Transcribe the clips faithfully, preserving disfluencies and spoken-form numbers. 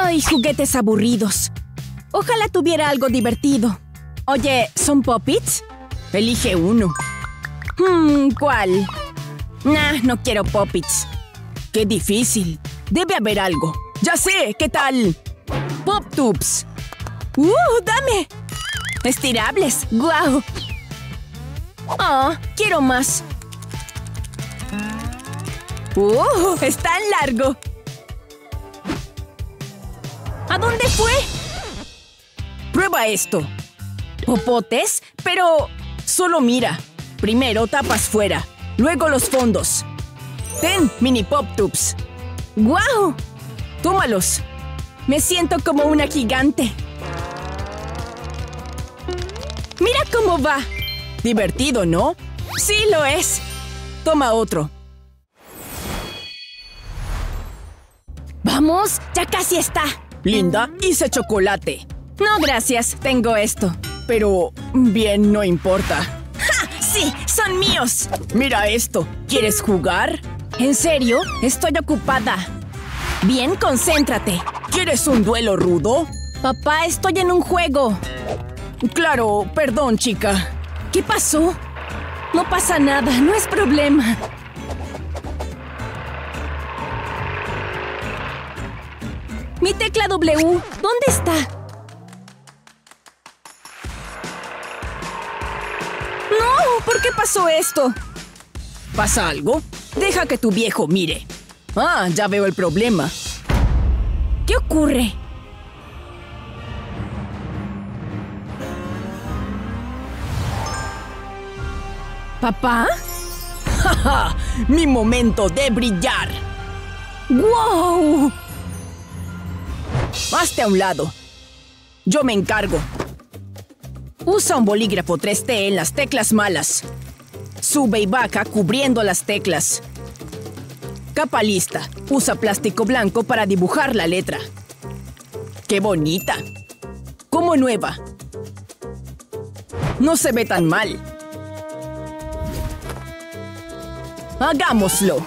¡Ay, juguetes aburridos! Ojalá tuviera algo divertido. Oye, ¿son Pop-Its? Elige uno. Hmm, ¿cuál? Nah, no quiero Pop-Its. ¡Qué difícil! Debe haber algo. ¡Ya sé! ¿Qué tal? ¡Pop-Tubes! ¡Uh, dame! ¡Estirables! ¡Guau! ¡Ah, oh, quiero más! ¡Uh, es tan largo! ¿A dónde fue? Prueba esto. ¿Popotes? Pero solo mira. Primero tapas fuera, luego los fondos. ¡Ten, mini Pop-Tubes! ¡Guau! ¡Tómalos! Me siento como una gigante. ¡Mira cómo va! Divertido, ¿no? ¡Sí lo es! Toma otro. ¡Vamos! ¡Ya casi está! Linda, hice chocolate. No, gracias. Tengo esto. Pero, bien, no importa. ¡Ja! ¡Sí! ¡Son míos! Mira esto. ¿Quieres jugar? ¿En serio? Estoy ocupada. Bien, concéntrate. ¿Quieres un duelo rudo? Papá, estoy en un juego. Claro, perdón, chica. ¿Qué pasó? No pasa nada, no es problema. Mi tecla W, ¿dónde está? ¡No! ¿Por qué pasó esto? ¿Pasa algo? Deja que tu viejo mire. Ah, ya veo el problema. ¿Qué ocurre? ¿Papá? ¡Ja, ja! ¡Mi momento de brillar! ¡Wow! Hazte a un lado. Yo me encargo. Usa un bolígrafo tres D en las teclas malas. Sube y baja cubriendo las teclas. Capa lista. Usa plástico blanco para dibujar la letra. ¡Qué bonita! Como nueva. No se ve tan mal. ¡Hagámoslo!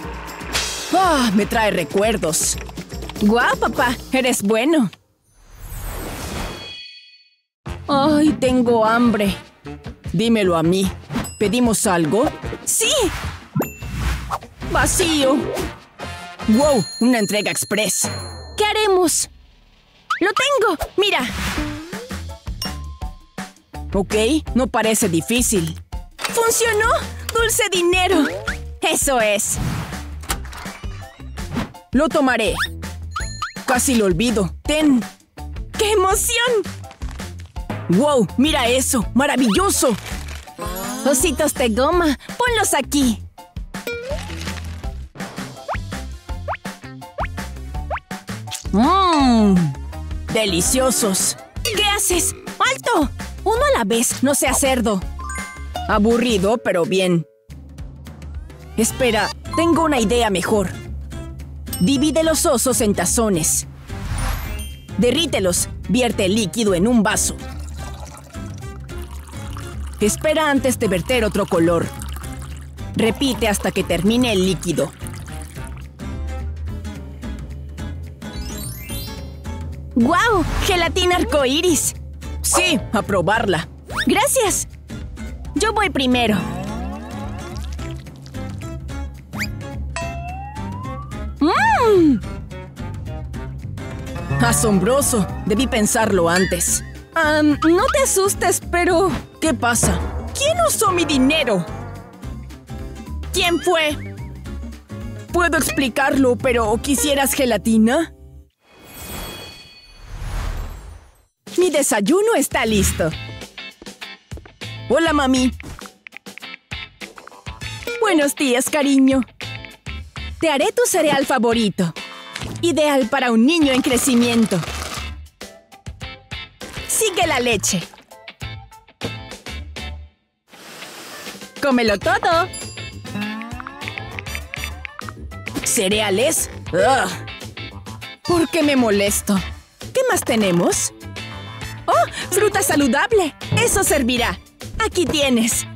¡Ah! ¡Oh, me trae recuerdos! ¡Guau, papá! ¡Eres bueno! ¡Ay, tengo hambre! Dímelo a mí. ¿Pedimos algo? ¡Sí! ¡Vacío! ¡Wow! ¡Una entrega express! ¿Qué haremos? ¡Lo tengo! ¡Mira! Ok, no parece difícil. ¡Funcionó! ¡Dulce dinero! ¡Eso es! ¡Lo tomaré! Casi lo olvido. ¡Ten! ¡Qué emoción! ¡Wow! ¡Mira eso! ¡Maravilloso! Ositos de goma. ¡Ponlos aquí! ¡Mmm! ¡Deliciosos! ¿Qué haces? ¡Alto! Uno a la vez. No seas cerdo. Aburrido, pero bien. Espera, tengo una idea mejor. Divide los osos en tazones. Derrítelos. Vierte el líquido en un vaso. Espera antes de verter otro color. Repite hasta que termine el líquido. ¡Guau! ¡Gelatina arcoíris! Sí, a probarla. ¡Gracias! Yo voy primero. ¡Mmm! ¡Asombroso! Debí pensarlo antes. Um, no te asustes, pero... ¿Qué pasa? ¿Quién usó mi dinero? ¿Quién fue? Puedo explicarlo, pero ¿quisieras gelatina? Mi desayuno está listo. Hola, mami. Buenos días, cariño. Te haré tu cereal favorito. Ideal para un niño en crecimiento. Sigue la leche. ¡Cómelo todo! ¿Cereales? ¡Ugh! ¿Por qué me molesto? ¿Qué más tenemos? ¡Oh! ¡Fruta saludable! ¡Eso servirá! ¡Aquí tienes!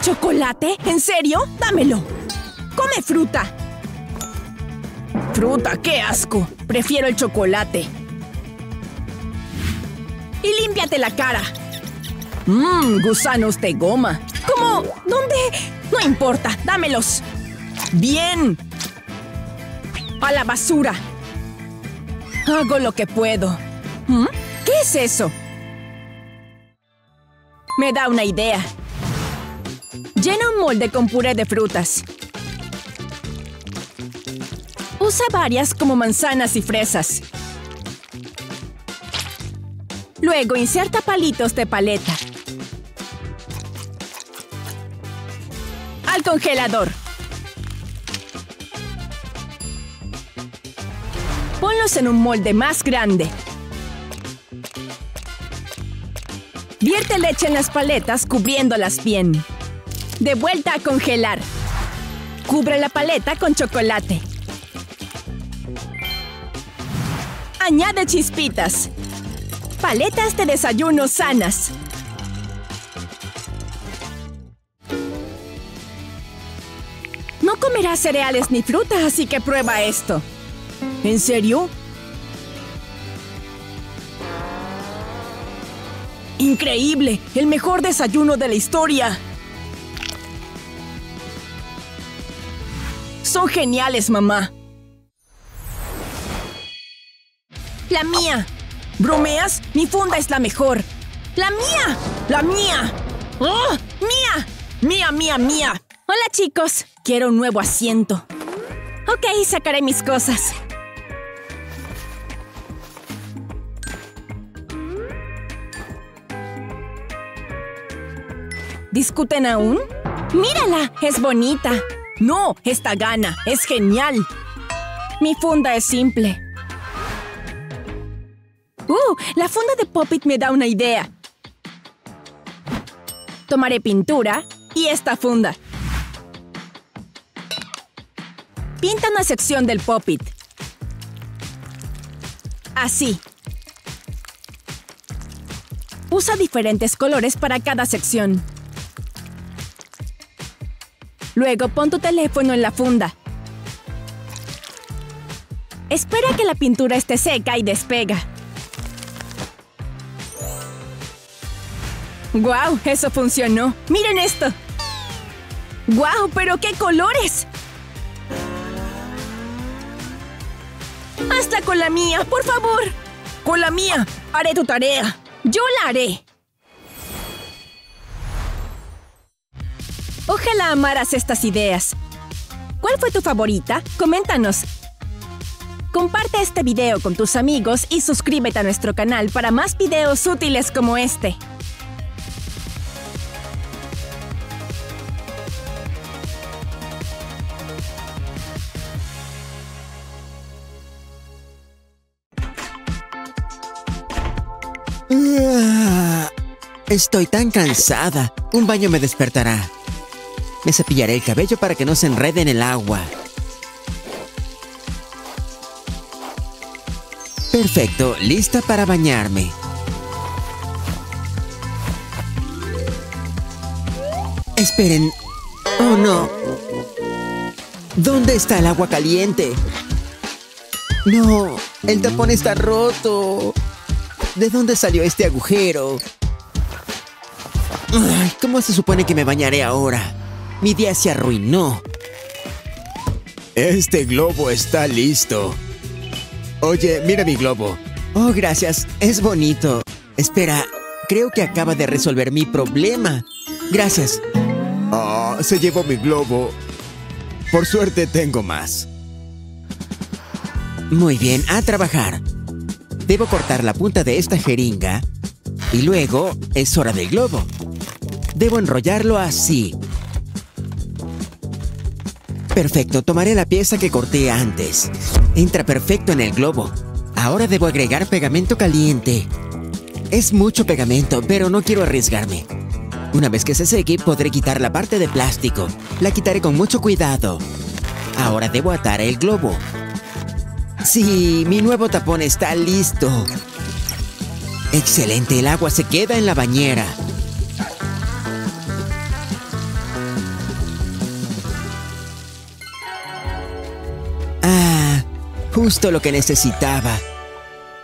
¿Chocolate? ¿En serio? ¡Dámelo! ¡Come fruta! ¡Fruta! ¡Qué asco! Prefiero el chocolate. y límpiate la cara. Mmm, gusanos de goma. ¿Cómo? ¿Dónde? No importa, dámelos. Bien. A la basura. Hago lo que puedo. ¿Mm? ¿Qué es eso? Me da una idea. Llena un molde con puré de frutas. Usa varias como manzanas y fresas. Luego inserta palitos de paleta. Al congelador. Ponlos en un molde más grande. Vierte leche en las paletas cubriéndolas bien. De vuelta a congelar. Cubre la paleta con chocolate. Añade chispitas. Paletas de desayuno sanas. No comerás cereales ni frutas, así que prueba esto. ¿En serio? ¡Increíble! ¡El mejor desayuno de la historia! Son geniales, mamá. La mía. ¿Bromeas? Mi funda es la mejor. ¡La mía! ¡La mía! ¡Oh! ¡Mía! ¡Mía, mía, mía! Hola, chicos. Quiero un nuevo asiento. Ok, sacaré mis cosas. ¿Discuten aún? ¡Mírala! ¡Es bonita! ¡No! ¡Esta gana! ¡Es genial! Mi funda es simple. ¡Uh! La funda de Pop-It me da una idea. Tomaré pintura y esta funda. Pinta una sección del Pop-It. Así. Usa diferentes colores para cada sección. Luego pon tu teléfono en la funda. Espera que la pintura esté seca y despega. ¡Guau! Eso funcionó. ¡Miren esto! ¡Guau! ¡Pero qué colores! ¡Hazla con la mía, por favor! ¡Con la mía! ¡Haré tu tarea! ¡Yo la haré! Ojalá amaras estas ideas. ¿Cuál fue tu favorita? Coméntanos. Comparte este video con tus amigos y suscríbete a nuestro canal para más videos útiles como este. Estoy tan cansada. Un baño me despertará. Me cepillaré el cabello para que no se enrede en el agua. Perfecto, lista para bañarme. Esperen. Oh, no. ¿Dónde está el agua caliente? No, el tapón está roto. ¿De dónde salió este agujero? Ay, ¿cómo se supone que me bañaré ahora? Mi día se arruinó. Este globo está listo. Oye, mira mi globo. Oh, gracias. Es bonito. Espera, creo que acaba de resolver mi problema. Gracias. Oh, se llevó mi globo. Por suerte tengo más. Muy bien, a trabajar. Debo cortar la punta de esta jeringa. Y luego es hora del globo. Debo enrollarlo así. Perfecto, tomaré la pieza que corté antes. Entra perfecto en el globo. Ahora debo agregar pegamento caliente. Es mucho pegamento, pero no quiero arriesgarme. Una vez que se seque, podré quitar la parte de plástico. La quitaré con mucho cuidado. Ahora debo atar el globo. Sí, mi nuevo tapón está listo. Excelente, el agua se queda en la bañera. Ah, justo lo que necesitaba.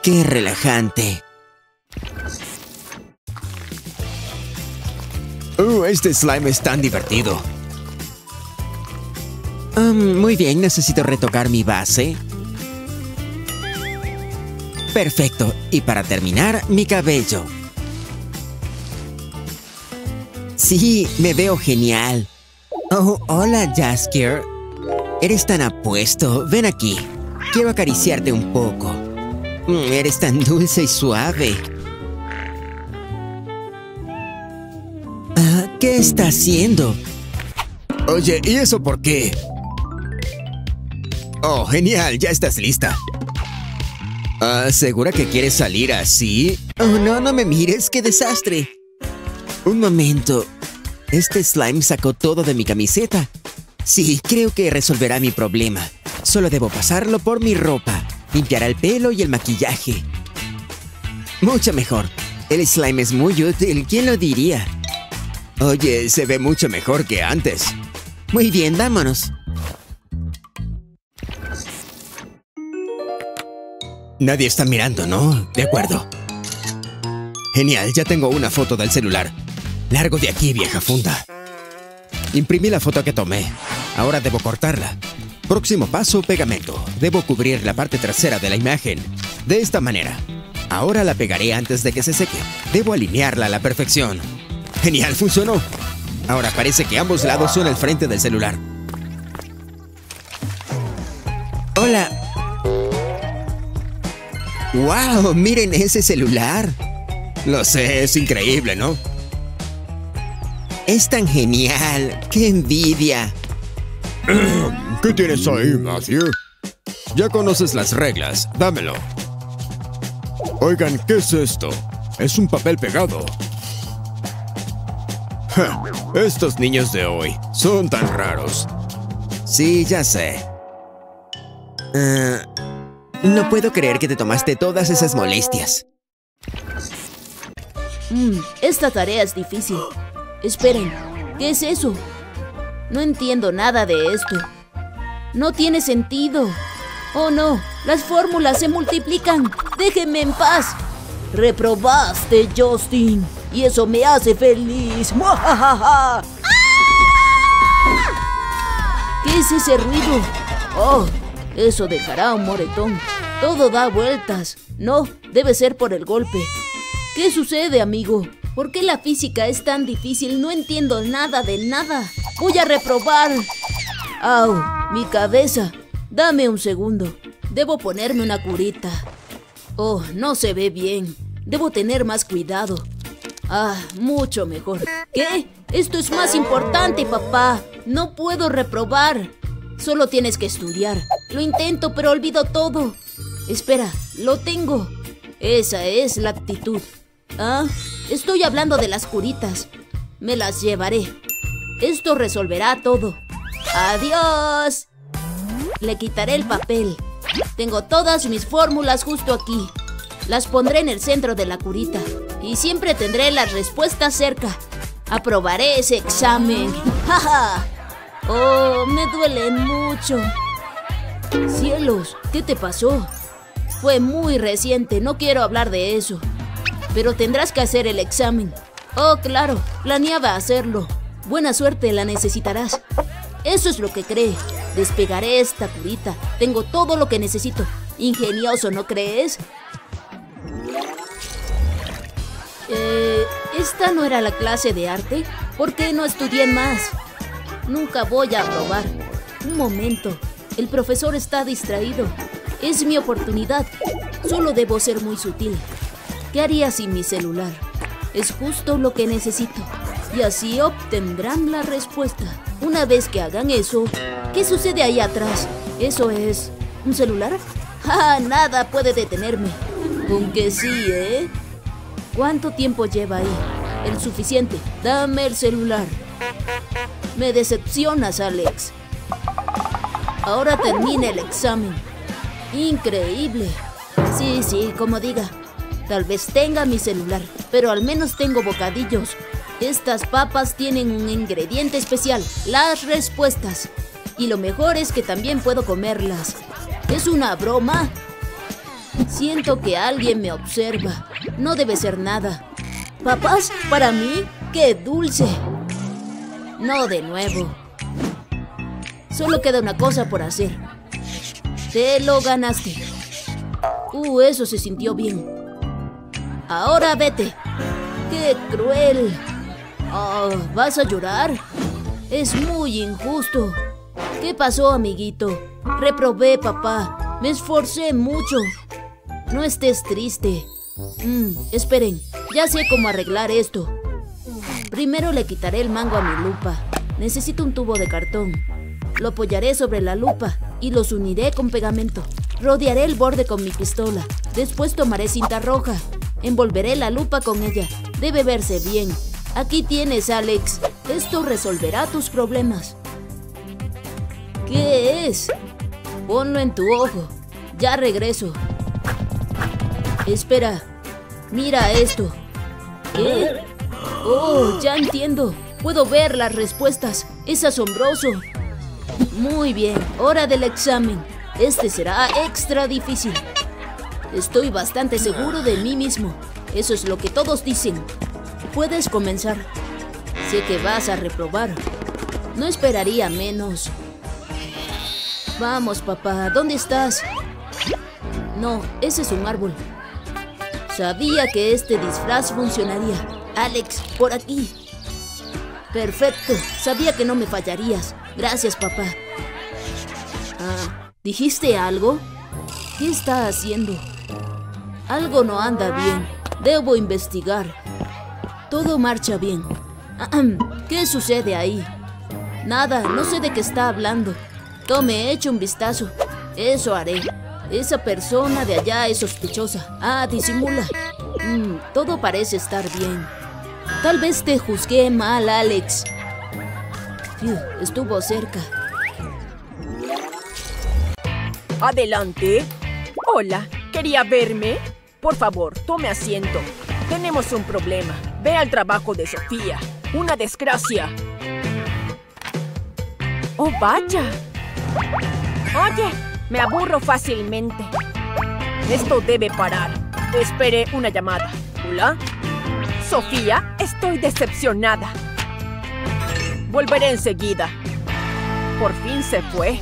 Qué relajante. Uh, este slime es tan divertido. Um, muy bien, necesito retocar mi base. Perfecto. Y para terminar, mi cabello. Sí, me veo genial. Oh, hola, Jaskier. Eres tan apuesto. Ven aquí. Quiero acariciarte un poco. Mm, eres tan dulce y suave. Ah, ¿qué está haciendo? Oye, ¿y eso por qué? Oh, genial. Ya estás lista. Ah, ¿segura que quieres salir así? Oh, no, no me mires. ¡Qué desastre! Un momento. Este slime sacó todo de mi camiseta. Sí, creo que resolverá mi problema. Solo debo pasarlo por mi ropa. Limpiará el pelo y el maquillaje. Mucho mejor. El slime es muy útil. ¿Quién lo diría? Oye, se ve mucho mejor que antes. Muy bien, vámonos. Nadie está mirando, ¿no? De acuerdo. Genial, ya tengo una foto del celular. Largo de aquí, vieja funda. Imprimí la foto que tomé. Ahora debo cortarla. Próximo paso, pegamento. Debo cubrir la parte trasera de la imagen. De esta manera. Ahora la pegaré antes de que se seque. Debo alinearla a la perfección. Genial, funcionó. Ahora parece que ambos lados son el frente del celular. Hola. ¡Wow! ¡Miren ese celular! Lo sé, es increíble, ¿no? Es tan genial. ¡Qué envidia! ¿Qué tienes ahí, Matthew? Ya conoces las reglas. Dámelo. Oigan, ¿qué es esto? Es un papel pegado. Ja, estos niños de hoy son tan raros. Sí, ya sé. Eh... Uh, No puedo creer que te tomaste todas esas molestias. Mm, esta tarea es difícil. Esperen, ¿qué es eso? No entiendo nada de esto. No tiene sentido. Oh no, las fórmulas se multiplican. Déjenme en paz. Reprobaste, Justin. Y eso me hace feliz. ¡Ah! ¿Qué es ese ruido? Oh. Eso dejará un moretón. Todo da vueltas. No, debe ser por el golpe. ¿Qué sucede, amigo? ¿Por qué la física es tan difícil? No entiendo nada de nada. Voy a reprobar. ¡Au! Mi cabeza. Dame un segundo. Debo ponerme una curita. Oh, no se ve bien. Debo tener más cuidado. Ah, mucho mejor. ¿Qué? Esto es más importante, papá. No puedo reprobar. Solo tienes que estudiar. Lo intento, pero olvido todo. Espera, lo tengo. Esa es la actitud. Ah, estoy hablando de las curitas. Me las llevaré. Esto resolverá todo. ¡Adiós! Le quitaré el papel. Tengo todas mis fórmulas justo aquí. Las pondré en el centro de la curita. Y siempre tendré las respuestas cerca. Aprobaré ese examen. ¡Ja, ja! Oh, me duelen mucho. Cielos, ¿qué te pasó? Fue muy reciente, no quiero hablar de eso. Pero tendrás que hacer el examen. Oh, claro, planeaba hacerlo. Buena suerte, la necesitarás. Eso es lo que cree. Despegaré esta curita. Tengo todo lo que necesito. Ingenioso, ¿no crees? Eh, ¿esta no era la clase de arte? ¿Por qué no estudié más? Nunca voy a aprobar. Un momento. El profesor está distraído. Es mi oportunidad. Solo debo ser muy sutil. ¿Qué haría sin mi celular? Es justo lo que necesito. Y así obtendrán la respuesta. Una vez que hagan eso, ¿qué sucede ahí atrás? ¿Eso es un celular? ¡Ja! Nada puede detenerme. Con que sí, ¿eh? ¿Cuánto tiempo lleva ahí? El suficiente. Dame el celular. Me decepcionas, Alex. Ahora termina el examen. Increíble. Sí, sí, como diga. Tal vez tenga mi celular, pero al menos tengo bocadillos. Estas papas tienen un ingrediente especial, las respuestas. Y lo mejor es que también puedo comerlas. ¿Es una broma? Siento que alguien me observa. No debe ser nada. ¿Papas? ¿Para mí? ¡Qué dulce! No de nuevo. Solo queda una cosa por hacer. Te lo ganaste. Uh, eso se sintió bien. Ahora vete. ¡Qué cruel! Oh, ¿vas a llorar? Es muy injusto. ¿Qué pasó, amiguito? Reprobé, papá. Me esforcé mucho. No estés triste. Mm, esperen, ya sé cómo arreglar esto. Primero le quitaré el mango a mi lupa. Necesito un tubo de cartón. Lo apoyaré sobre la lupa y los uniré con pegamento. Rodearé el borde con mi pistola. Después tomaré cinta roja. Envolveré la lupa con ella. Debe verse bien. Aquí tienes, Alex. Esto resolverá tus problemas. ¿Qué es? Ponlo en tu ojo. Ya regreso. Espera. Mira esto. ¿Qué? Oh, ya entiendo. Puedo ver las respuestas. Es asombroso. Muy bien. Hora del examen. Este será extra difícil. Estoy bastante seguro de mí mismo. Eso es lo que todos dicen. Puedes comenzar. Sé que vas a reprobar. No esperaría menos. Vamos, papá. ¿Dónde estás? No, ese es un árbol. Sabía que este disfraz funcionaría. Alex, por aquí. Perfecto. Sabía que no me fallarías. Gracias, papá. Ah, ¿dijiste algo? ¿Qué está haciendo? Algo no anda bien. Debo investigar. Todo marcha bien. ¿Qué sucede ahí? Nada, no sé de qué está hablando. Tome, eche un vistazo. Eso haré. Esa persona de allá es sospechosa. Ah, disimula. Mm, todo parece estar bien. Tal vez te juzgué mal, Alex. Fiu, estuvo cerca. Adelante. Hola, ¿quería verme? Por favor, tome asiento. Tenemos un problema. Ve al trabajo de Sofía. Una desgracia. Oh, vaya. Oye, me aburro fácilmente. Esto debe parar. Esperé una llamada. ¿Hola? Sofía, estoy decepcionada. Volveré enseguida. Por fin se fue.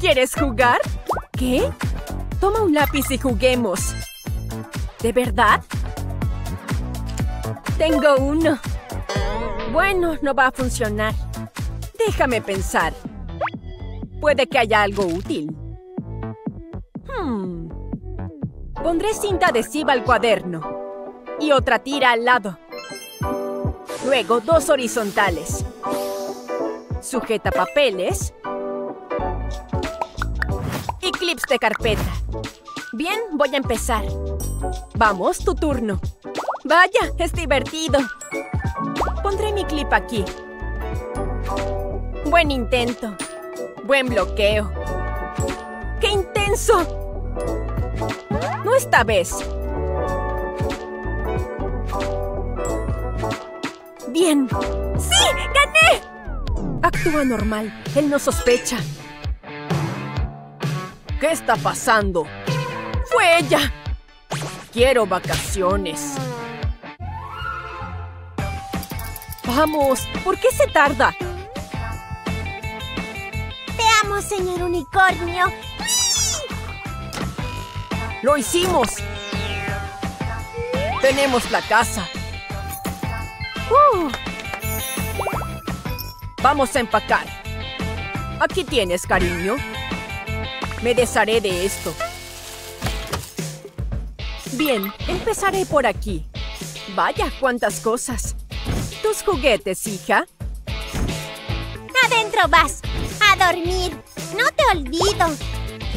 ¿Quieres jugar? ¿Qué? Toma un lápiz y juguemos. ¿De verdad? Tengo uno. Bueno, no va a funcionar. Déjame pensar. Puede que haya algo útil. Hmm. Pondré cinta adhesiva al cuaderno. Y otra tira al lado. Luego dos horizontales. Sujeta papeles. Y clips de carpeta. Bien, voy a empezar. Vamos, tu turno. Vaya, es divertido. Pondré mi clip aquí. Buen intento. Buen bloqueo. ¡Qué intenso! No esta vez. Bien. ¡Sí! ¡Gané! Actúa normal. Él no sospecha. ¿Qué está pasando? ¡Fue ella! Quiero vacaciones. Vamos, ¿por qué se tarda? Te amo, señor unicornio. ¡Lo hicimos! Tenemos la casa. Uh. Vamos a empacar. Aquí tienes, cariño. Me desharé de esto. Bien, empezaré por aquí. Vaya, cuántas cosas. Tus juguetes, hija. Adentro vas. A dormir. No te olvido.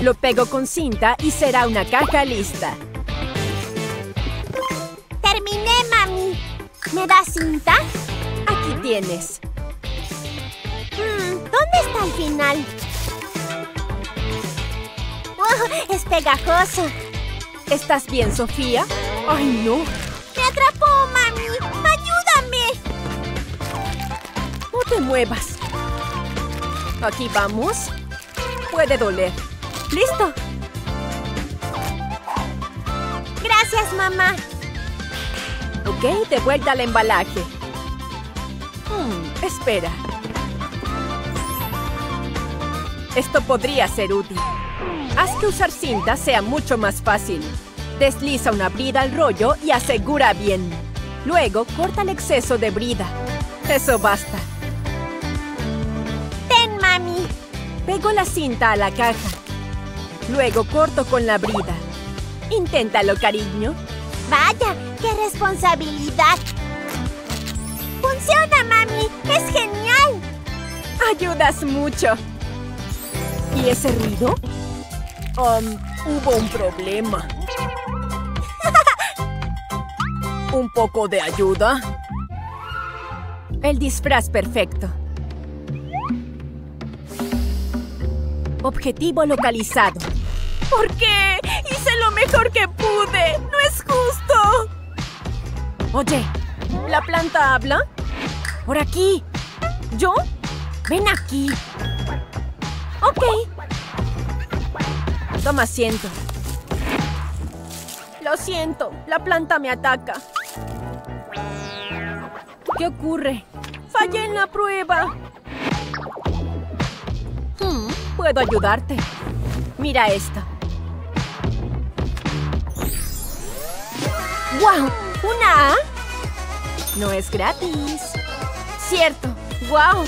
Lo pego con cinta y será una caja lista. Terminé, mami. ¿Me das cinta? Aquí tienes. Hmm, ¿dónde está el final? ¡Oh, es pegajoso! ¿Estás bien, Sofía? ¡Ay, no! ¡Me atrapó, mami! ¡Ayúdame! No te muevas. Aquí vamos. Puede doler. ¡Listo! Gracias, mamá. Ok, de vuelta al embalaje. Hmm, espera. Esto podría ser útil. Haz que usar cinta sea mucho más fácil. Desliza una brida al rollo y asegura bien. Luego, corta el exceso de brida. Eso basta. ¡Ten, mami! Pego la cinta a la caja. Luego corto con la brida. Inténtalo, cariño. ¡Vaya! ¡Qué responsabilidad! ¡Funciona, mami! ¡Es genial! ¡Ayudas mucho! ¿Y ese ruido? Um, hubo un problema. ¿Un poco de ayuda? El disfraz perfecto. Objetivo localizado. ¿Por qué? ¡Hice lo mejor que pude! ¡No es justo! Oye, ¿la planta habla? ¡Por aquí! ¿Yo? ¡Ven aquí! Ok. Toma asiento. Lo siento, la planta me ataca. ¿Qué ocurre? ¡Fallé en la prueba! Hmm, puedo ayudarte. Mira esta. ¡Guau! ¿Una A? No es gratis. Cierto. ¡Guau!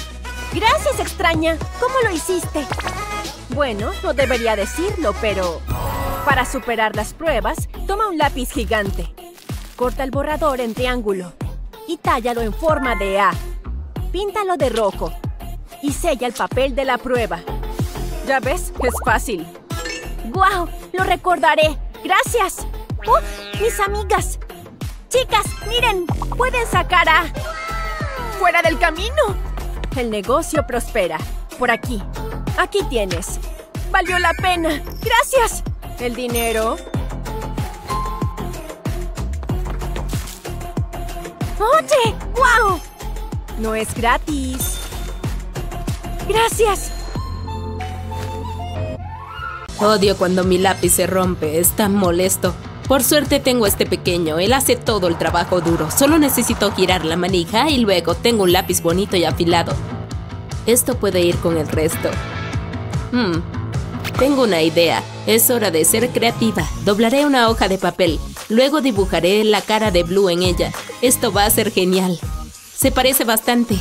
Gracias, extraña. ¿Cómo lo hiciste? Bueno, no debería decirlo, pero... Para superar las pruebas, toma un lápiz gigante. Corta el borrador en triángulo y tállalo en forma de A. Píntalo de rojo y sella el papel de la prueba. ¿Ya ves? Es fácil. ¡Guau! ¡Lo recordaré! ¡Gracias! ¡Oh! ¡Mis amigas! ¡Chicas, miren! ¡Pueden sacar A! ¡Fuera del camino! El negocio prospera. Por aquí. Aquí tienes. ¡Valió la pena! ¡Gracias! ¿El dinero? ¡Oye! ¡Guau! No es gratis. ¡Gracias! Odio cuando mi lápiz se rompe. Es tan molesto. Por suerte tengo este pequeño. Él hace todo el trabajo duro. Solo necesito girar la manija y luego tengo un lápiz bonito y afilado. Esto puede ir con el resto. Hmm. Tengo una idea. Es hora de ser creativa. Doblaré una hoja de papel. Luego dibujaré la cara de Blue en ella. Esto va a ser genial. Se parece bastante.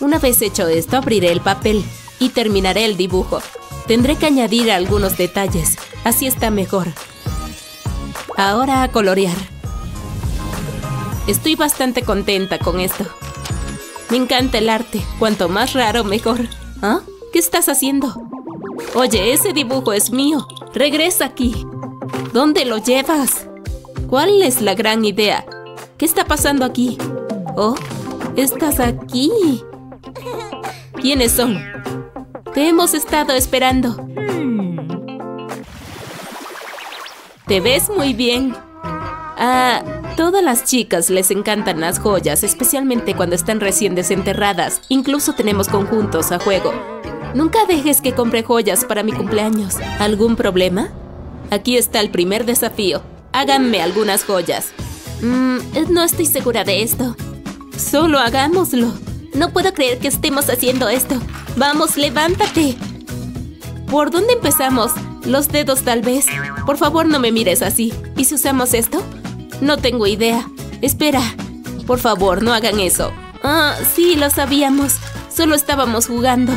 Una vez hecho esto, abriré el papel y terminaré el dibujo. Tendré que añadir algunos detalles. Así está mejor. Ahora a colorear. Estoy bastante contenta con esto. Me encanta el arte. Cuanto más raro, mejor. ¿Ah? ¿Qué estás haciendo? Oye, ese dibujo es mío. Regresa aquí. ¿Dónde lo llevas? ¿Cuál es la gran idea? ¿Qué está pasando aquí? Oh, estás aquí. ¿Quiénes son? Te hemos estado esperando. Te ves muy bien. Ah, todas las chicas les encantan las joyas, especialmente cuando están recién desenterradas. Incluso tenemos conjuntos a juego. Nunca dejes que compre joyas para mi cumpleaños. ¿Algún problema? Aquí está el primer desafío. Háganme algunas joyas. Mm, no estoy segura de esto. Solo hagámoslo. No puedo creer que estemos haciendo esto. ¡Vamos, levántate! ¿Por dónde empezamos? Los dedos, tal vez. Por favor, no me mires así. ¿Y si usamos esto? No tengo idea. Espera. Por favor, no hagan eso. Ah, sí, lo sabíamos. Solo estábamos jugando.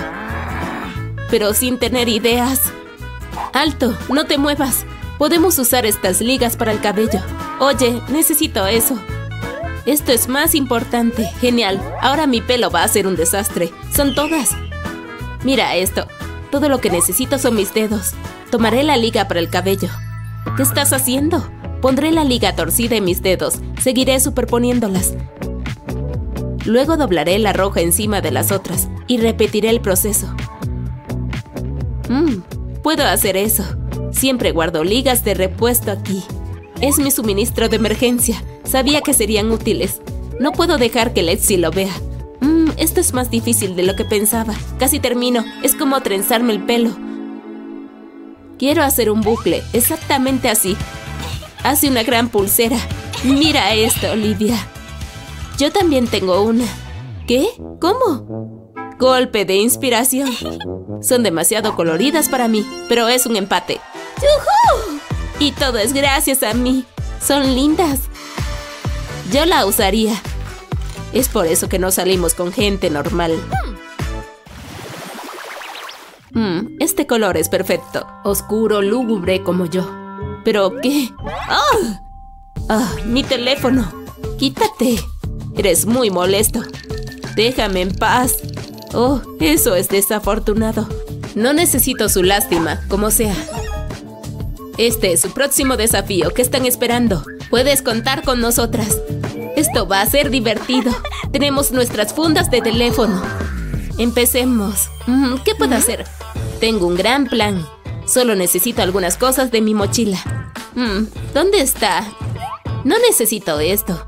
Pero sin tener ideas. ¡Alto! ¡No te muevas! Podemos usar estas ligas para el cabello. Oye, necesito eso. Esto es más importante. Genial. Ahora mi pelo va a ser un desastre. Son todas. Mira esto. Todo lo que necesito son mis dedos. Tomaré la liga para el cabello. ¿Qué estás haciendo? Pondré la liga torcida en mis dedos. Seguiré superponiéndolas. Luego doblaré la roja encima de las otras. Y repetiré el proceso. Mmm, puedo hacer eso. Siempre guardo ligas de repuesto aquí. Es mi suministro de emergencia. Sabía que serían útiles. No puedo dejar que Lexi lo vea. Mmm, esto es más difícil de lo que pensaba. Casi termino. Es como trenzarme el pelo. Quiero hacer un bucle. Exactamente así. Hace una gran pulsera. Mira esto, Olivia. Yo también tengo una. ¿Qué? ¿Cómo? Golpe de inspiración. Son demasiado coloridas para mí, pero es un empate. ¡Yujú! Y todo es gracias a mí. Son lindas. Yo la usaría. Es por eso que no salimos con gente normal. Mm, este color es perfecto. Oscuro, lúgubre como yo. ¿Pero qué? ¡Oh! ¡Oh! ¡Mi teléfono! ¡Quítate! Eres muy molesto. Déjame en paz. Oh, eso es desafortunado. No necesito su lástima, como sea. Este es su próximo desafío. ¿Qué están esperando? Puedes contar con nosotras. Esto va a ser divertido. Tenemos nuestras fundas de teléfono. Empecemos. ¿Qué puedo hacer? Tengo un gran plan. Solo necesito algunas cosas de mi mochila. ¿Dónde está? No necesito esto.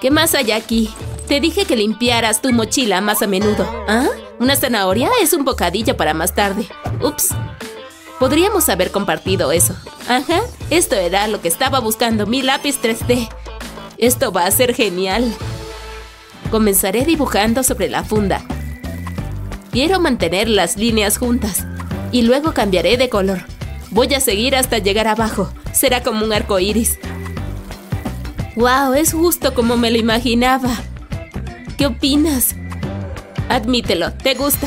¿Qué más hay aquí? Te dije que limpiaras tu mochila más a menudo. ¿Ah? Una zanahoria es un bocadillo para más tarde. Ups. Podríamos haber compartido eso. Ajá. Esto era lo que estaba buscando, mi lápiz tres D. Esto va a ser genial. Comenzaré dibujando sobre la funda. Quiero mantener las líneas juntas. Y luego cambiaré de color. Voy a seguir hasta llegar abajo. Será como un arco iris. ¡Wow! Es justo como me lo imaginaba. ¿Qué opinas? Admítelo, te gusta.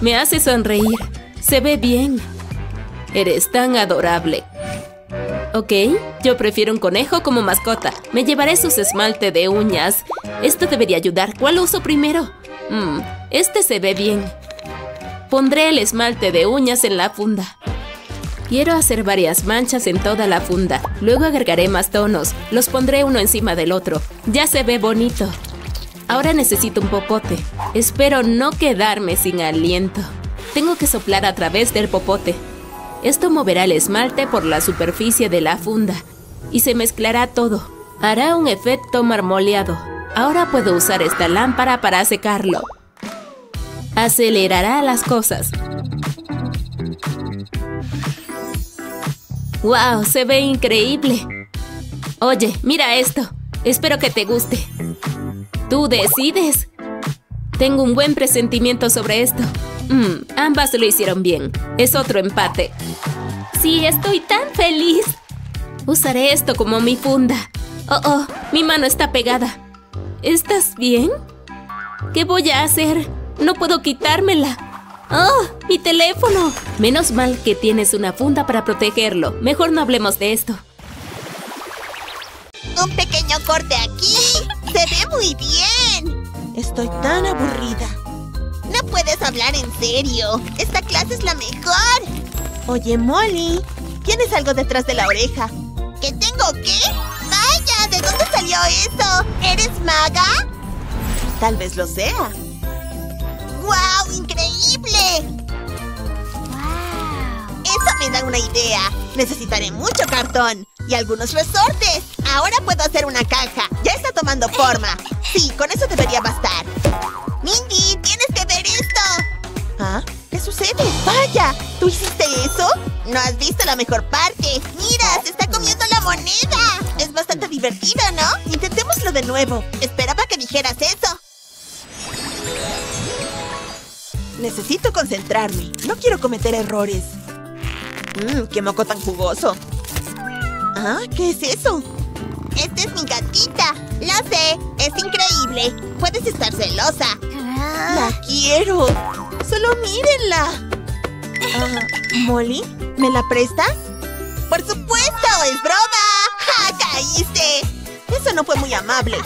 Me hace sonreír. Se ve bien. Eres tan adorable. Ok, yo prefiero un conejo como mascota. Me llevaré sus esmalte de uñas. Esto debería ayudar. ¿Cuál uso primero? Mm, este se ve bien. Pondré el esmalte de uñas en la funda. Quiero hacer varias manchas en toda la funda. Luego agregaré más tonos. Los pondré uno encima del otro. Ya se ve bonito. Ahora necesito un popote. Espero no quedarme sin aliento. Tengo que soplar a través del popote. Esto moverá el esmalte por la superficie de la funda y se mezclará todo. Hará un efecto marmoleado. Ahora puedo usar esta lámpara para secarlo. Acelerará las cosas. ¡Wow! ¡Se ve increíble! Oye, mira esto. Espero que te guste. ¡Tú decides! Tengo un buen presentimiento sobre esto. Mm, ambas lo hicieron bien. Es otro empate. ¡Sí, estoy tan feliz! Usaré esto como mi funda. ¡Oh, oh! Mi mano está pegada. ¿Estás bien? ¿Qué voy a hacer? No puedo quitármela. ¡Oh, mi teléfono! Menos mal que tienes una funda para protegerlo. Mejor no hablemos de esto. Un pequeño corte aquí. ¡Se ve muy bien! Estoy tan aburrida. No puedes hablar en serio. Esta clase es la mejor. Oye, Molly, tienes algo detrás de la oreja. ¿Qué tengo qué? ¡Vaya! ¿De dónde salió eso? ¿Eres maga? Tal vez lo sea. ¡Wow! ¡Increíble! ¡Wow! Eso me da una idea. Necesitaré mucho cartón y algunos resortes. Ahora puedo hacer una caja. Ya está tomando forma. Sí, con eso debería bastar. ¡Mindy, tienes que ver esto! ¿Ah? ¿Qué sucede? ¡Vaya! ¿Tú hiciste eso? No has visto la mejor parte. ¡Mira, se está comiendo la moneda! Es bastante divertido, ¿no? Intentémoslo de nuevo. Esperaba que dijeras eso. Necesito concentrarme. No quiero cometer errores. Mmm, qué moco tan jugoso. ¿Ah? ¿Qué es eso? ¡Esta es mi gatita! ¡Lo sé! ¡Es increíble! ¡Puedes estar celosa! ¡La quiero! ¡Solo mírenla! Uh, ¿Molly? ¿Me la prestas? ¡Por supuesto! ¡Es broma! ¡Ja! ¡Caíste! Eso no fue muy amable.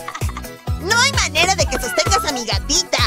¡No hay manera de que sostengas a mi gatita!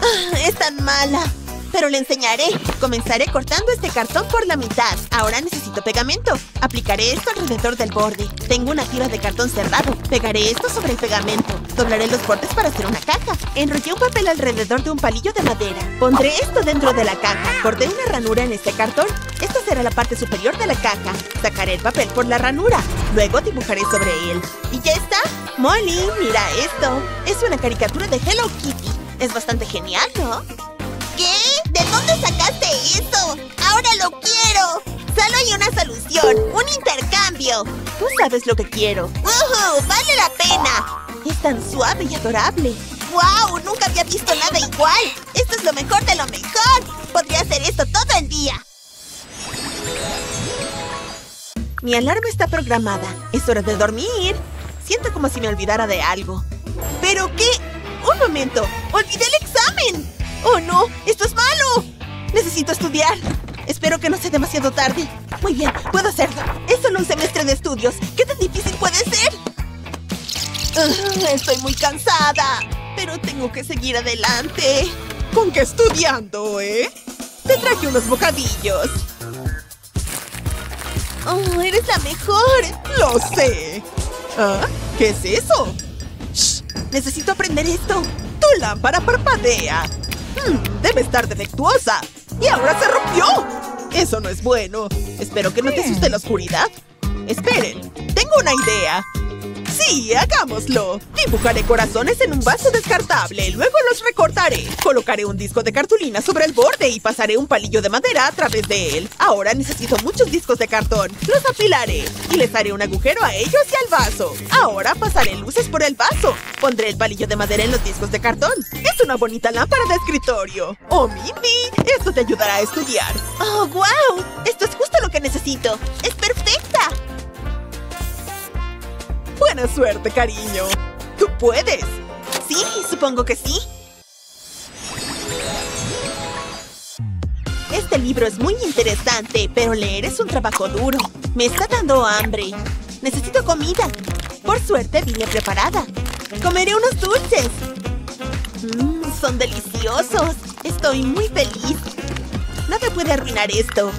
Uh, ¡Es tan mala! Pero le enseñaré. Comenzaré cortando este cartón por la mitad. Ahora necesito pegamento. Aplicaré esto alrededor del borde. Tengo una tira de cartón cerrado. Pegaré esto sobre el pegamento. Doblaré los bordes para hacer una caja. Enrollé un papel alrededor de un palillo de madera. Pondré esto dentro de la caja. Corté una ranura en este cartón. Esta será la parte superior de la caja. Sacaré el papel por la ranura. Luego dibujaré sobre él. ¿Y ya está? Molly, mira esto. Es una caricatura de Hello Kitty. Es bastante genial, ¿no? ¿Qué? ¿De dónde sacaste eso? ¡Ahora lo quiero! Solo hay una solución, un intercambio. Tú sabes lo que quiero. ¡Woohoo! ¡Vale la pena! Es tan suave y adorable. ¡Wow! ¡Nunca había visto nada igual! ¡Esto es lo mejor de lo mejor! ¡Podría hacer esto todo el día! Mi alarma está programada. ¡Es hora de dormir! Siento como si me olvidara de algo. ¿Pero qué? ¡Un momento! ¡Olvidé el examen! ¡Oh, no! ¡Esto es malo! ¡Necesito estudiar! Espero que no sea demasiado tarde. Muy bien, puedo hacerlo. Es solo un semestre de estudios. ¿Qué tan difícil puede ser? Uh, estoy muy cansada, pero tengo que seguir adelante. ¿Con qué estudiando, eh? Te traje unos bocadillos. ¡Oh, eres la mejor! ¡Lo sé! ¿Ah? ¿Qué es eso? ¡Shh! Necesito aprender esto. Tu lámpara parpadea. Hmm, debe estar defectuosa. ¡Y ahora se rompió! ¡Eso no es bueno! Espero que no te asuste la oscuridad. Esperen, tengo una idea. ¡Sí, hagámoslo! Dibujaré corazones en un vaso descartable. Luego los recortaré. Colocaré un disco de cartulina sobre el borde y pasaré un palillo de madera a través de él. Ahora necesito muchos discos de cartón. Los apilaré y les haré un agujero a ellos y al vaso. Ahora pasaré luces por el vaso. Pondré el palillo de madera en los discos de cartón. ¡Es una bonita lámpara de escritorio! ¡Oh, Mimi! ¡Esto te ayudará a estudiar! ¡Oh, wow! ¡Esto es justo lo que necesito! ¡Es perfecta! ¡Buena suerte, cariño! ¡Tú puedes! Sí, supongo que sí. Este libro es muy interesante, pero leer es un trabajo duro. Me está dando hambre. Necesito comida. Por suerte, vine preparada. Comeré unos dulces. Mmm, son deliciosos. Estoy muy feliz. Nada puede arruinar esto.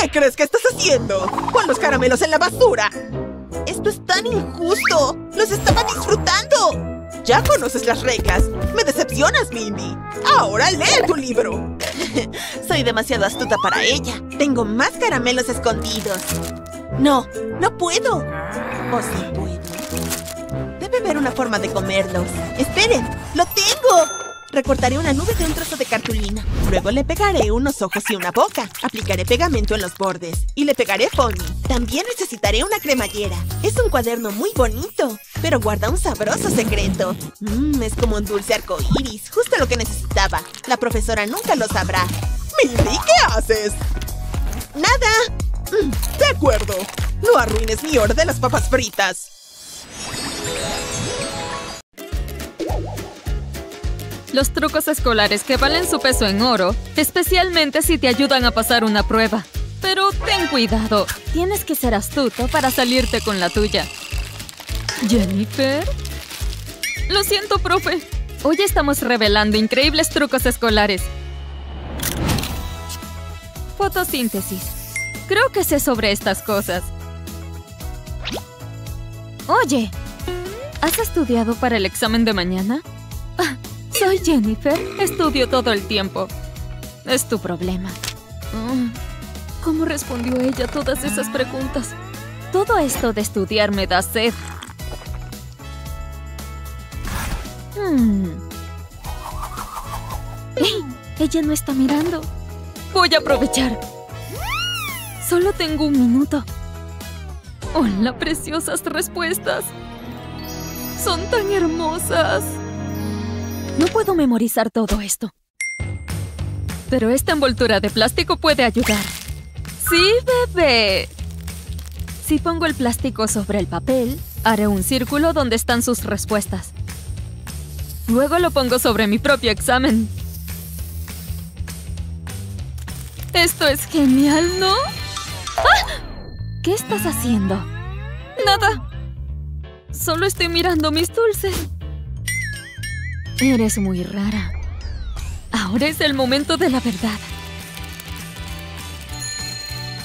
¿Qué crees que estás haciendo? ¡Pon los caramelos en la basura! ¡Esto es tan injusto! ¡Los estaba disfrutando! Ya conoces las reglas. ¡Me decepcionas, Mimi! ¡Ahora lee tu libro! Soy demasiado astuta para ella. Tengo más caramelos escondidos. ¡No! ¡No puedo! ¿O sí puedo? Debe haber una forma de comerlos. ¡Esperen! ¡Lo tengo! Recortaré una nube de un trozo de cartulina. Luego le pegaré unos ojos y una boca. Aplicaré pegamento en los bordes. Y le pegaré foamy. También necesitaré una cremallera. Es un cuaderno muy bonito, pero guarda un sabroso secreto. Mmm, es como un dulce arcoíris. Justo lo que necesitaba. La profesora nunca lo sabrá. Mimi, ¿qué haces? Nada. Mm, de acuerdo. No arruines mi hora de las papas fritas. Los trucos escolares que valen su peso en oro, especialmente si te ayudan a pasar una prueba. Pero ten cuidado, tienes que ser astuto para salirte con la tuya. ¿Jennifer? Lo siento, profe. Hoy estamos revelando increíbles trucos escolares. Fotosíntesis. Creo que sé sobre estas cosas. Oye, ¿has estudiado para el examen de mañana? Ah. Soy Jennifer. Estudio todo el tiempo. Es tu problema. ¿Cómo respondió ella a todas esas preguntas? Todo esto de estudiar me da sed. Hmm. ¡Hey! Ella no está mirando. Voy a aprovechar. Solo tengo un minuto. ¡Hola, preciosas respuestas! ¡Son tan hermosas! No puedo memorizar todo esto. Pero esta envoltura de plástico puede ayudar. ¡Sí, bebé! Si pongo el plástico sobre el papel, haré un círculo donde están sus respuestas. Luego lo pongo sobre mi propio examen. ¡Esto es genial!, ¿no? ¡Ah! ¿Qué estás haciendo? Nada. Solo estoy mirando mis dulces. Eres muy rara. Ahora es el momento de la verdad.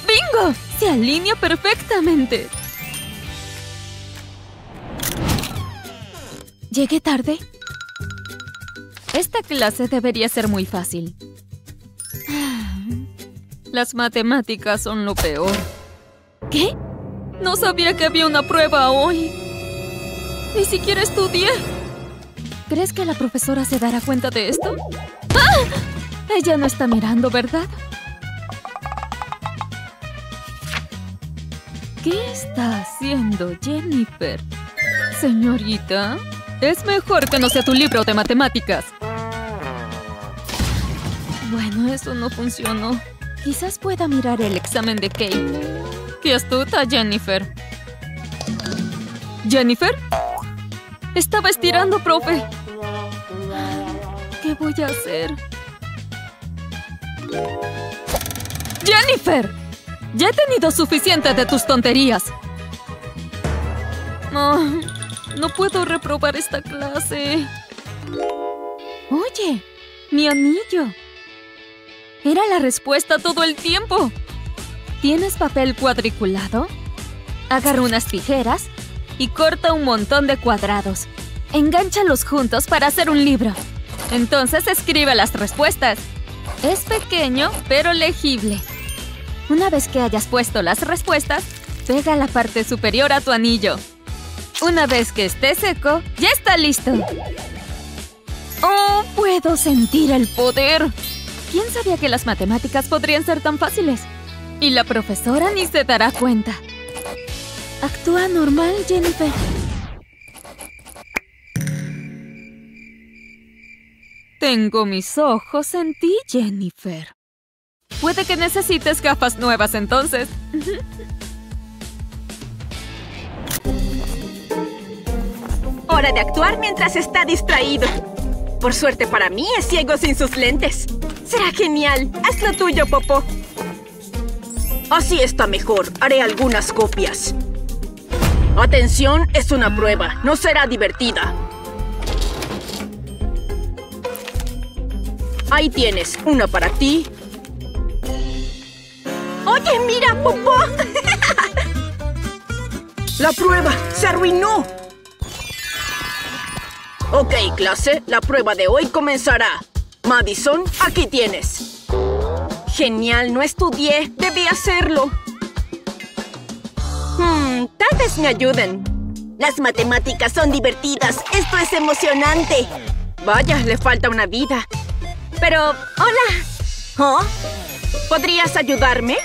¡Bingo! Se alinea perfectamente. ¿Llegué tarde? Esta clase debería ser muy fácil. Las matemáticas son lo peor. ¿Qué? No sabía que había una prueba hoy. Ni siquiera estudié. ¿Crees que la profesora se dará cuenta de esto? ¡Ah! Ella no está mirando, ¿verdad? ¿Qué está haciendo Jennifer? Señorita, Es mejor que no sea tu libro de matemáticas. Bueno, eso no funcionó. Quizás pueda mirar el examen de Kate. ¡Qué astuta, Jennifer! ¿Jennifer? Estaba estirando, profe. ¿Qué voy a hacer? ¡Jennifer! Ya he tenido suficiente de tus tonterías. Oh, no puedo reprobar esta clase. Oye, mi anillo. Era la respuesta todo el tiempo. ¿Tienes papel cuadriculado? Agarra unas tijeras y corta un montón de cuadrados. Engánchalos juntos para hacer un libro. Entonces escribe las respuestas. Es pequeño, pero legible. Una vez que hayas puesto las respuestas, pega la parte superior a tu anillo. Una vez que esté seco, ya está listo. ¡Oh, puedo sentir el poder! ¿Quién sabía que las matemáticas podrían ser tan fáciles? Y la profesora ni se dará cuenta. Actúa normal, Jennifer. Tengo mis ojos en ti, Jennifer. Puede que necesites gafas nuevas entonces. Hora de actuar mientras está distraído. Por suerte para mí es ciego sin sus lentes. Será genial. Haz lo tuyo, Popo. Así está mejor. Haré algunas copias. Atención, es una prueba. No será divertida. Ahí tienes. Una para ti. ¡Oye, mira, Popo! ¡La prueba se arruinó! Ok, clase, la prueba de hoy comenzará. Madison, aquí tienes. Genial, no estudié. Debí hacerlo. Hmm, tal vez me ayuden. Las matemáticas son divertidas. Esto es emocionante. Vaya, le falta una vida. Pero, hola. ¿Oh? ¿Podrías ayudarme?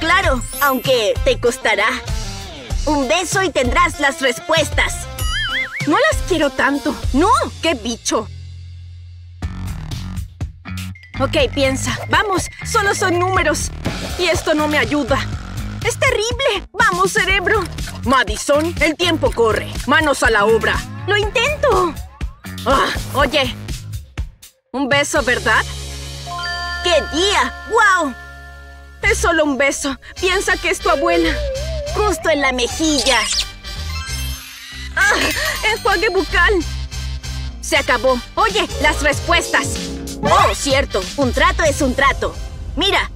Claro, aunque te costará. Un beso y tendrás las respuestas. No las quiero tanto. ¡No! ¡Qué bicho! Ok, piensa. Vamos, solo son números. Y esto no me ayuda. ¡Es terrible! ¡Vamos, cerebro! Madison, el tiempo corre. Manos a la obra. ¡Lo intento! Ah, oye. Un beso, ¿verdad? ¡Qué día! ¡Wow! Es solo un beso. Piensa que es tu abuela. Justo en la mejilla. ¡Ah! ¡Enjuague bucal! Se acabó. Oye, las respuestas. Oh, cierto. Un trato es un trato. Mira.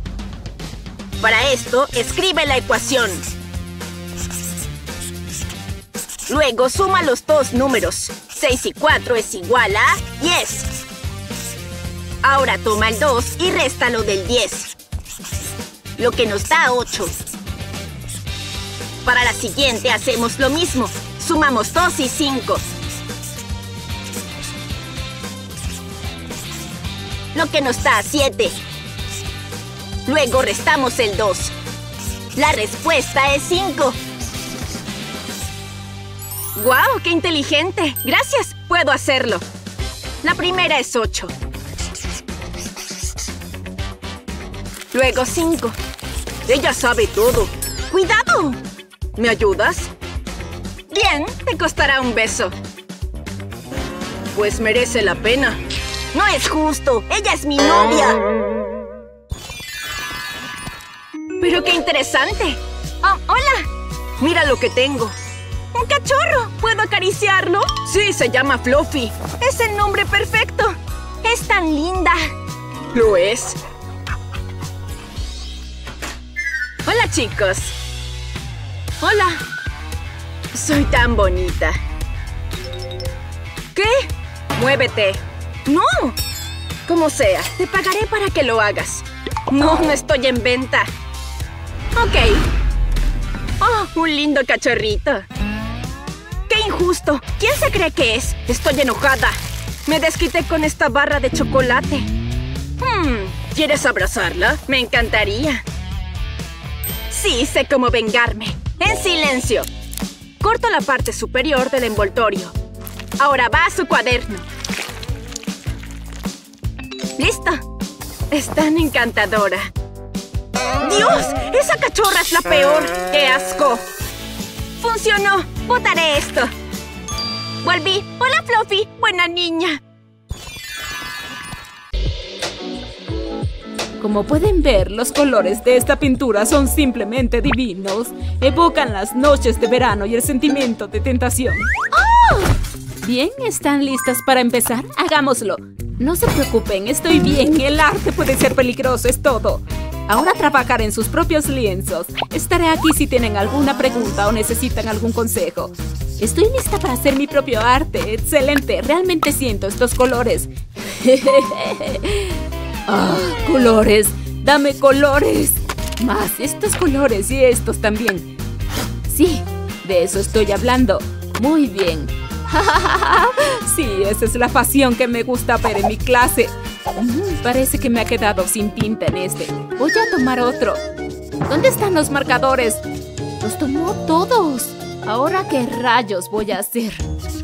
Para esto, escribe la ecuación. Luego, suma los dos números. seis y cuatro es igual a diez. Ahora toma el dos y réstalo del diez. Lo que nos da ocho. Para la siguiente, hacemos lo mismo. Sumamos dos y cinco. Lo que nos da siete. Luego restamos el dos. La respuesta es cinco. ¡Guau! ¡Qué inteligente! ¡Gracias! ¡Puedo hacerlo! La primera es ocho. Luego cinco. ¡Ella sabe todo! ¡Cuidado! ¿Me ayudas? Bien, te costará un beso. Pues merece la pena. ¡No es justo! ¡Ella es mi novia! ¡Pero qué interesante! Oh, ¡hola! Mira lo que tengo. ¡Un cachorro! ¿Puedo acariciarlo? Sí, se llama Fluffy. ¡Es el nombre perfecto! ¡Es tan linda! ¿Lo es? ¡Hola, chicos! ¡Hola! Soy tan bonita. ¿Qué? Muévete. ¡No! Como sea, te pagaré para que lo hagas. No, no estoy en venta. Ok. Oh, un lindo cachorrito. ¡Qué injusto! ¿Quién se cree que es? Estoy enojada. Me desquité con esta barra de chocolate. Hmm, ¿quieres abrazarla? Me encantaría. Sí, sé cómo vengarme. En silencio. Corto la parte superior del envoltorio. Ahora va a su cuaderno. ¡Listo! Es tan encantadora. ¡Dios! ¡Esa cachorra es la peor! ¡Qué asco! ¡Funcionó! ¡Botaré esto! ¡Volví! ¡Hola, Fluffy! ¡Buena niña! Como pueden ver, los colores de esta pintura son simplemente divinos. Evocan las noches de verano y el sentimiento de tentación. ¡Oh! Bien, ¿están listas para empezar? ¡Hagámoslo! No se preocupen, estoy bien. El arte puede ser peligroso, es todo. Ahora trabajar en sus propios lienzos. Estaré aquí si tienen alguna pregunta o necesitan algún consejo. Estoy lista para hacer mi propio arte. ¡Excelente! Realmente siento estos colores. ¡Ah, oh, colores! ¡Dame colores! Más estos colores y estos también. Sí, de eso estoy hablando. Muy bien. Sí, esa es la pasión que me gusta ver en mi clase. Mm, parece que me ha quedado sin tinta en este. Voy a tomar otro. ¿Dónde están los marcadores? ¡Los tomó todos! ¿Ahora qué rayos voy a hacer?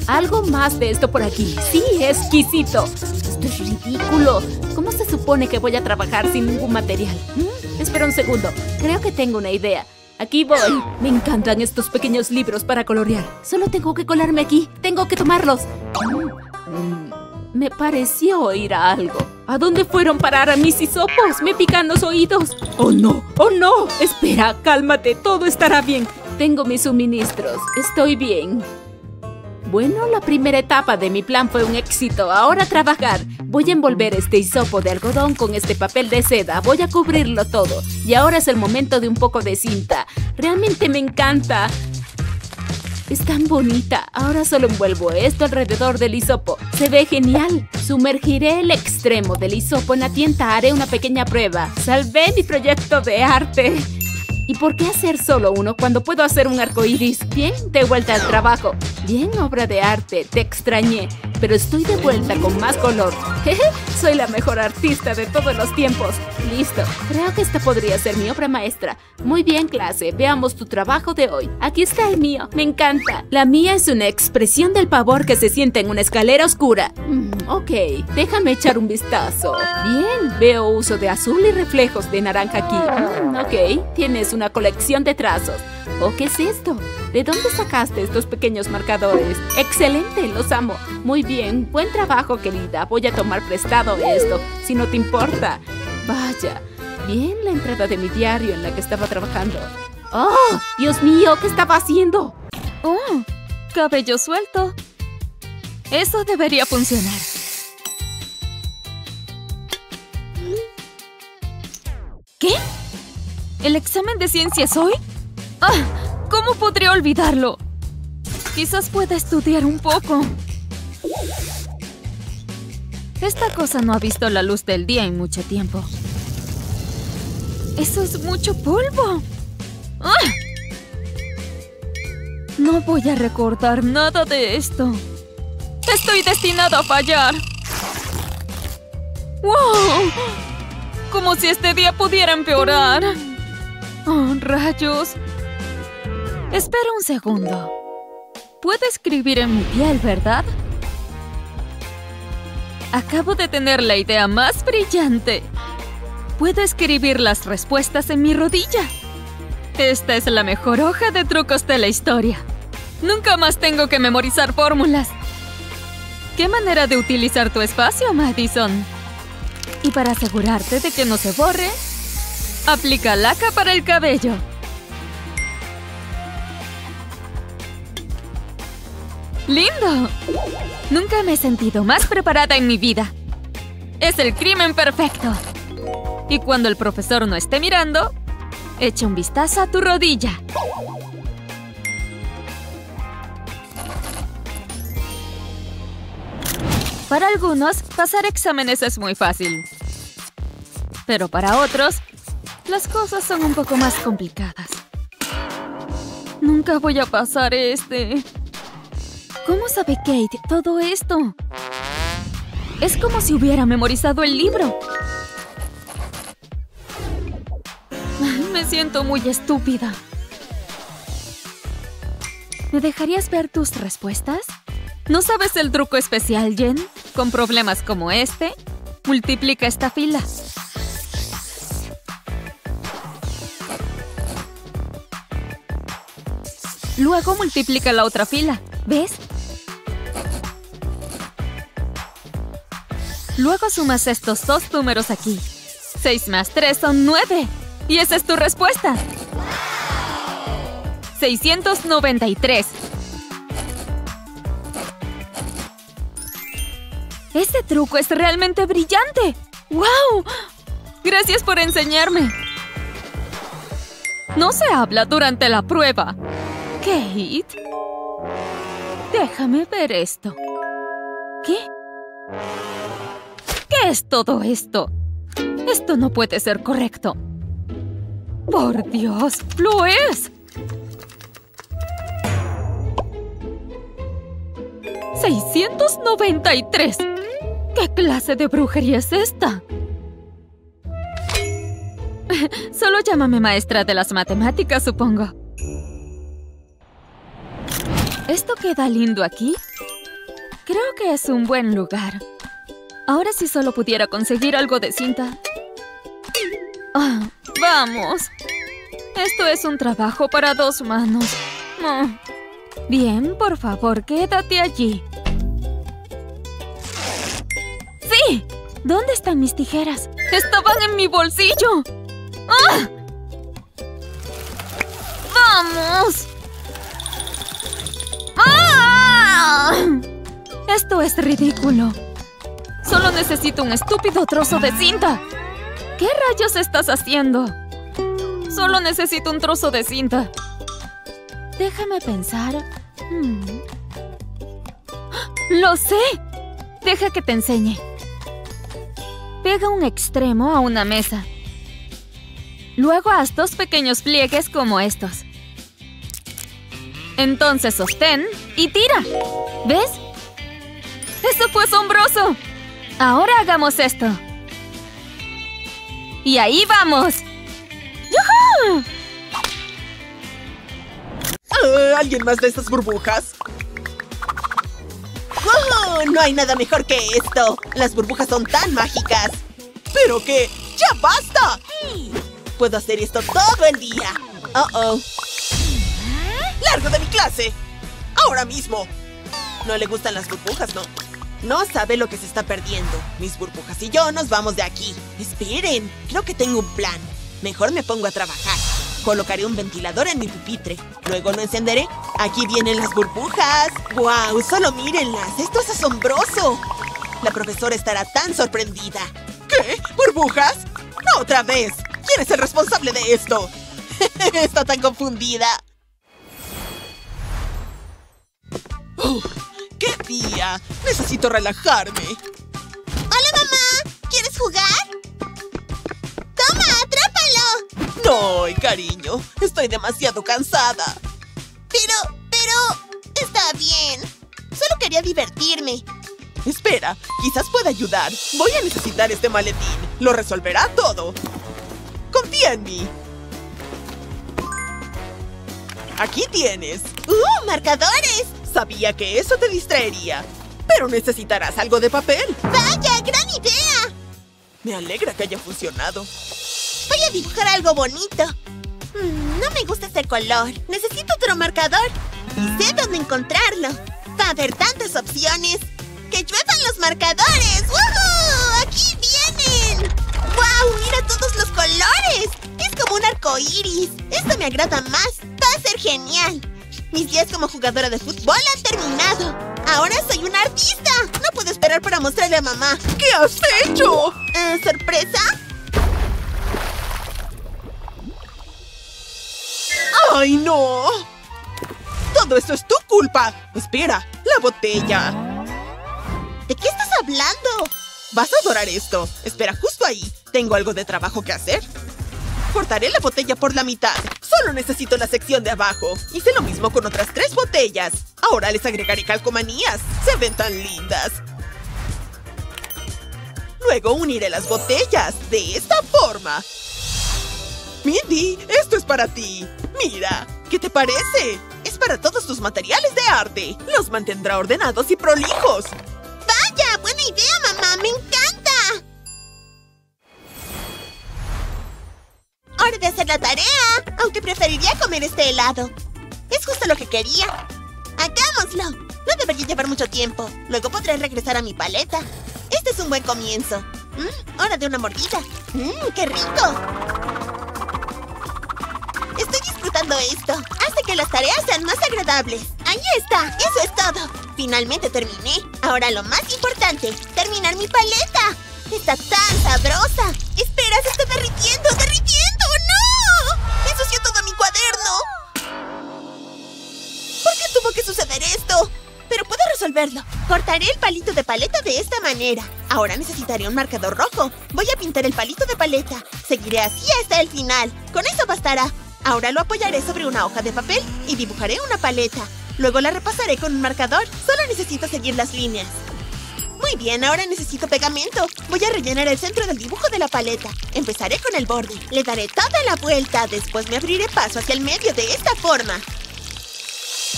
Algo más de esto por aquí. ¡Sí, exquisito! Esto es ridículo. ¿Cómo se supone que voy a trabajar sin ningún material? ¿Mm? Espera un segundo. Creo que tengo una idea. Aquí voy. Me encantan estos pequeños libros para colorear. Solo tengo que colarme aquí. Tengo que tomarlos. Mm, me pareció oír a algo. ¿A dónde fueron parar a mis hisopos? Me pican los oídos. ¡Oh, no! ¡Oh, no! Espera, cálmate. Todo estará bien. Tengo mis suministros. Estoy bien. Bueno, la primera etapa de mi plan fue un éxito. Ahora trabajar. Voy a envolver este hisopo de algodón con este papel de seda. Voy a cubrirlo todo. Y ahora es el momento de un poco de cinta. Realmente me encanta. Es tan bonita. Ahora solo envuelvo esto alrededor del hisopo. Se ve genial. Sumergiré el extremo del hisopo en la tinta. Haré una pequeña prueba. Salvé mi proyecto de arte. ¿Y por qué hacer solo uno cuando puedo hacer un arcoíris? Bien, de vuelta al trabajo. Bien, obra de arte, te extrañé, pero estoy de vuelta con más color. Jeje, soy la mejor artista de todos los tiempos. Listo, creo que esta podría ser mi obra maestra. Muy bien, clase, veamos tu trabajo de hoy. Aquí está el mío, me encanta. La mía es una expresión del pavor que se siente en una escalera oscura. Mm, ok, déjame echar un vistazo. Bien, veo uso de azul y reflejos de naranja aquí. Mm, ok, tienes un... una colección de trazos. ¿O qué es esto? ¿De dónde sacaste estos pequeños marcadores? ¡Excelente! ¡Los amo! Muy bien, buen trabajo, querida. Voy a tomar prestado esto, si no te importa. Vaya, bien la entrada de mi diario en la que estaba trabajando. ¡Oh! ¡Dios mío! ¿Qué estaba haciendo? ¡Oh! ¡Cabello suelto! Eso debería funcionar. ¿Qué? ¿El examen de ciencias hoy? ¡Ah! ¿Cómo podría olvidarlo? Quizás pueda estudiar un poco. Esta cosa no ha visto la luz del día en mucho tiempo. ¡Eso es mucho polvo! ¡Ah! No voy a recordar nada de esto. ¡Estoy destinado a fallar! ¡Wow! ¡Como si este día pudiera empeorar! ¡Oh, rayos! Espera un segundo. Puedo escribir en mi piel, ¿verdad? Acabo de tener la idea más brillante. Puedo escribir las respuestas en mi rodilla. Esta es la mejor hoja de trucos de la historia. Nunca más tengo que memorizar fórmulas. ¿Qué manera de utilizar tu espacio, Madison? Y para asegurarte de que no se borre, aplica laca para el cabello. ¡Lindo! Nunca me he sentido más preparada en mi vida. Es el crimen perfecto. Y cuando el profesor no esté mirando, echa un vistazo a tu rodilla. Para algunos, pasar exámenes es muy fácil. Pero para otros, las cosas son un poco más complicadas. Nunca voy a pasar este. ¿Cómo sabe Kate todo esto? Es como si hubiera memorizado el libro. Me siento muy estúpida. ¿Me dejarías ver tus respuestas? ¿No sabes el truco especial, Jen? Con problemas como este, multiplica esta fila. Luego multiplica la otra fila. ¿Ves? Luego sumas estos dos números aquí. seis más tres son nueve. Y esa es tu respuesta. seiscientos noventa y tres. Este truco es realmente brillante. ¡Wow! Gracias por enseñarme. No se habla durante la prueba. Kate, déjame ver esto. ¿Qué? ¿Qué es todo esto? Esto no puede ser correcto. ¡Por Dios! ¡Lo es! ¡seiscientos noventa y tres! ¿Qué clase de brujería es esta? Solo llámame maestra de las matemáticas, supongo. ¿Esto queda lindo aquí? Creo que es un buen lugar. Ahora sí solo pudiera conseguir algo de cinta. Oh, ¡vamos! Esto es un trabajo para dos manos. Oh. Bien, por favor, quédate allí. ¡Sí! ¿Dónde están mis tijeras? ¡Estaban en mi bolsillo! ¡Ah! ¡Vamos! ¡Ah! Esto es ridículo. Solo necesito un estúpido trozo de cinta. ¿Qué rayos estás haciendo? Solo necesito un trozo de cinta. Déjame pensar. Hmm. ¡Lo sé! Deja que te enseñe. Pega un extremo a una mesa. Luego haz dos pequeños pliegues como estos. Entonces sostén y tira. ¿Ves? ¡Eso fue asombroso! Ahora hagamos esto. ¡Y ahí vamos! ¡Yujú! Uh, ¿Alguien más de estas burbujas? ¡Oh! ¡No hay nada mejor que esto! ¡Las burbujas son tan mágicas! ¿Pero qué? ¡Ya basta! ¡Puedo hacer esto todo el día! ¡Oh, oh! ¡Largo de mi clase! ¡Ahora mismo! No le gustan las burbujas, ¿no? No sabe lo que se está perdiendo. Mis burbujas y yo nos vamos de aquí. Esperen, creo que tengo un plan. Mejor me pongo a trabajar. Colocaré un ventilador en mi pupitre. Luego lo encenderé. Aquí vienen las burbujas. ¡Guau! Solo mírenlas. Esto es asombroso. La profesora estará tan sorprendida. ¿Qué? ¿Burbujas? ¡No otra vez! ¿Quién es el responsable de esto? Está tan confundida. ¡Oh! ¡Qué día! Necesito relajarme. ¡Hola, mamá! ¿Quieres jugar? ¡Toma, atrápalo! No, cariño. Estoy demasiado cansada. Pero, pero... Está bien. Solo quería divertirme. Espera, quizás pueda ayudar. Voy a necesitar este maletín. Lo resolverá todo. Confía en mí. Aquí tienes. ¡Uh, marcadores! Sabía que eso te distraería. Pero necesitarás algo de papel. ¡Vaya, gran idea! Me alegra que haya funcionado. Voy a dibujar algo bonito. Mm, no me gusta este color. Necesito otro marcador. Y sé dónde encontrarlo. Va a haber tantas opciones. ¡Que lluevan los marcadores! ¡Woohoo! ¡Aquí vienen! ¡Wow! ¡Mira todos los colores! Es como un arco iris. Esto me agrada más. Va a ser genial. Mis días como jugadora de fútbol han terminado. ¡Ahora soy una artista! No puedo esperar para mostrarle a mamá. ¿Qué has hecho? Uh, ¿Sorpresa? ¡Ay, no! Todo esto es tu culpa. Espera, la botella. ¿De qué estás hablando? Vas a adorar esto. Espera justo ahí. Tengo algo de trabajo que hacer. Cortaré la botella por la mitad. Solo necesito la sección de abajo. Hice lo mismo con otras tres botellas. Ahora les agregaré calcomanías. Se ven tan lindas. Luego uniré las botellas de esta forma. ¡Mindy, esto es para ti! ¡Mira! ¿Qué te parece? Es para todos tus materiales de arte. Los mantendrá ordenados y prolijos. ¡Vaya! ¡Buena idea, mamá! ¡Me encanta! ¡Hora de hacer la tarea! Aunque preferiría comer este helado. Es justo lo que quería. ¡Hagámoslo! No debería llevar mucho tiempo. Luego podré regresar a mi paleta. Este es un buen comienzo. Mm, ¡Hora de una mordida! ¡Mmm, qué rico! Estoy disfrutando esto. Hace que las tareas sean más agradables. ¡Ahí está! ¡Eso es todo! Finalmente terminé. Ahora lo más importante, terminar mi paleta. ¡Está tan sabrosa! ¡Espera! ¡Se está derritiendo! ¡Derritiendo! ¡No! ¡Ensució todo mi cuaderno! ¿Por qué tuvo que suceder esto? Pero puedo resolverlo. Cortaré el palito de paleta de esta manera. Ahora necesitaré un marcador rojo. Voy a pintar el palito de paleta. Seguiré así hasta el final. Con eso bastará. Ahora lo apoyaré sobre una hoja de papel y dibujaré una paleta. Luego la repasaré con un marcador. Solo necesito seguir las líneas. Muy bien, ahora necesito pegamento. Voy a rellenar el centro del dibujo de la paleta. Empezaré con el borde. Le daré toda la vuelta. Después me abriré paso hacia el medio de esta forma.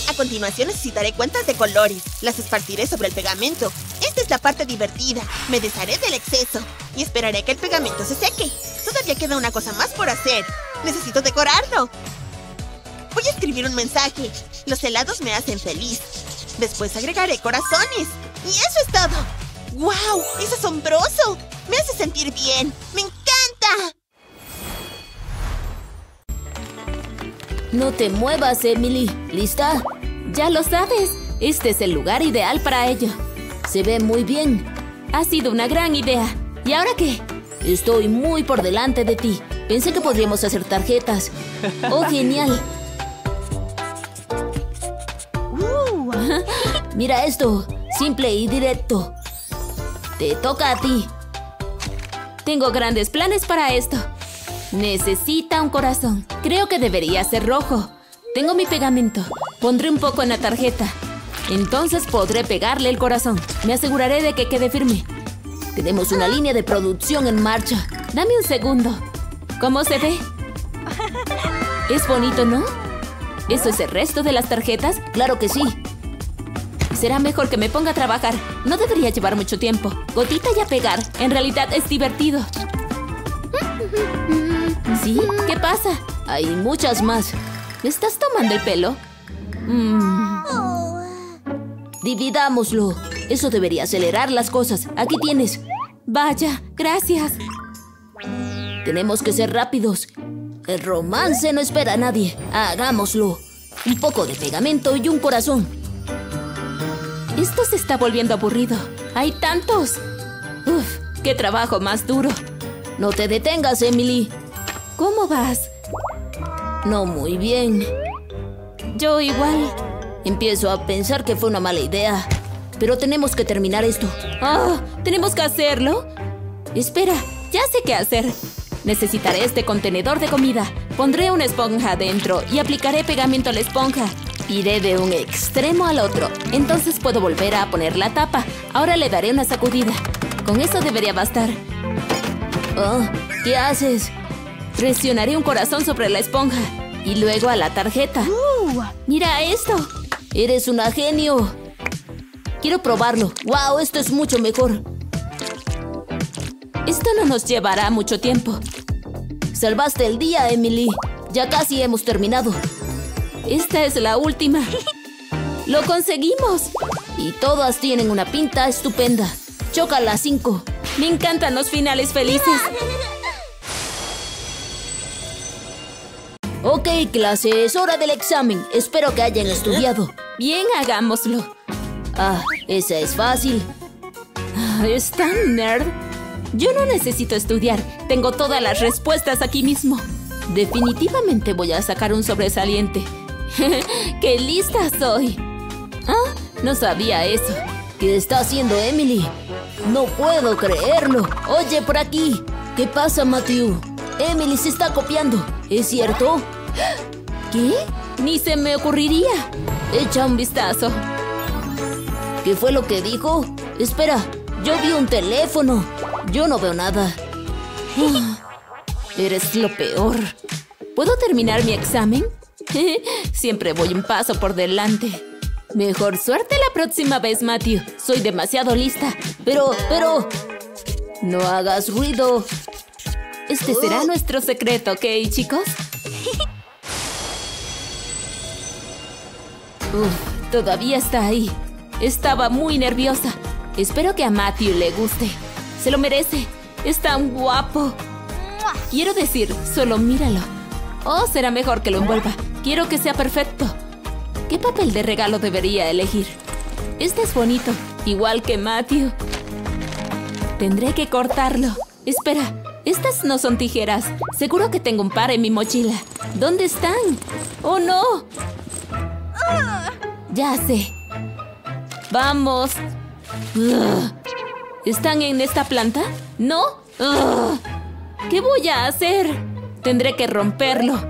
A continuación necesitaré cuentas de colores. Las esparciré sobre el pegamento. Esta es la parte divertida. Me desharé del exceso. Y esperaré que el pegamento se seque. Todavía queda una cosa más por hacer. Necesito decorarlo. Voy a escribir un mensaje. Los helados me hacen feliz. Después agregaré corazones. Y eso es todo. ¡Wow! ¡Es asombroso! Me hace sentir bien. ¡Me encanta! No te muevas, Emily. ¿Lista? Ya lo sabes. Este es el lugar ideal para ello. Se ve muy bien. Ha sido una gran idea. ¿Y ahora qué? Estoy muy por delante de ti. Pensé que podríamos hacer tarjetas. ¡Oh, genial! Mira esto. Simple y directo. Te toca a ti. Tengo grandes planes para esto. Necesita un corazón. Creo que debería ser rojo. Tengo mi pegamento. Pondré un poco en la tarjeta. Entonces podré pegarle el corazón. Me aseguraré de que quede firme. Tenemos una línea de producción en marcha. Dame un segundo. ¿Cómo se ve? Es bonito, ¿no? ¿Eso es el resto de las tarjetas? Claro que sí. Será mejor que me ponga a trabajar. No debería llevar mucho tiempo. Gotita y a pegar. En realidad es divertido. ¿Sí? ¿Qué pasa? Hay muchas más. ¿Me estás tomando el pelo? Mm. Dividámoslo. Eso debería acelerar las cosas. Aquí tienes. Vaya, gracias. Tenemos que ser rápidos. El romance no espera a nadie. Hagámoslo. Un poco de pegamento y un corazón. Esto se está volviendo aburrido. ¡Hay tantos! ¡Uf! ¡Qué trabajo más duro! No te detengas, Emily. ¿Cómo vas? No muy bien. Yo igual. Empiezo a pensar que fue una mala idea. Pero tenemos que terminar esto. ¡Ah! ¡Oh! ¿Tenemos que hacerlo? Espera, ya sé qué hacer. Necesitaré este contenedor de comida. Pondré una esponja adentro y aplicaré pegamento a la esponja. Iré de un extremo al otro. Entonces puedo volver a poner la tapa. Ahora le daré una sacudida. Con eso debería bastar. Oh, ¿qué haces? Presionaré un corazón sobre la esponja y luego a la tarjeta. Uh, ¡Mira esto! ¡Eres una genio! Quiero probarlo. ¡Wow! Esto es mucho mejor. Esto no nos llevará mucho tiempo. Salvaste el día, Emily. Ya casi hemos terminado. Esta es la última. ¡Lo conseguimos! Y todas tienen una pinta estupenda. Choca las cinco. Me encantan los finales felices. Ok, clase, es hora del examen. Espero que hayan estudiado. Bien, hagámoslo. Ah, esa es fácil. ¿Es tan nerd? Yo no necesito estudiar. Tengo todas las respuestas aquí mismo. Definitivamente voy a sacar un sobresaliente. ¡Qué lista soy! Ah, no sabía eso. ¿Qué está haciendo Emily? ¡No puedo creerlo! ¡Oye, por aquí! ¿Qué pasa, Matthew? Emily se está copiando. ¿Es cierto? ¿Qué? Ni se me ocurriría. Echa un vistazo. ¿Qué fue lo que dijo? Espera, yo vi un teléfono. Yo no veo nada. Oh, eres lo peor. ¿Puedo terminar mi examen? Siempre voy un paso por delante. Mejor suerte la próxima vez, Matthew. Soy demasiado lista. Pero, pero... no hagas ruido. Este será nuestro secreto, ¿ok, chicos? Uf, todavía está ahí. Estaba muy nerviosa. Espero que a Matthew le guste. Se lo merece. Es tan guapo. Quiero decir, solo míralo. O será mejor que lo envuelva. Quiero que sea perfecto. ¿Qué papel de regalo debería elegir? Este es bonito, igual que Matthew. Tendré que cortarlo. Espera, estas no son tijeras. Seguro que tengo un par en mi mochila. ¿Dónde están? ¡Oh, no! Ya sé. ¡Vamos! Ugh. ¿Están en esta planta? ¿No? Ugh. ¿Qué voy a hacer? Tendré que romperlo.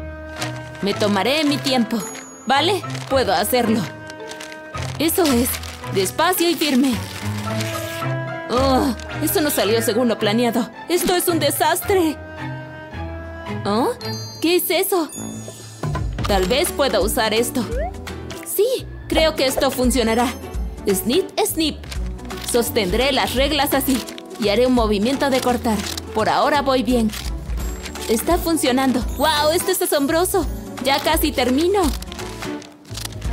Me tomaré mi tiempo. ¿Vale? Puedo hacerlo. Eso es. Despacio y firme. Oh, eso no salió según lo planeado. ¡Esto es un desastre! ¿Oh? ¿Qué es eso? Tal vez pueda usar esto. Sí, creo que esto funcionará. Snip, snip. Sostendré las reglas así. Y haré un movimiento de cortar. Por ahora voy bien. Está funcionando. ¡Wow! ¡Esto es asombroso! ¡Ya casi termino!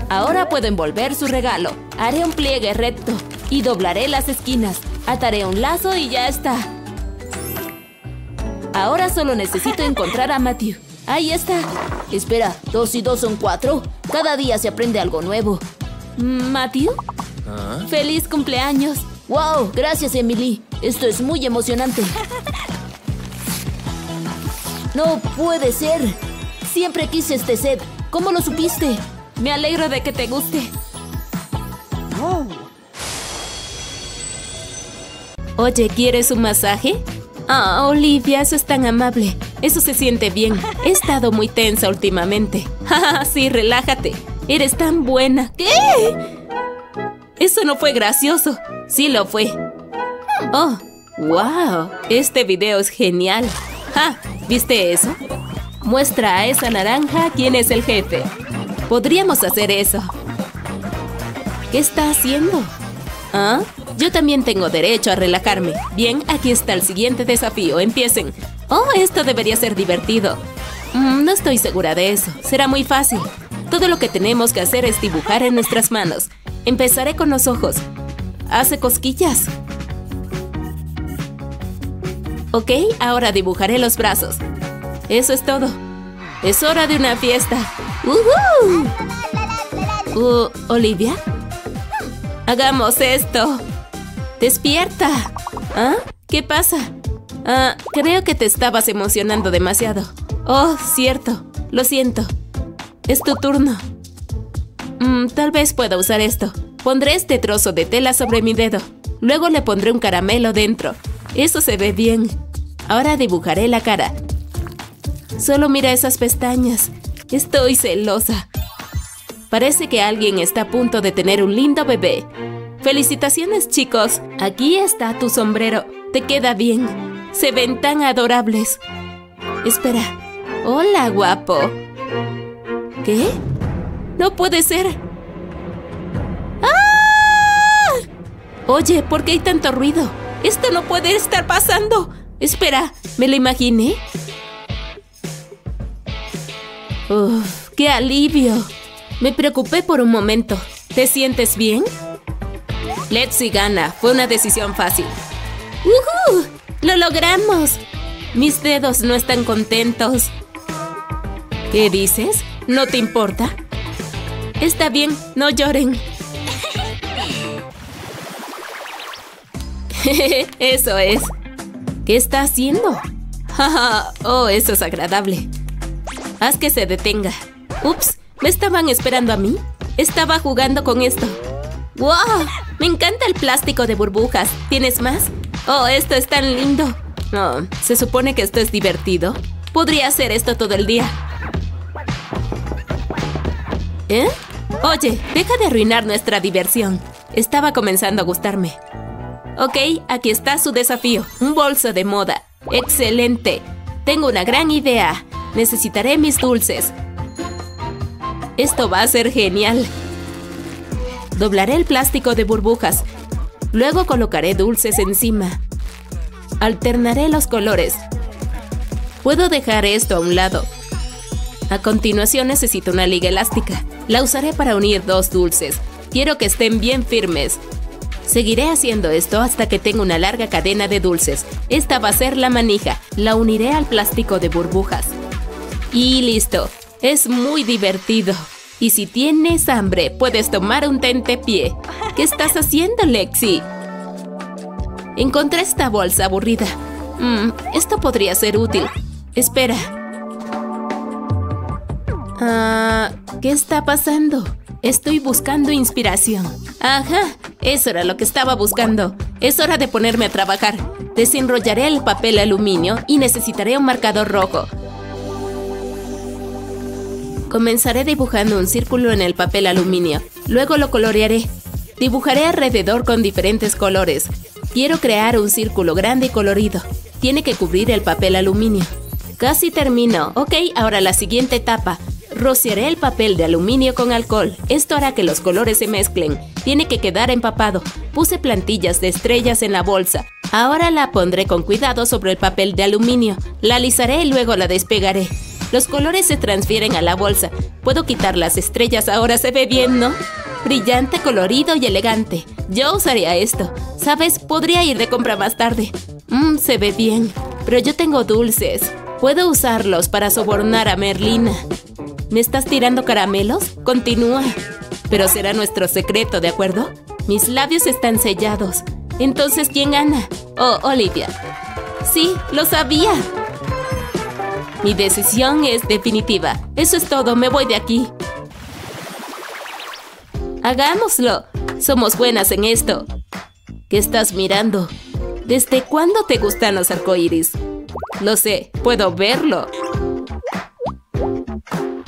Ahora puedo envolver su regalo. Haré un pliegue recto y doblaré las esquinas. Ataré un lazo y ya está. Ahora solo necesito encontrar a Matthew. ¡Ahí está! Espera, dos y dos son cuatro. Cada día se aprende algo nuevo. ¿Matthew? ¿Ah? ¡Feliz cumpleaños! ¡Wow! Gracias, Emily. Esto es muy emocionante. ¡No puede ser! Siempre quise este set. ¿Cómo lo supiste? Me alegro de que te guste. Oh. Oye, ¿quieres un masaje? Ah, oh, Olivia, eso es tan amable. Eso se siente bien. He estado muy tensa últimamente. Sí, relájate. Eres tan buena. ¿Qué? Eso no fue gracioso. Sí lo fue. Oh, wow. Este video es genial. Ja, ¿viste eso? Muestra a esa naranja quién es el jefe. Podríamos hacer eso. ¿Qué está haciendo? ¿Ah? Yo también tengo derecho a relajarme. Bien, aquí está el siguiente desafío. Empiecen. Oh, esto debería ser divertido. Mm, no estoy segura de eso. Será muy fácil. Todo lo que tenemos que hacer es dibujar en nuestras manos. Empezaré con los ojos. Hace cosquillas. Ok, ahora dibujaré los brazos. Eso es todo. Es hora de una fiesta. ¡Uhú! Uh, ¿Olivia? ¡Hagamos esto! ¡Despierta! ¿Ah? ¿Qué pasa? Ah, creo que te estabas emocionando demasiado. Oh, cierto. Lo siento. Es tu turno. Mm, tal vez pueda usar esto. Pondré este trozo de tela sobre mi dedo. Luego le pondré un caramelo dentro. Eso se ve bien. Ahora dibujaré la cara. Solo mira esas pestañas. Estoy celosa. Parece que alguien está a punto de tener un lindo bebé. ¡Felicitaciones, chicos! Aquí está tu sombrero. Te queda bien. Se ven tan adorables. Espera. ¡Hola, guapo! ¿Qué? ¡No puede ser! ¡Ah! Oye, ¿por qué hay tanto ruido? ¡Esto no puede estar pasando! Espera, ¿me lo imaginé? ¡Uf! ¡Qué alivio! Me preocupé por un momento. ¿Te sientes bien? Lexi gana. Fue una decisión fácil. ¡Uhú! ¡Lo logramos! Mis dedos no están contentos. ¿Qué dices? ¿No te importa? Está bien, no lloren. Eso es. ¿Qué está haciendo? Oh, eso es agradable. Haz que se detenga. Ups, ¿me estaban esperando a mí? Estaba jugando con esto. ¡Wow! Me encanta el plástico de burbujas. ¿Tienes más? Oh, esto es tan lindo. Oh, ¿se supone que esto es divertido? Podría hacer esto todo el día. ¿Eh? Oye, deja de arruinar nuestra diversión. Estaba comenzando a gustarme. Ok, aquí está su desafío. Un bolso de moda. ¡Excelente! Tengo una gran idea. Necesitaré mis dulces. Esto va a ser genial. Doblaré el plástico de burbujas. Luego colocaré dulces encima. Alternaré los colores. Puedo dejar esto a un lado. A continuación necesito una liga elástica. La usaré para unir dos dulces. Quiero que estén bien firmes. Seguiré haciendo esto hasta que tenga una larga cadena de dulces. Esta va a ser la manija. La uniré al plástico de burbujas. Y listo. Es muy divertido. Y si tienes hambre, puedes tomar un tentepié. ¿Qué estás haciendo, Lexi? Encontré esta bolsa aburrida. Mm, esto podría ser útil. Espera. Ah, ¿qué está pasando? Estoy buscando inspiración. Ajá, eso era lo que estaba buscando. Es hora de ponerme a trabajar. Desenrollaré el papel aluminio y necesitaré un marcador rojo. Comenzaré dibujando un círculo en el papel aluminio. Luego lo colorearé. Dibujaré alrededor con diferentes colores. Quiero crear un círculo grande y colorido. Tiene que cubrir el papel aluminio. Casi termino. Ok, ahora la siguiente etapa. Rociaré el papel de aluminio con alcohol. Esto hará que los colores se mezclen. Tiene que quedar empapado. Puse plantillas de estrellas en la bolsa. Ahora la pondré con cuidado sobre el papel de aluminio. La alisaré y luego la despegaré. Los colores se transfieren a la bolsa. Puedo quitar las estrellas. Ahora se ve bien, ¿no? Brillante, colorido y elegante. Yo usaría esto. ¿Sabes? Podría ir de compra más tarde. Mmm, se ve bien. Pero yo tengo dulces. Puedo usarlos para sobornar a Merlina. ¿Me estás tirando caramelos? Continúa. Pero será nuestro secreto, ¿de acuerdo? Mis labios están sellados. Entonces, ¿quién gana? Oh, Olivia. Sí, lo sabía. Mi decisión es definitiva. Eso es todo, me voy de aquí. ¡Hagámoslo! Somos buenas en esto. ¿Qué estás mirando? ¿Desde cuándo te gustan los arcoíris? Lo sé, puedo verlo.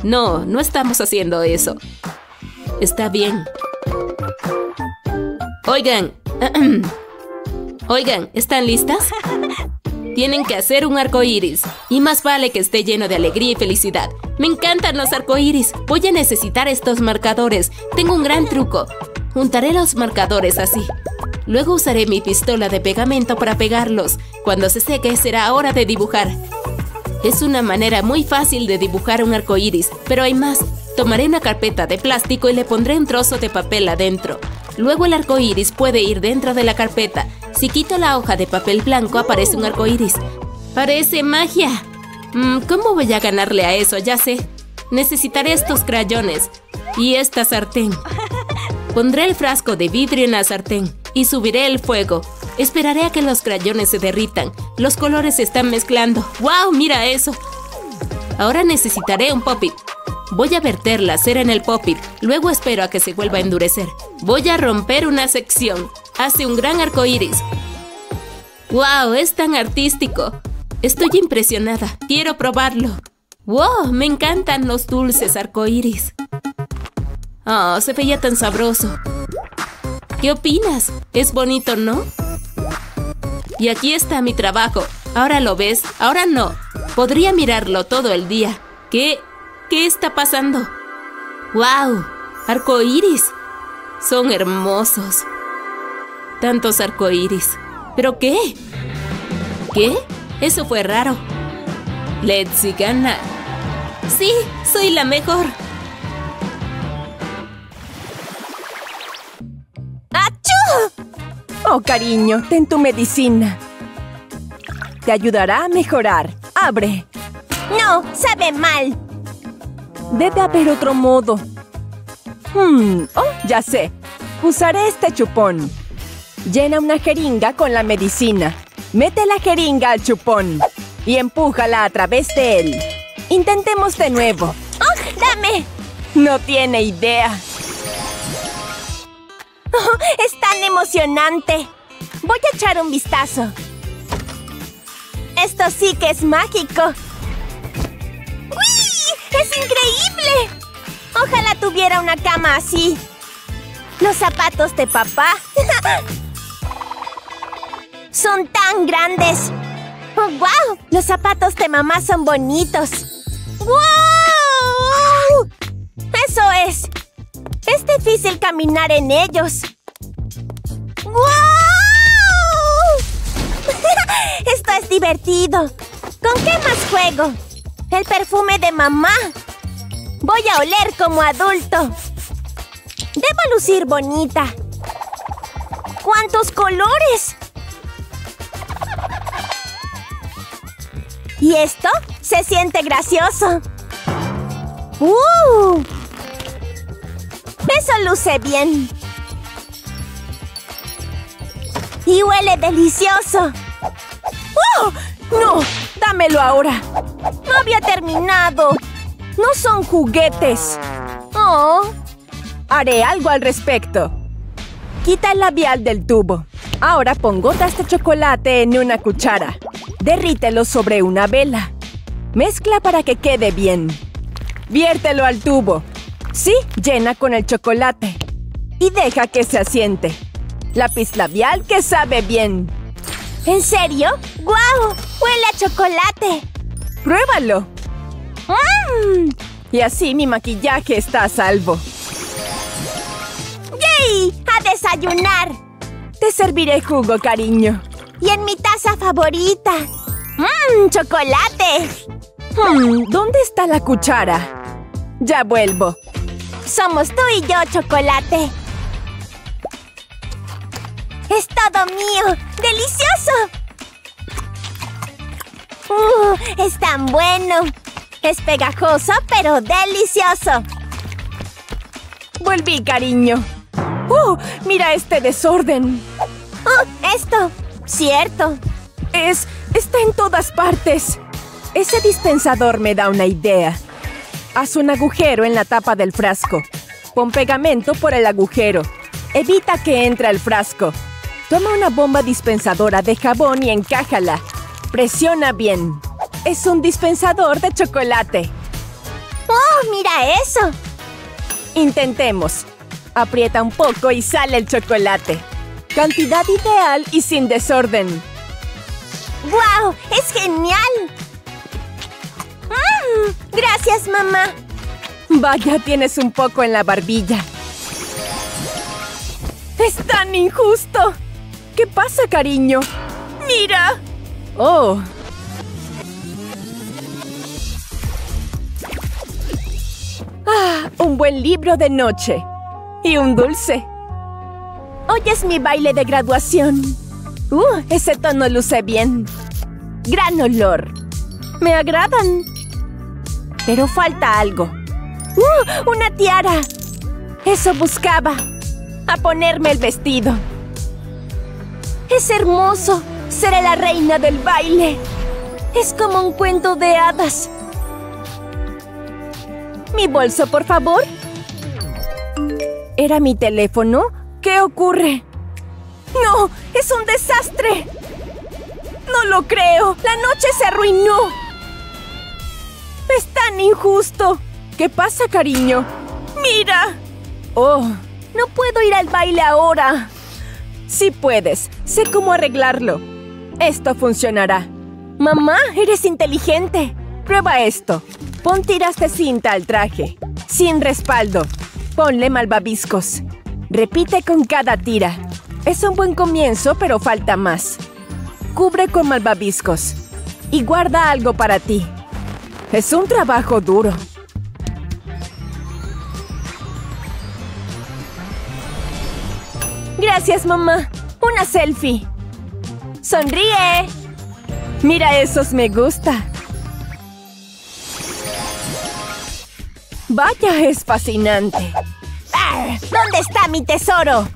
No, no estamos haciendo eso. Está bien. Oigan. Oigan, ¿están listas? Tienen que hacer un arcoíris. Y más vale que esté lleno de alegría y felicidad. Me encantan los arcoíris. Voy a necesitar estos marcadores. Tengo un gran truco. Juntaré los marcadores así. Luego usaré mi pistola de pegamento para pegarlos. Cuando se seque será hora de dibujar. Es una manera muy fácil de dibujar un arcoíris, pero hay más. Tomaré una carpeta de plástico y le pondré un trozo de papel adentro. Luego el arcoíris puede ir dentro de la carpeta. Si quito la hoja de papel blanco aparece un arcoíris. ¡Parece magia! Mm, ¿cómo voy a ganarle a eso? Ya sé. Necesitaré estos crayones y esta sartén. Pondré el frasco de vidrio en la sartén y subiré el fuego. Esperaré a que los crayones se derritan. Los colores se están mezclando. ¡Wow! ¡Mira eso! Ahora necesitaré un pop-it. Voy a verter la cera en el pop-it. Luego espero a que se vuelva a endurecer. Voy a romper una sección. Hace un gran arcoíris. ¡Wow! ¡Es tan artístico! Estoy impresionada. Quiero probarlo. ¡Wow! ¡Me encantan los dulces arcoíris! ¡Oh! Se veía tan sabroso. ¿Qué opinas? Es bonito, ¿no? Y aquí está mi trabajo. Ahora lo ves, ahora no. Podría mirarlo todo el día. ¿Qué? ¿Qué está pasando? ¡Wow! ¡Arcoíris! Son hermosos. Tantos arcoíris. ¿Pero qué? ¿Qué? Eso fue raro. Lexi gana. Sí, soy la mejor. Oh, cariño, ten tu medicina. Te ayudará a mejorar. Abre. No, sabe mal. Debe haber otro modo. Hmm, oh, ya sé. Usaré este chupón. Llena una jeringa con la medicina. Mete la jeringa al chupón y empújala a través de él. Intentemos de nuevo. ¡Oh, dame! No tiene idea. Oh, ¡es tan emocionante! Voy a echar un vistazo. Esto sí que es mágico. ¡Uy! ¡Es increíble! Ojalá tuviera una cama así. Los zapatos de papá son tan grandes. ¡Oh, wow! Los zapatos de mamá son bonitos. ¡Wow! ¡Eso es! Es difícil caminar en ellos. ¡Wow! Esto es divertido. ¿Con qué más juego? El perfume de mamá. Voy a oler como adulto. Debo lucir bonita. ¡Cuántos colores! Y esto se siente gracioso. ¡Uh! Eso luce bien. Y huele delicioso. ¡Oh! ¡No! ¡Dámelo ahora! ¡No había terminado! ¡No son juguetes! ¡Oh! Haré algo al respecto. Quita el labial del tubo. Ahora pon gotas de chocolate en una cuchara. Derrítelo sobre una vela. Mezcla para que quede bien. Viértelo al tubo. Sí, llena con el chocolate. Y deja que se asiente. Lápiz labial que sabe bien. ¿En serio? ¡Guau! ¡Huele a chocolate! ¡Pruébalo! ¡Mmm! Y así mi maquillaje está a salvo. ¡Yay! ¡A desayunar! Te serviré jugo, cariño. Y en mi taza favorita. ¡Mmm! ¡Chocolate! Hmm, ¿dónde está la cuchara? Ya vuelvo. Somos tú y yo, chocolate. ¡Es todo mío! ¡Delicioso! Uh, ¡Es tan bueno! Es pegajoso, pero delicioso. Volví, cariño. ¡Uh! ¡Mira este desorden! ¡Oh! ¡Esto! ¡Cierto! Es... está en todas partes. Ese dispensador me da una idea. Haz un agujero en la tapa del frasco. Pon pegamento por el agujero. Evita que entre al frasco. Toma una bomba dispensadora de jabón y encájala. Presiona bien. Es un dispensador de chocolate. ¡Oh, mira eso! Intentemos. Aprieta un poco y sale el chocolate. Cantidad ideal y sin desorden. ¡Guau! ¡Es genial! ¡Mmm! ¡Gracias, mamá! Vaya, tienes un poco en la barbilla. ¡Es tan injusto! ¿Qué pasa, cariño? ¡Mira! ¡Oh! ¡Ah! Un buen libro de noche. Y un dulce. Hoy es mi baile de graduación. ¡Uh! Ese tono luce bien. Gran olor. Me agradan. Pero falta algo. ¡Uh! ¡Una tiara! Eso buscaba. A ponerme el vestido. Es hermoso. Seré la reina del baile. Es como un cuento de hadas. ¿Mi bolso, por favor? ¿Era mi teléfono? ¿Qué ocurre? ¡No! ¡Es un desastre! ¡No lo creo! ¡La noche se arruinó! ¡Es tan injusto! ¿Qué pasa, cariño? ¡Mira! ¡Oh! ¡No puedo ir al baile ahora! Sí puedes. Sé cómo arreglarlo. Esto funcionará. Mamá, eres inteligente. Prueba esto. Pon tiras de cinta al traje. Sin respaldo. Ponle malvaviscos. Repite con cada tira. Es un buen comienzo, pero falta más. Cubre con malvaviscos. Y guarda algo para ti. Es un trabajo duro. Gracias, mamá. Una selfie. ¡Sonríe! Mira esos me gusta. Vaya, es fascinante. ¡Arr! ¿Dónde está mi tesoro?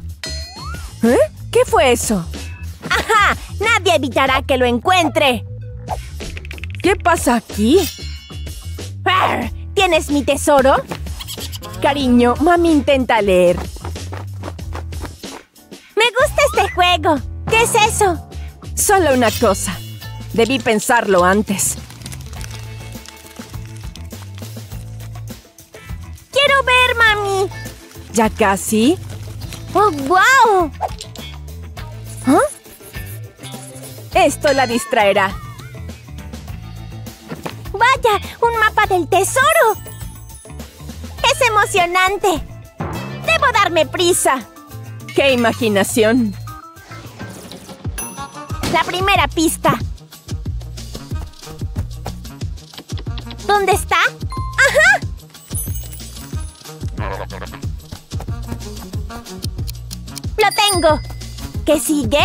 ¿Eh? ¿Qué fue eso? ¡Ajá! Nadie evitará que lo encuentre. ¿Qué pasa aquí? ¡Arr! ¿Tienes mi tesoro? Cariño, mami intenta leer. Juego. ¿Qué es eso? Solo una cosa. Debí pensarlo antes. ¡Quiero ver, mami! ¿Ya casi? ¡Oh, wow! ¿Ah? Esto la distraerá. ¡Vaya! ¡Un mapa mapa del tesoro. ¡Es emocionante! ¡Debo darme prisa! ¡Qué imaginación! La primera pista. ¿Dónde está? ¡Ajá! ¡Lo tengo! ¿Qué sigue?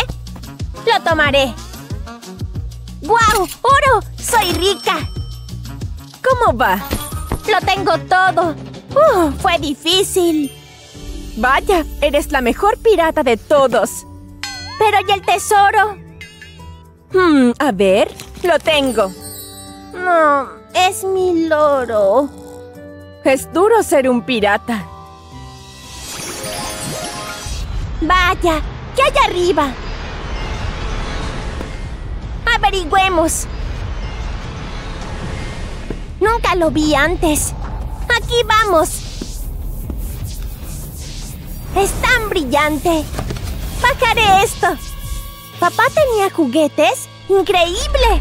¡Lo tomaré! ¡Guau! ¡Oro! ¡Soy rica! ¿Cómo va? ¡Lo tengo todo! ¡Uh! ¡Fue difícil! ¡Vaya! ¡Eres la mejor pirata de todos! ¡Pero y el tesoro! Hmm, a ver... ¡Lo tengo! No... ¡Es mi loro! Es duro ser un pirata. ¡Vaya! ¿Qué hay arriba? ¡Averigüemos! Nunca lo vi antes. ¡Aquí vamos! ¡Es tan brillante! ¡Bajaré esto! ¿Papá tenía juguetes? ¡Increíble!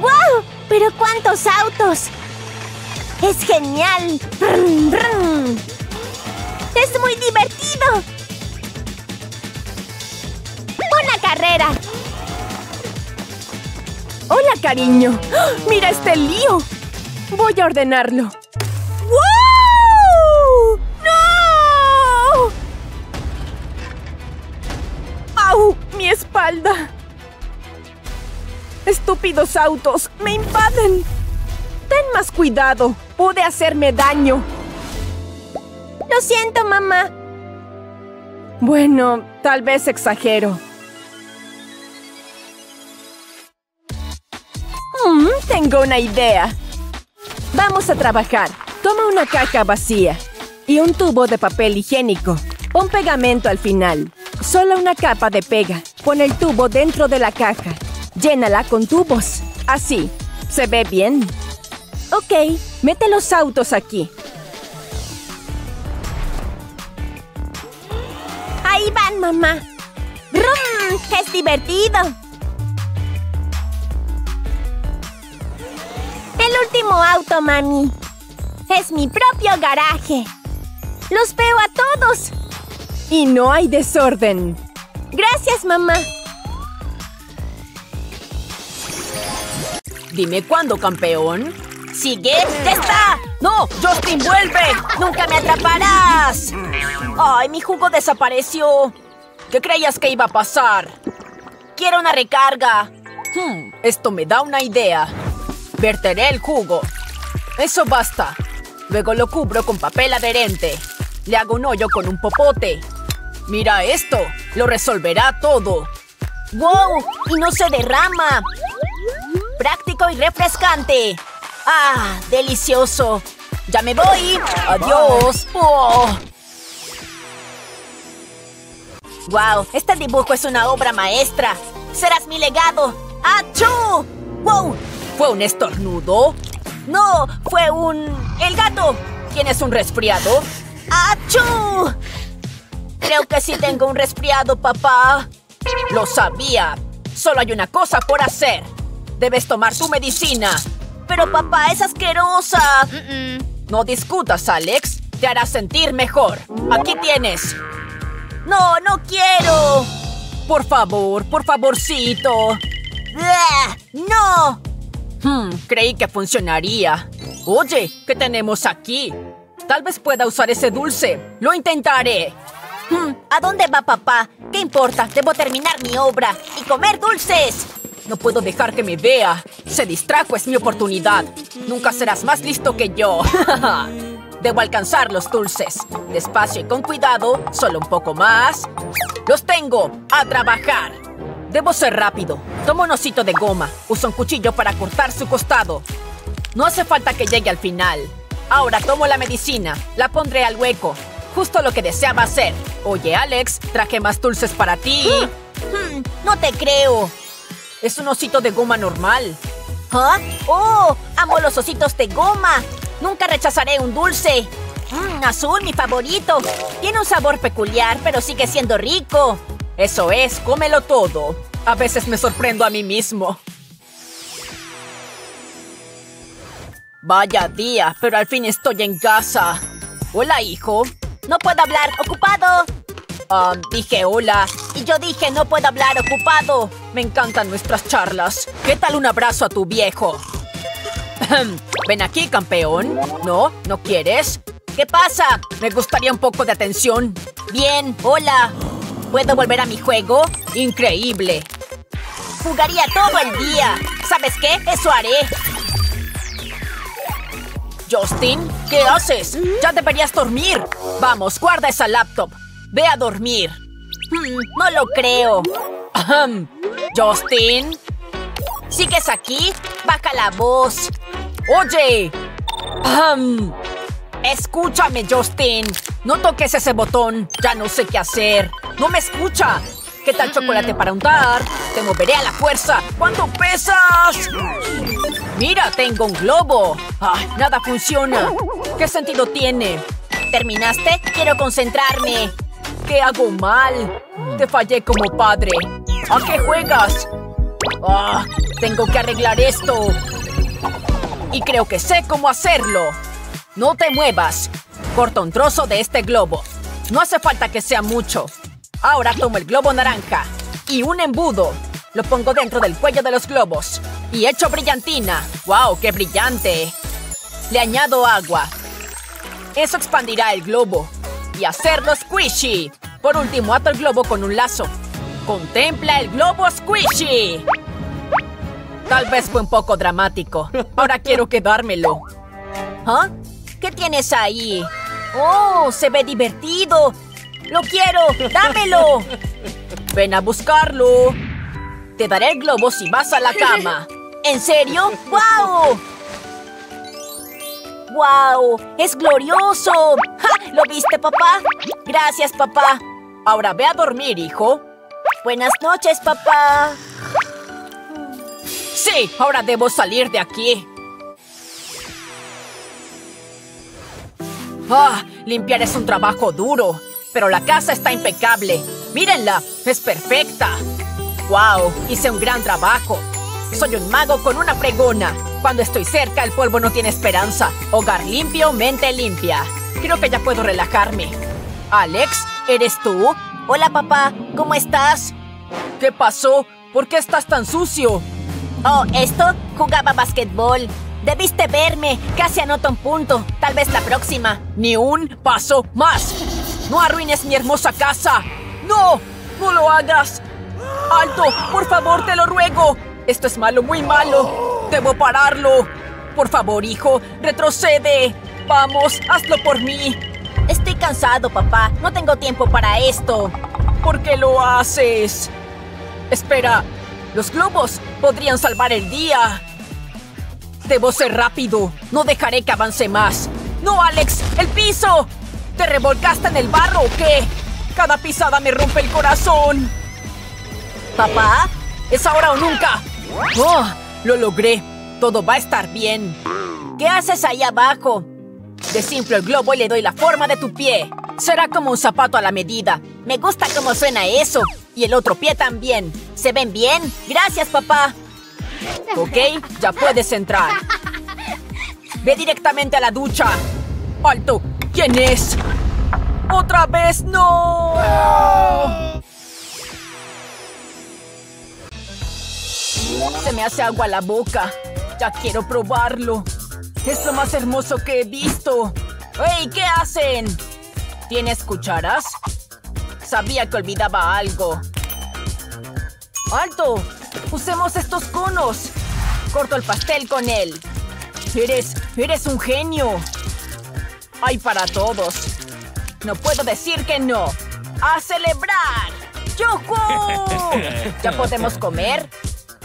¡Wow! ¡Pero cuántos autos! ¡Es genial! ¡Brum, brum! ¡Es muy divertido! Carrera. Hola, cariño. ¡Oh, mira este lío! Voy a ordenarlo. ¡Wow! ¡No! ¡Au! ¡Mi espalda! Estúpidos autos. ¡Me invaden! Ten más cuidado. Pude hacerme daño. Lo siento, mamá. Bueno, tal vez exagero. Tengo una idea. Vamos a trabajar. Toma una caja vacía y un tubo de papel higiénico. Pon pegamento al final. Solo una capa de pega. Pon el tubo dentro de la caja. Llénala con tubos. Así. ¿Se ve bien? Ok. Mete los autos aquí. Ahí van, mamá. ¡Rum! ¡Es divertido! El último auto, mami. Es mi propio garaje. Los veo a todos. Y no hay desorden. Gracias, mamá. Dime cuándo, campeón. ¿Sigue? ¡Ya está! ¡No! ¡Justin, vuelve! ¡Nunca me atraparás! ¡Ay, mi jugo desapareció! ¿Qué creías que iba a pasar? Quiero una recarga. Hmm, esto me da una idea. Verteré el jugo. Eso basta. Luego lo cubro con papel adherente. Le hago un hoyo con un popote. Mira esto. Lo resolverá todo. ¡Wow! ¡Y no se derrama! Práctico y refrescante. ¡Ah! ¡Delicioso! ¡Ya me voy! ¡Adiós! ¡Oh! ¡Wow! Este dibujo es una obra maestra. ¡Serás mi legado! ¡Achú! ¡Wow! ¿Fue un estornudo? ¡No! ¡Fue un... el gato! ¿Tienes un resfriado? ¡Achú! Creo que sí tengo un resfriado, papá. Lo sabía. Solo hay una cosa por hacer. Debes tomar tu medicina. Pero, papá, es asquerosa. No discutas, Alex. Te hará sentir mejor. Aquí tienes. ¡No, no quiero! Por favor, por favorcito. ¡No! Hmm, creí que funcionaría. Oye, ¿qué tenemos aquí? Tal vez pueda usar ese dulce. ¡Lo intentaré! Hmm, ¿a dónde va, papá? ¿Qué importa? Debo terminar mi obra y comer dulces. No puedo dejar que me vea. Se distrajo, es mi oportunidad. Nunca serás más listo que yo. Debo alcanzar los dulces. Despacio y con cuidado. Solo un poco más. ¡Los tengo! ¡A trabajar! Debo ser rápido. Toma un osito de goma. Usa un cuchillo para cortar su costado. No hace falta que llegue al final. Ahora tomo la medicina. La pondré al hueco. Justo lo que deseaba hacer. Oye, Alex, traje más dulces para ti. Mm. Mm, no te creo. Es un osito de goma normal. ¿Ah? ¡Oh! Amo los ositos de goma. Nunca rechazaré un dulce. Mm, azul, mi favorito. Tiene un sabor peculiar, pero sigue siendo rico. Eso es, cómelo todo. A veces me sorprendo a mí mismo. Vaya día, pero al fin estoy en casa. Hola, hijo. No puedo hablar, ocupado. Um, dije hola. Y yo dije no puedo hablar, ocupado. Me encantan nuestras charlas. ¿Qué tal un abrazo a tu viejo? Ven aquí, campeón. ¿No? ¿No quieres? ¿Qué pasa? Me gustaría un poco de atención. Bien, hola. ¿Puedo volver a mi juego? Increíble. Jugaría todo el día. ¿Sabes qué? Eso haré. Justin, ¿qué haces? Ya deberías dormir. Vamos, guarda esa laptop. Ve a dormir. Hmm, no lo creo. Ahem. Justin, ¿sigues aquí? Baja la voz. Oye. Ahem. Escúchame, Justin. No toques ese botón. Ya no sé qué hacer. No me escucha. ¿Qué tal chocolate para untar? Te moveré a la fuerza. ¿Cuánto pesas? Mira, tengo un globo. Ah, nada funciona. ¿Qué sentido tiene? ¿Terminaste? Quiero concentrarme. ¿Qué hago mal? Te fallé como padre. ¿A qué juegas? Ah, tengo que arreglar esto. Y creo que sé cómo hacerlo. No te muevas. Corta un trozo de este globo. No hace falta que sea mucho. Ahora tomo el globo naranja. Y un embudo. Lo pongo dentro del cuello de los globos. Y echo brillantina. ¡Wow, qué brillante! Le añado agua. Eso expandirá el globo. Y hacerlo squishy. Por último, ato el globo con un lazo. ¡Contempla el globo squishy! Tal vez fue un poco dramático. Ahora quiero quedármelo. ¿Ah? ¿Qué tienes ahí? ¡Oh, se ve divertido! ¡Lo quiero! ¡Dámelo! Ven a buscarlo. Te daré el globo si vas a la cama. ¿En serio? ¡Guau! ¡Guau! ¡Es glorioso! ¡Ja! ¿Lo viste, papá? Gracias, papá. Ahora ve a dormir, hijo. Buenas noches, papá. Sí, ahora debo salir de aquí. ¡Ah! Limpiar es un trabajo duro. Pero la casa está impecable. ¡Mírenla! ¡Es perfecta! ¡Wow! Hice un gran trabajo. Soy un mago con una fregona. Cuando estoy cerca, el polvo no tiene esperanza. Hogar limpio, mente limpia. Creo que ya puedo relajarme. ¿Alex? ¿Eres tú? Hola, papá. ¿Cómo estás? ¿Qué pasó? ¿Por qué estás tan sucio? Oh, ¿esto? Jugaba basquetbol. Debiste verme. Casi anoto un punto. Tal vez la próxima. Ni un paso más. No arruines mi hermosa casa. ¡No! ¡No lo hagas! ¡Alto! ¡Por favor, te lo ruego! Esto es malo, muy malo. Debo pararlo. Por favor, hijo, retrocede. Vamos, hazlo por mí. Estoy cansado, papá. No tengo tiempo para esto. ¿Por qué lo haces? Espera. Los globos podrían salvar el día. Debo ser rápido. No dejaré que avance más. ¡No, Alex! ¡El piso! ¿Te revolcaste en el barro o qué? Cada pisada me rompe el corazón. ¿Papá? ¿Es ahora o nunca? ¡Oh! Lo logré. Todo va a estar bien. ¿Qué haces ahí abajo? Desinflo el globo y le doy la forma de tu pie. Será como un zapato a la medida. Me gusta cómo suena eso. Y el otro pie también. ¿Se ven bien? Gracias, papá. Ok, ya puedes entrar. Ve directamente a la ducha. ¡Alto! ¿Quién es? ¡Otra vez no! Se me hace agua la boca. Ya quiero probarlo. Es lo más hermoso que he visto. ¡Ey! ¿Qué hacen? ¿Tienes cucharas? Sabía que olvidaba algo. ¡Alto! ¡Usemos estos conos! Corto el pastel con él. ¡Eres, eres un genio! ¡Hay para todos! ¡No puedo decir que no! ¡A celebrar! ¡Yujú! ¿Ya podemos comer?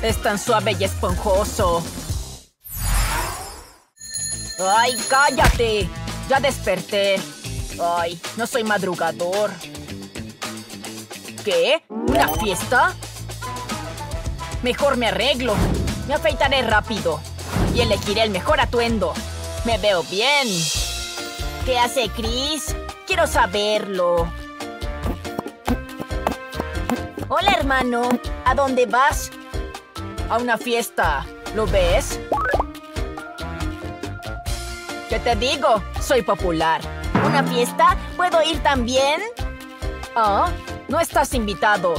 Es tan suave y esponjoso. ¡Ay, cállate! Ya desperté. ¡Ay, no soy madrugador! ¿Qué? ¿Una fiesta? Mejor me arreglo. Me afeitaré rápido. Y elegiré el mejor atuendo. ¡Me veo bien! ¿Qué hace Chris? Quiero saberlo. Hola, hermano. ¿A dónde vas? A una fiesta. ¿Lo ves? ¿Qué te digo? Soy popular. ¿Una fiesta? ¿Puedo ir también? Ah, no estás invitado.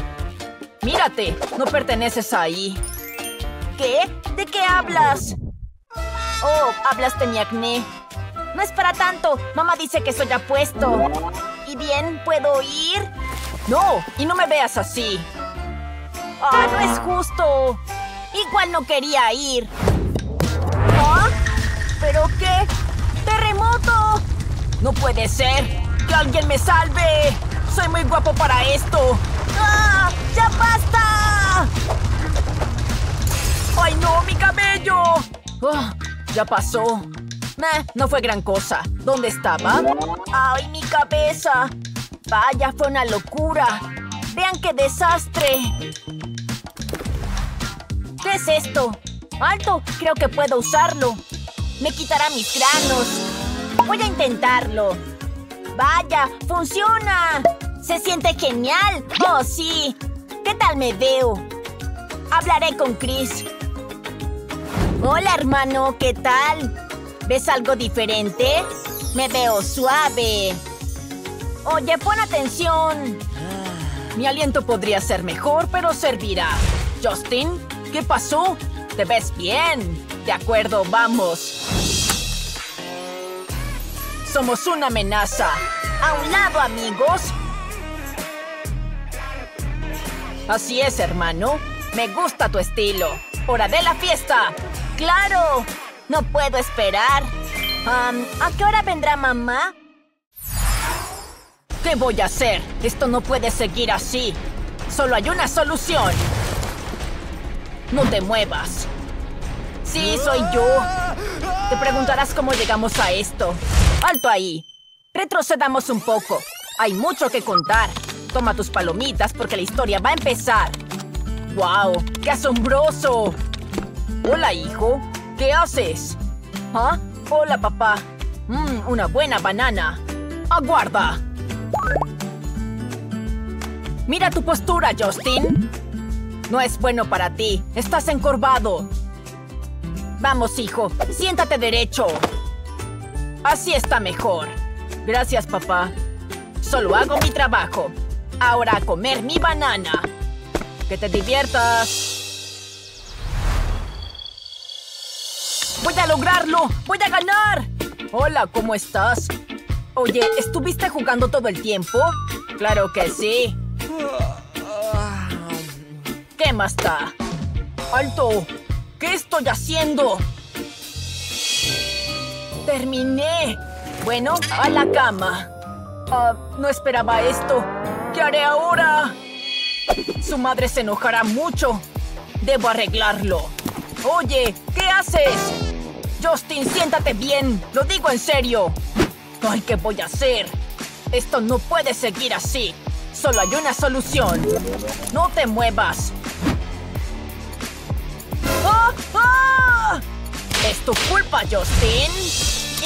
Mírate, no perteneces ahí. ¿Qué? ¿De qué hablas? Oh, hablas de mi acné. No es para tanto. Mamá dice que soy apuesto. ¿Y bien? ¿Puedo ir? No, y no me veas así. Ah, no es justo. Igual no quería ir. ¿Ah? ¿Pero qué? ¡Terremoto! No puede ser. ¡Que alguien me salve! Soy muy guapo para esto. ¡Ah! ¡Ya basta! ¡Ay, no! ¡Mi cabello! Oh, ya pasó. Nah, no fue gran cosa. ¿Dónde estaba? ¡Ay, mi cabeza! Vaya, fue una locura. Vean qué desastre. ¿Qué es esto? ¡Alto! Creo que puedo usarlo. Me quitará mis granos. Voy a intentarlo. ¡Vaya! ¡Funciona! ¡Se siente genial! ¡Oh, sí! ¿Qué tal me veo? Hablaré con Chris. Hola, hermano. ¿Qué tal? ¿Ves algo diferente? Me veo suave. Oye, pon atención. Mi aliento podría ser mejor, pero servirá. Justin, ¿qué pasó? Te ves bien. De acuerdo, vamos. Somos una amenaza. A un lado, amigos. Así es, hermano. Me gusta tu estilo. ¡Hora de la fiesta! ¡Claro! ¡No puedo esperar! Um, ¿A qué hora vendrá mamá? ¿Qué voy a hacer? Esto no puede seguir así. Solo hay una solución. No te muevas. Sí, soy yo. Te preguntarás cómo llegamos a esto. ¡Alto ahí! Retrocedamos un poco. Hay mucho que contar. Toma tus palomitas porque la historia va a empezar. ¡Guau! Wow, ¡qué asombroso! Hola, hijo. ¿Qué haces? ¿Ah? Hola, papá. Mmm, una buena banana. ¡Aguarda! Mira tu postura, Justin. No es bueno para ti. Estás encorvado. Vamos, hijo. Siéntate derecho. Así está mejor. Gracias, papá. Solo hago mi trabajo. Ahora a comer mi banana. ¡Que te diviertas! ¡Voy a lograrlo! ¡Voy a ganar! Hola, ¿cómo estás? Oye, ¿estuviste jugando todo el tiempo? ¡Claro que sí! ¿Qué más da? ¡Alto! ¿Qué estoy haciendo? ¡Terminé! Bueno, a la cama. Uh, no esperaba esto. ¿Qué haré ahora? Su madre se enojará mucho. Debo arreglarlo. Oye, ¿qué haces? Justin, siéntate bien. Lo digo en serio. Ay, ¿qué voy a hacer? Esto no puede seguir así. Solo hay una solución. No te muevas. ¡Ah! ¡Ah! Es tu culpa, Justin.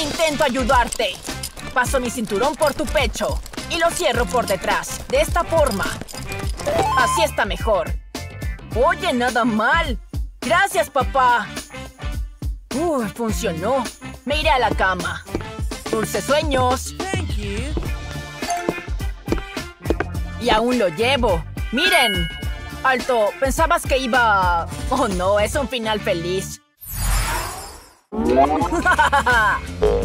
Intento ayudarte. Paso mi cinturón por tu pecho y lo cierro por detrás. De esta forma. Así está mejor. Oye, nada mal. Gracias, papá. Uh, funcionó. Me iré a la cama. Dulces sueños. Y aún lo llevo. Miren. Alto, pensabas que iba... Oh, no, es un final feliz.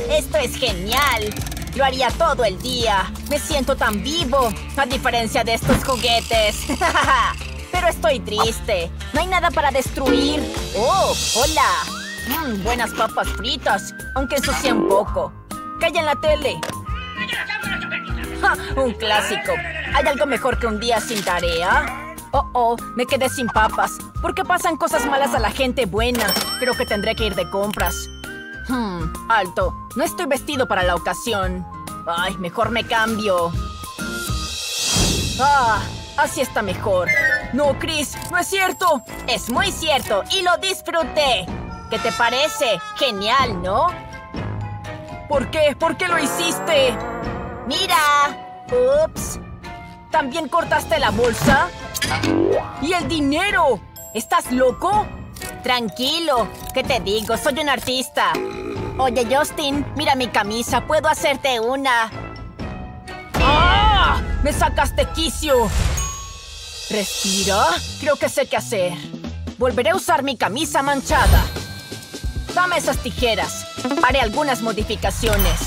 Esto es genial. Lo haría todo el día. Me siento tan vivo, a diferencia de estos juguetes. Pero estoy triste. No hay nada para destruir. ¡Oh, hola! Mm, buenas papas fritas, aunque ensucian un poco. ¿Qué hay en la tele? Ja, un clásico. ¿Hay algo mejor que un día sin tarea? Oh, oh, me quedé sin papas. ¿Por qué pasan cosas malas a la gente buena? Creo que tendré que ir de compras. Hmm, alto. No estoy vestido para la ocasión. Ay, mejor me cambio. Ah, así está mejor. No, Chris, no es cierto. Es muy cierto y lo disfruté. ¿Qué te parece? Genial, ¿no? ¿Por qué? ¿Por qué lo hiciste? Mira. Ups. ¿También cortaste la bolsa? ¡Y el dinero! ¿Estás loco? Tranquilo, ¿qué te digo? Soy un artista. Oye, Justin, mira mi camisa. Puedo hacerte una. ¡Ah! ¡Me sacaste quicio! Respira. Creo que sé qué hacer. Volveré a usar mi camisa manchada. Dame esas tijeras. Haré algunas modificaciones.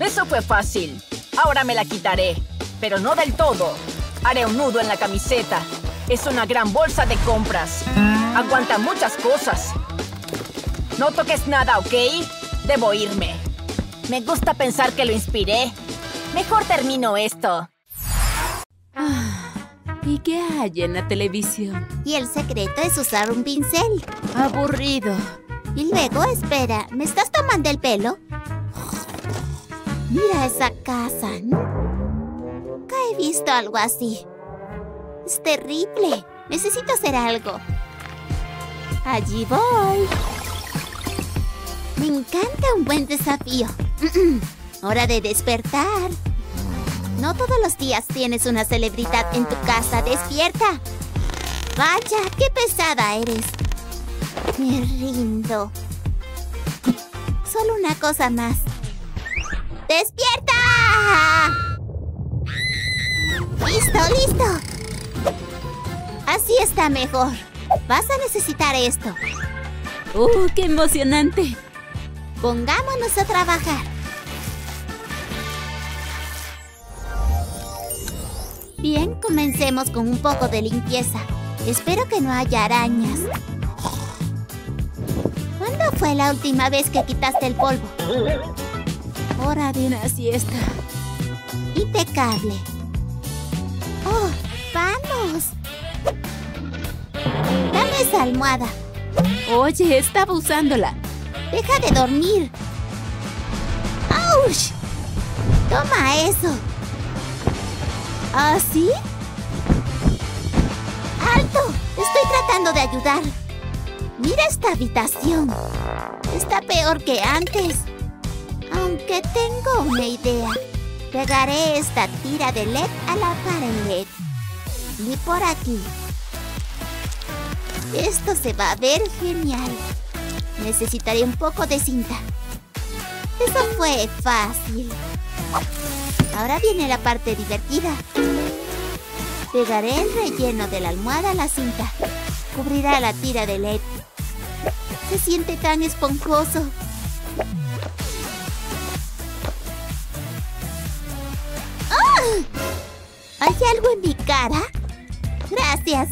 Eso fue fácil. Ahora me la quitaré. Pero no del todo. Haré un nudo en la camiseta. Es una gran bolsa de compras. Aguanta muchas cosas. No toques nada, ¿ok? Debo irme. Me gusta pensar que lo inspiré. Mejor termino esto. Ah, ¿y qué hay en la televisión? Y el secreto es usar un pincel. Aburrido. Y luego, espera, ¿me estás tomando el pelo? Mira esa casa, ¿no? Nunca he visto algo así. Es terrible. Necesito hacer algo. Allí voy. Me encanta un buen desafío. Hora de despertar. No todos los días tienes una celebridad en tu casa. ¡Despierta! Vaya, qué pesada eres. Me rindo. Solo una cosa más. ¡Despierta! ¡Listo, listo! Así está mejor. Vas a necesitar esto. ¡Uh, qué emocionante! Pongámonos a trabajar. Bien, comencemos con un poco de limpieza. Espero que no haya arañas. ¿Cuándo fue la última vez que quitaste el polvo? Hora de una siesta. Impecable. ¡Oh, vamos! Dame esa almohada. Oye, estaba usándola. Deja de dormir. ¡Auch! Toma eso. ¿Ah, sí? ¡Alto! Estoy tratando de ayudar. Mira esta habitación. Está peor que antes. Aunque tengo una idea. Pegaré esta tira de L E D a la pared. Y por aquí. Esto se va a ver genial. Necesitaré un poco de cinta. Eso fue fácil. Ahora viene la parte divertida. Pegaré el relleno de la almohada a la cinta. Cubrirá la tira de L E D. Se siente tan esponjoso. ¡Oh! ¿Hay algo en mi cara? Gracias.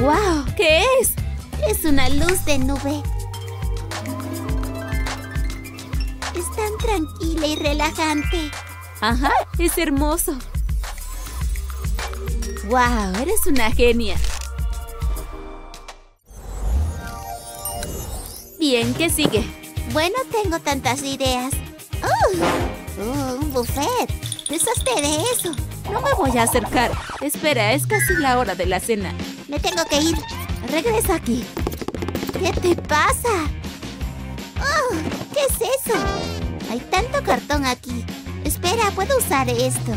¡Wow! ¿Qué es? Es una luz de nube. Es tan tranquila y relajante. Ajá, es hermoso. ¡Wow! Eres una genia. Bien, ¿qué sigue? Bueno, tengo tantas ideas. ¡Oh! ¡Oh, un buffet! ¡Deshazte de eso! No me voy a acercar. Espera, es casi la hora de la cena. Me tengo que ir. Regresa aquí. ¿Qué te pasa? ¡Oh! ¿Qué es eso? Hay tanto cartón aquí. Espera, puedo usar esto.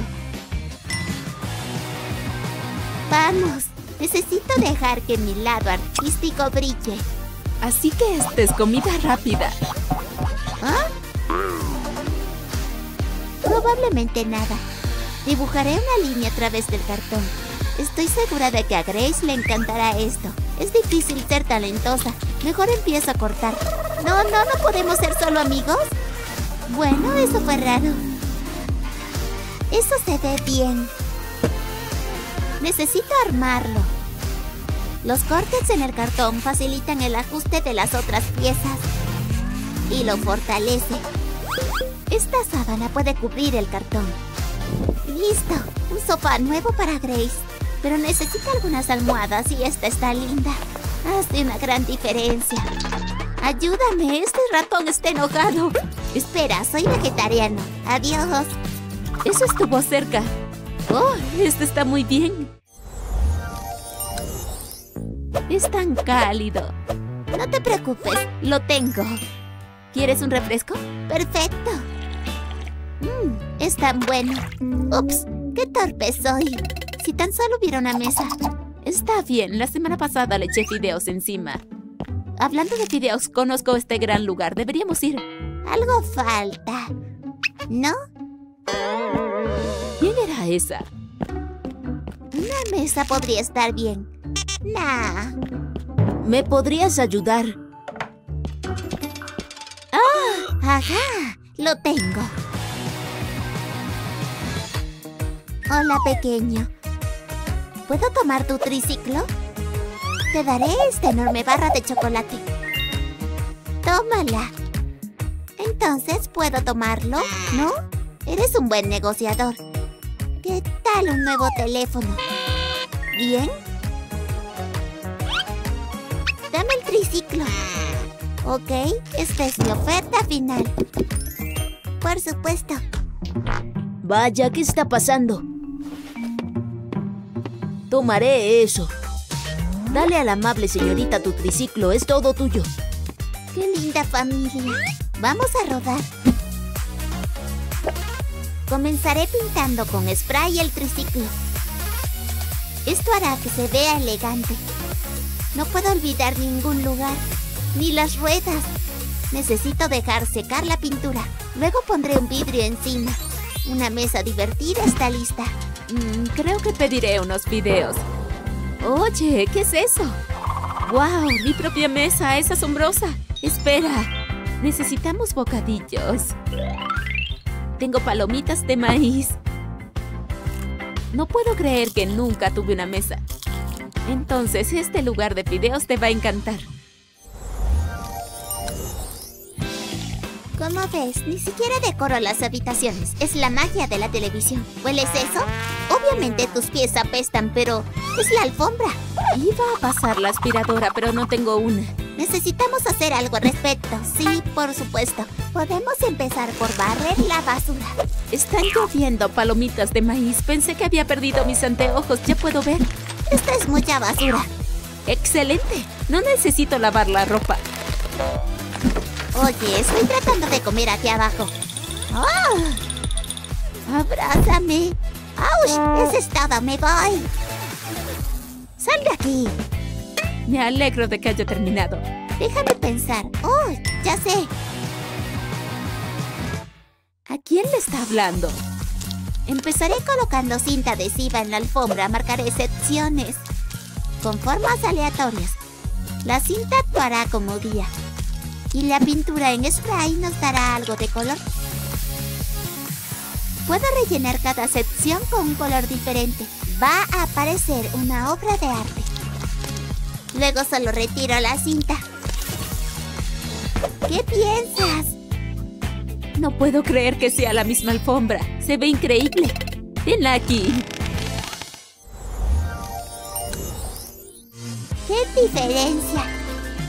Vamos. Necesito dejar que mi lado artístico brille. Así que esta es comida rápida. ¿Ah? Probablemente nada. Dibujaré una línea a través del cartón. Estoy segura de que a Grace le encantará esto. Es difícil ser talentosa. Mejor empiezo a cortar. No, no, no podemos ser solo amigos. Bueno, eso fue raro. Eso se ve bien. Necesito armarlo. Los cortes en el cartón facilitan el ajuste de las otras piezas. Y lo fortalece. Esta sábana puede cubrir el cartón. ¡Listo! Un sofá nuevo para Grace. Pero necesita algunas almohadas y esta está linda. Hace una gran diferencia. ¡Ayúdame! Este ratón está enojado. Espera, soy vegetariano. ¡Adiós! Eso estuvo cerca. ¡Oh! Esto está muy bien. Es tan cálido. No te preocupes. Lo tengo. ¿Quieres un refresco? ¡Perfecto! Mmm, es tan bueno. Ups, ¡Qué torpe soy! Si tan solo hubiera una mesa. Está bien, la semana pasada le eché fideos encima. Hablando de fideos, conozco este gran lugar. Deberíamos ir. Algo falta, ¿no? ¿Quién era esa? Una mesa podría estar bien. Nah. ¿Me podrías ayudar? ¡Ah! ¡Ajá! Lo tengo. Hola, pequeño. ¿Puedo tomar tu triciclo? Te daré esta enorme barra de chocolate. Tómala. Entonces, ¿puedo tomarlo? ¿No? Eres un buen negociador. ¿Qué tal un nuevo teléfono? ¿Bien? Dame el triciclo. Ok, esta es mi oferta final. Por supuesto. Vaya, ¿qué está pasando? Tomaré eso. Dale a la amable señorita tu triciclo. Es todo tuyo. ¡Qué linda familia! Vamos a rodar. Comenzaré pintando con spray el triciclo. Esto hará que se vea elegante. No puedo olvidar ningún lugar, ni las ruedas. Necesito dejar secar la pintura. Luego pondré un vidrio encima. Una mesa divertida está lista. Mm, creo que pediré unos videos. Oye, ¿qué es eso? ¡Wow! ¡Mi propia mesa! ¡Es asombrosa! ¡Espera! Necesitamos bocadillos. Tengo palomitas de maíz. No puedo creer que nunca tuve una mesa. Entonces, este lugar de fideos te va a encantar. Como ves, ni siquiera decoro las habitaciones. Es la magia de la televisión. ¿Hueles eso? Obviamente tus pies apestan, pero es la alfombra. Iba a pasar la aspiradora, pero no tengo una. Necesitamos hacer algo al respecto. Sí, por supuesto. Podemos empezar por barrer la basura. Están lloviendo palomitas de maíz. Pensé que había perdido mis anteojos. Ya puedo ver. Esta es mucha basura. ¡Excelente! No necesito lavar la ropa. Oye, estoy tratando de comer aquí abajo. ¡Oh! ¡Abrázame! ¡Auch! ¡Eso es todo! ¡Me voy! ¡Sal de aquí! Me alegro de que haya terminado. Déjame pensar. ¡Oh! ¡Ya sé! ¿A quién le está hablando? Empezaré colocando cinta adhesiva en la alfombra. Marcaré secciones con formas aleatorias. La cinta actuará como guía. Y la pintura en spray nos dará algo de color. Puedo rellenar cada sección con un color diferente. Va a aparecer una obra de arte. Luego solo retiro la cinta. ¿Qué piensas? No puedo creer que sea la misma alfombra. Se ve increíble. Tenla aquí. ¡Qué diferencia!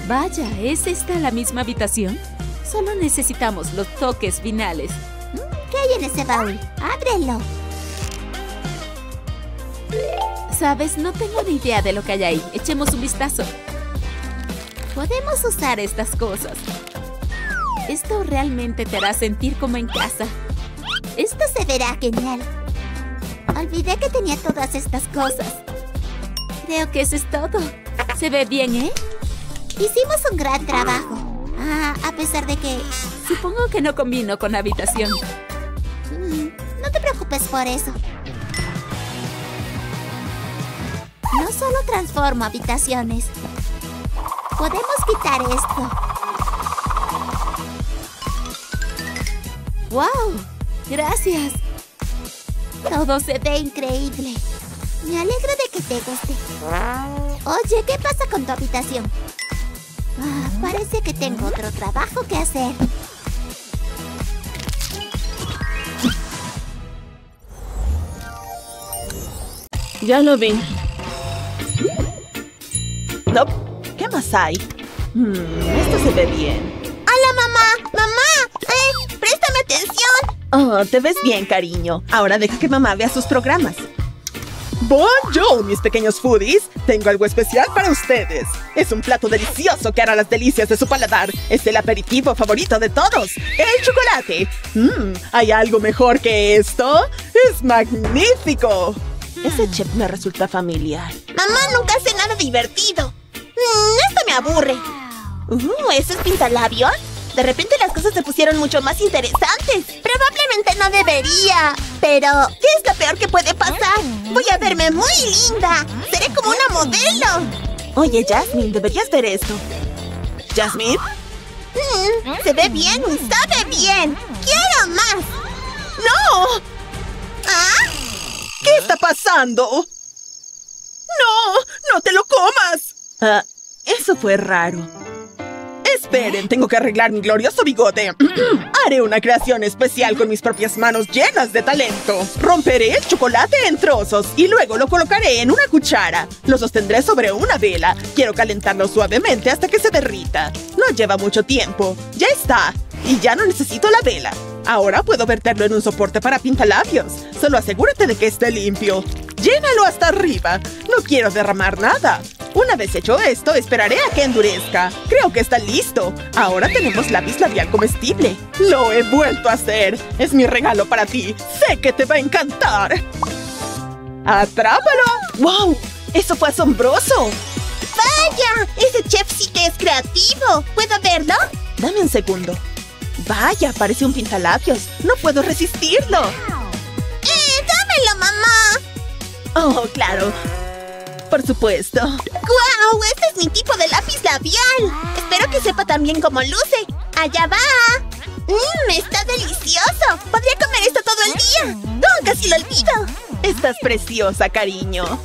Vaya, ¿es esta la misma habitación? Solo necesitamos los toques finales. ¿Qué hay en ese baúl? ¡Ábrelo! ¿Sabes? No tengo ni idea de lo que hay ahí. Echemos un vistazo. Podemos usar estas cosas. Esto realmente te hará sentir como en casa. Esto se verá genial. Olvidé que tenía todas estas cosas. Creo que eso es todo. Se ve bien, ¿eh? Hicimos un gran trabajo. Ah, a pesar de que... Supongo que no combino con la habitación. Mm, no te preocupes por eso. No solo transformo habitaciones. Podemos quitar esto. ¡Wow! ¡Gracias! Todo se ve increíble. Me alegro de que te guste. Oye, ¿qué pasa con tu habitación? Ah, parece que tengo otro trabajo que hacer. Ya lo vi. No, ¿qué más hay? Hmm, esto se ve bien. ¡Hola, mamá! ¡Mamá! ¡Eh! ¡Préstame atención! Oh, te ves bien, cariño. Ahora deja que mamá vea sus programas. Bonjour, mis pequeños foodies. Tengo algo especial para ustedes. Es un plato delicioso que hará las delicias de su paladar. Es el aperitivo favorito de todos. ¡El chocolate! Mmm, ¿hay algo mejor que esto? ¡Es magnífico! Ese chef me resulta familiar. Mamá nunca hace nada divertido. Mm, esto me aburre. Uh, ¿eso es pintalabios? De repente las cosas se pusieron mucho más interesantes. Probablemente no debería. Pero, ¿qué es lo peor que puede pasar? Voy a verme muy linda. Seré como una modelo. Oye, Jasmine, deberías ver esto. ¿Jasmine? Mm, se ve bien y sabe bien. ¡Quiero más! ¡No! ¿Ah? ¿Qué está pasando? ¡No! ¡No te lo comas! Ah, eso fue raro. Esperen, tengo que arreglar mi glorioso bigote. Haré una creación especial con mis propias manos llenas de talento. Romperé el chocolate en trozos y luego lo colocaré en una cuchara. Lo sostendré sobre una vela. Quiero calentarlo suavemente hasta que se derrita. No lleva mucho tiempo. ¡Ya está! Y ya no necesito la vela. Ahora puedo verterlo en un soporte para pintalabios. Solo asegúrate de que esté limpio. ¡Llénalo hasta arriba! ¡No quiero derramar nada! Una vez hecho esto, esperaré a que endurezca. Creo que está listo. Ahora tenemos lápiz labial comestible. ¡Lo he vuelto a hacer! ¡Es mi regalo para ti! ¡Sé que te va a encantar! ¡Atrápalo! ¡Wow! ¡Eso fue asombroso! ¡Vaya! ¡Ese chef sí que es creativo! ¿Puedo verlo? Dame un segundo. ¡Vaya! Parece un pintalabios. ¡No puedo resistirlo! ¡Eh! ¡Dámelo, mamá! ¡Oh, claro! Por supuesto. ¡Guau! ¡Este es mi tipo de lápiz labial! Espero que sepa también cómo luce. ¡Allá va! ¡Mmm! ¡Está delicioso! ¡Podría comer esto todo el día! ¡Oh, casi lo olvido! Estás preciosa, cariño.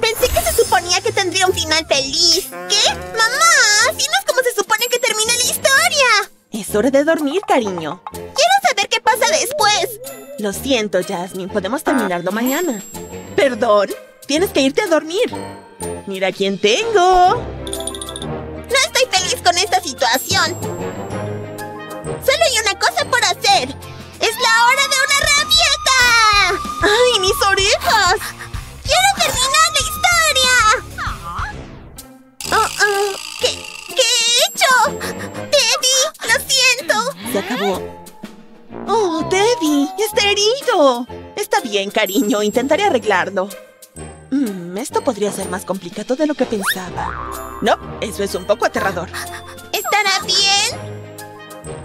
Pensé que se suponía que tendría un final feliz. ¿Qué? ¡Mamá! ¡Si no es como se supone que termina la historia! Es hora de dormir, cariño. ¡Quiero saber qué pasa después! Lo siento, Jasmine. Podemos terminarlo mañana. ¿Perdón? Tienes que irte a dormir. ¡Mira quién tengo! No estoy feliz con esta situación. Solo hay una cosa por hacer. ¡Es la hora de una rabieta! ¡Ay, mis orejas! ¡Quiero terminar la historia! Oh, oh. ¿Qué, ¿Qué he hecho? ¡Teddy! ¡Lo siento! Se acabó. ¡Oh, Teddy! ¡Está herido! Está bien, cariño. Intentaré arreglarlo. Mm, esto podría ser más complicado de lo que pensaba. No, eso es un poco aterrador. ¿Estará bien?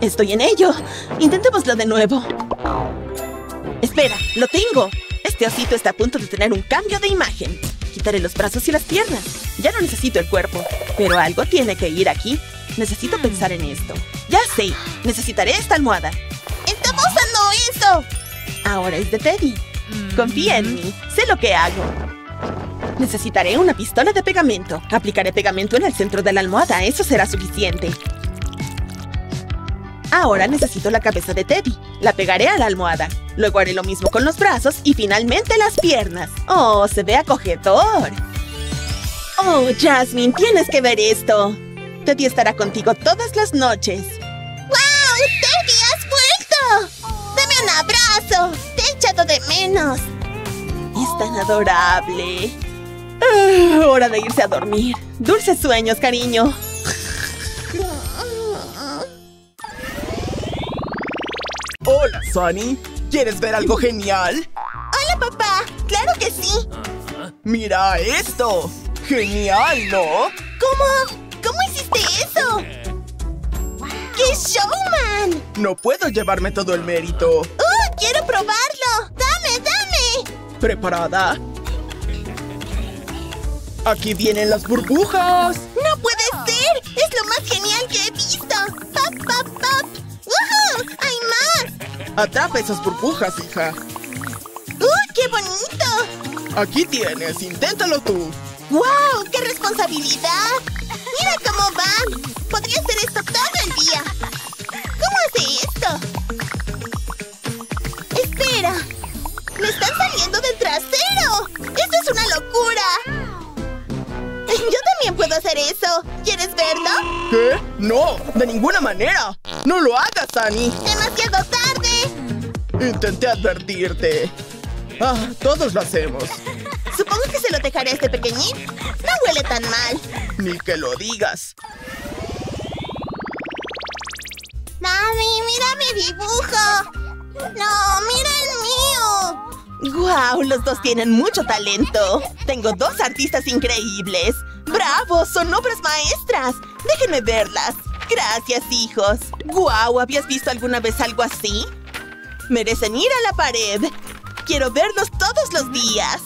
Estoy en ello. Intentémoslo de nuevo. ¡Espera! ¡Lo tengo! Este osito está a punto de tener un cambio de imagen. Quitaré los brazos y las piernas. Ya no necesito el cuerpo. Pero algo tiene que ir aquí. Necesito pensar en esto. ¡Ya sé! Necesitaré esta almohada. ¡Estamos usando eso! Ahora es de Teddy. Confía en mí. Sé lo que hago. Necesitaré una pistola de pegamento. Aplicaré pegamento en el centro de la almohada. Eso será suficiente. Ahora necesito la cabeza de Teddy. La pegaré a la almohada. Luego haré lo mismo con los brazos y finalmente las piernas. ¡Oh, se ve acogedor! ¡Oh, Jasmine, tienes que ver esto! Teddy estará contigo todas las noches. ¡Wow! ¡Teddy, has vuelto! ¡Dame un abrazo! ¡Te he echado de menos! Es tan adorable. Uh, hora de irse a dormir. Dulces sueños, cariño. Hola, Sunny. ¿Quieres ver algo genial? ¡Hola, papá! ¡Claro que sí! ¡Mira esto! ¡Genial, ¿no? ¿Cómo? ¿Cómo hiciste eso? Wow. ¡Qué showman! No puedo llevarme todo el mérito. ¡Uh! ¡Quiero probarlo! ¡Dame, dame! ¿Preparada? ¡Aquí vienen las burbujas! ¡No puede ser! ¡Es lo más genial que he visto! ¡Pap, pap, pap! ¡Woohoo! ¡Hay más! Atrapa esas burbujas, hija. ¡Uh! ¡Qué bonito! Aquí tienes. Inténtalo tú. ¡Wow! ¡Qué responsabilidad! ¡Mira cómo va! ¡Podría hacer esto todo el día! ¿Cómo hace esto? ¡Espera! ¡Me están saliendo del trasero! ¡Eso es una locura! Yo también puedo puedo hacer eso. ¿Quieres verlo? ¿Qué? ¡No! ¡De ninguna manera! ¡No lo hagas, Annie! ¡Demasiado tarde! Intenté advertirte. Ah, todos lo hacemos. Supongo que se lo dejaré a este pequeñín. No huele tan mal. Ni que lo digas. ¡Mami, mira mi dibujo! ¡No, mira el mío! ¡Guau! Los dos tienen mucho talento. Tengo dos artistas increíbles. ¡Bravo! ¡Son obras maestras! ¡Déjenme verlas! ¡Gracias, hijos! ¡Guau! ¿Habías visto alguna vez algo así? ¡Merecen ir a la pared! ¡Quiero verlos todos los días!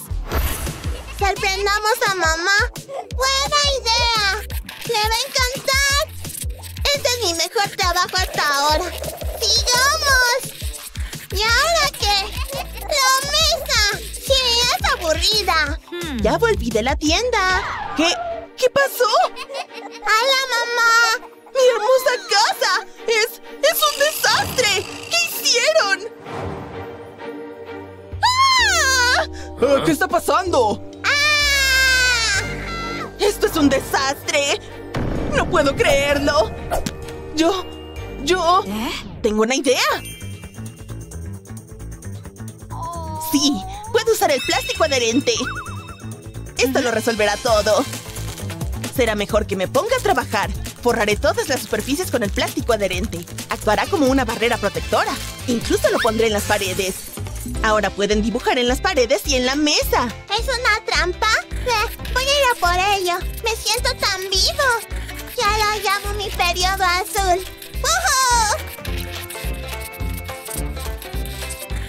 ¡Sorprendamos a mamá! ¡Buena idea! ¡Le va a encantar! ¡Este es mi mejor trabajo hasta ahora! ¡Sigamos! ¿Y ahora qué? ¡La mesa! ¡Sí, es aburrida! ¡Ya volví de la tienda! ¿Qué? ¿Qué pasó? ¡Hala, mamá! ¡Mi hermosa casa! ¡Es... es un desastre! ¿Qué hicieron? ¡Ah! ¿Qué está pasando? ¡Ah! ¡Esto es un desastre! ¡No puedo creerlo! Yo... yo... ¿Eh? ¡Tengo una idea! ¡Sí! ¡Puedo usar el plástico adherente! Esto lo resolverá todo. Será mejor que me ponga a trabajar. Forraré todas las superficies con el plástico adherente. Actuará como una barrera protectora. Incluso lo pondré en las paredes. Ahora pueden dibujar en las paredes y en la mesa. ¿Es una trampa? Voy a ir a por ello. Me siento tan vivo. Ya lo llamo mi periodo azul. ¡Woohoo!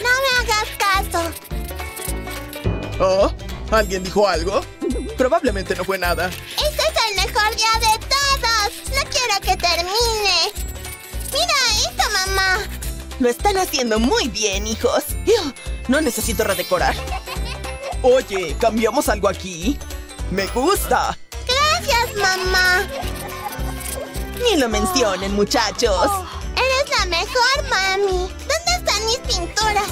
No me hagas caso. ¿Oh? ¿Alguien dijo algo? Probablemente no fue nada. ¡Este es el mejor día de todos! ¡No quiero que termine! ¡Mira esto, mamá! Lo están haciendo muy bien, hijos. Yo no necesito redecorar. Oye, ¿cambiamos algo aquí? ¡Me gusta! ¡Gracias, mamá! Ni lo mencionen, muchachos. Oh, eres la mejor, mami. ¿Dónde están mis pinturas?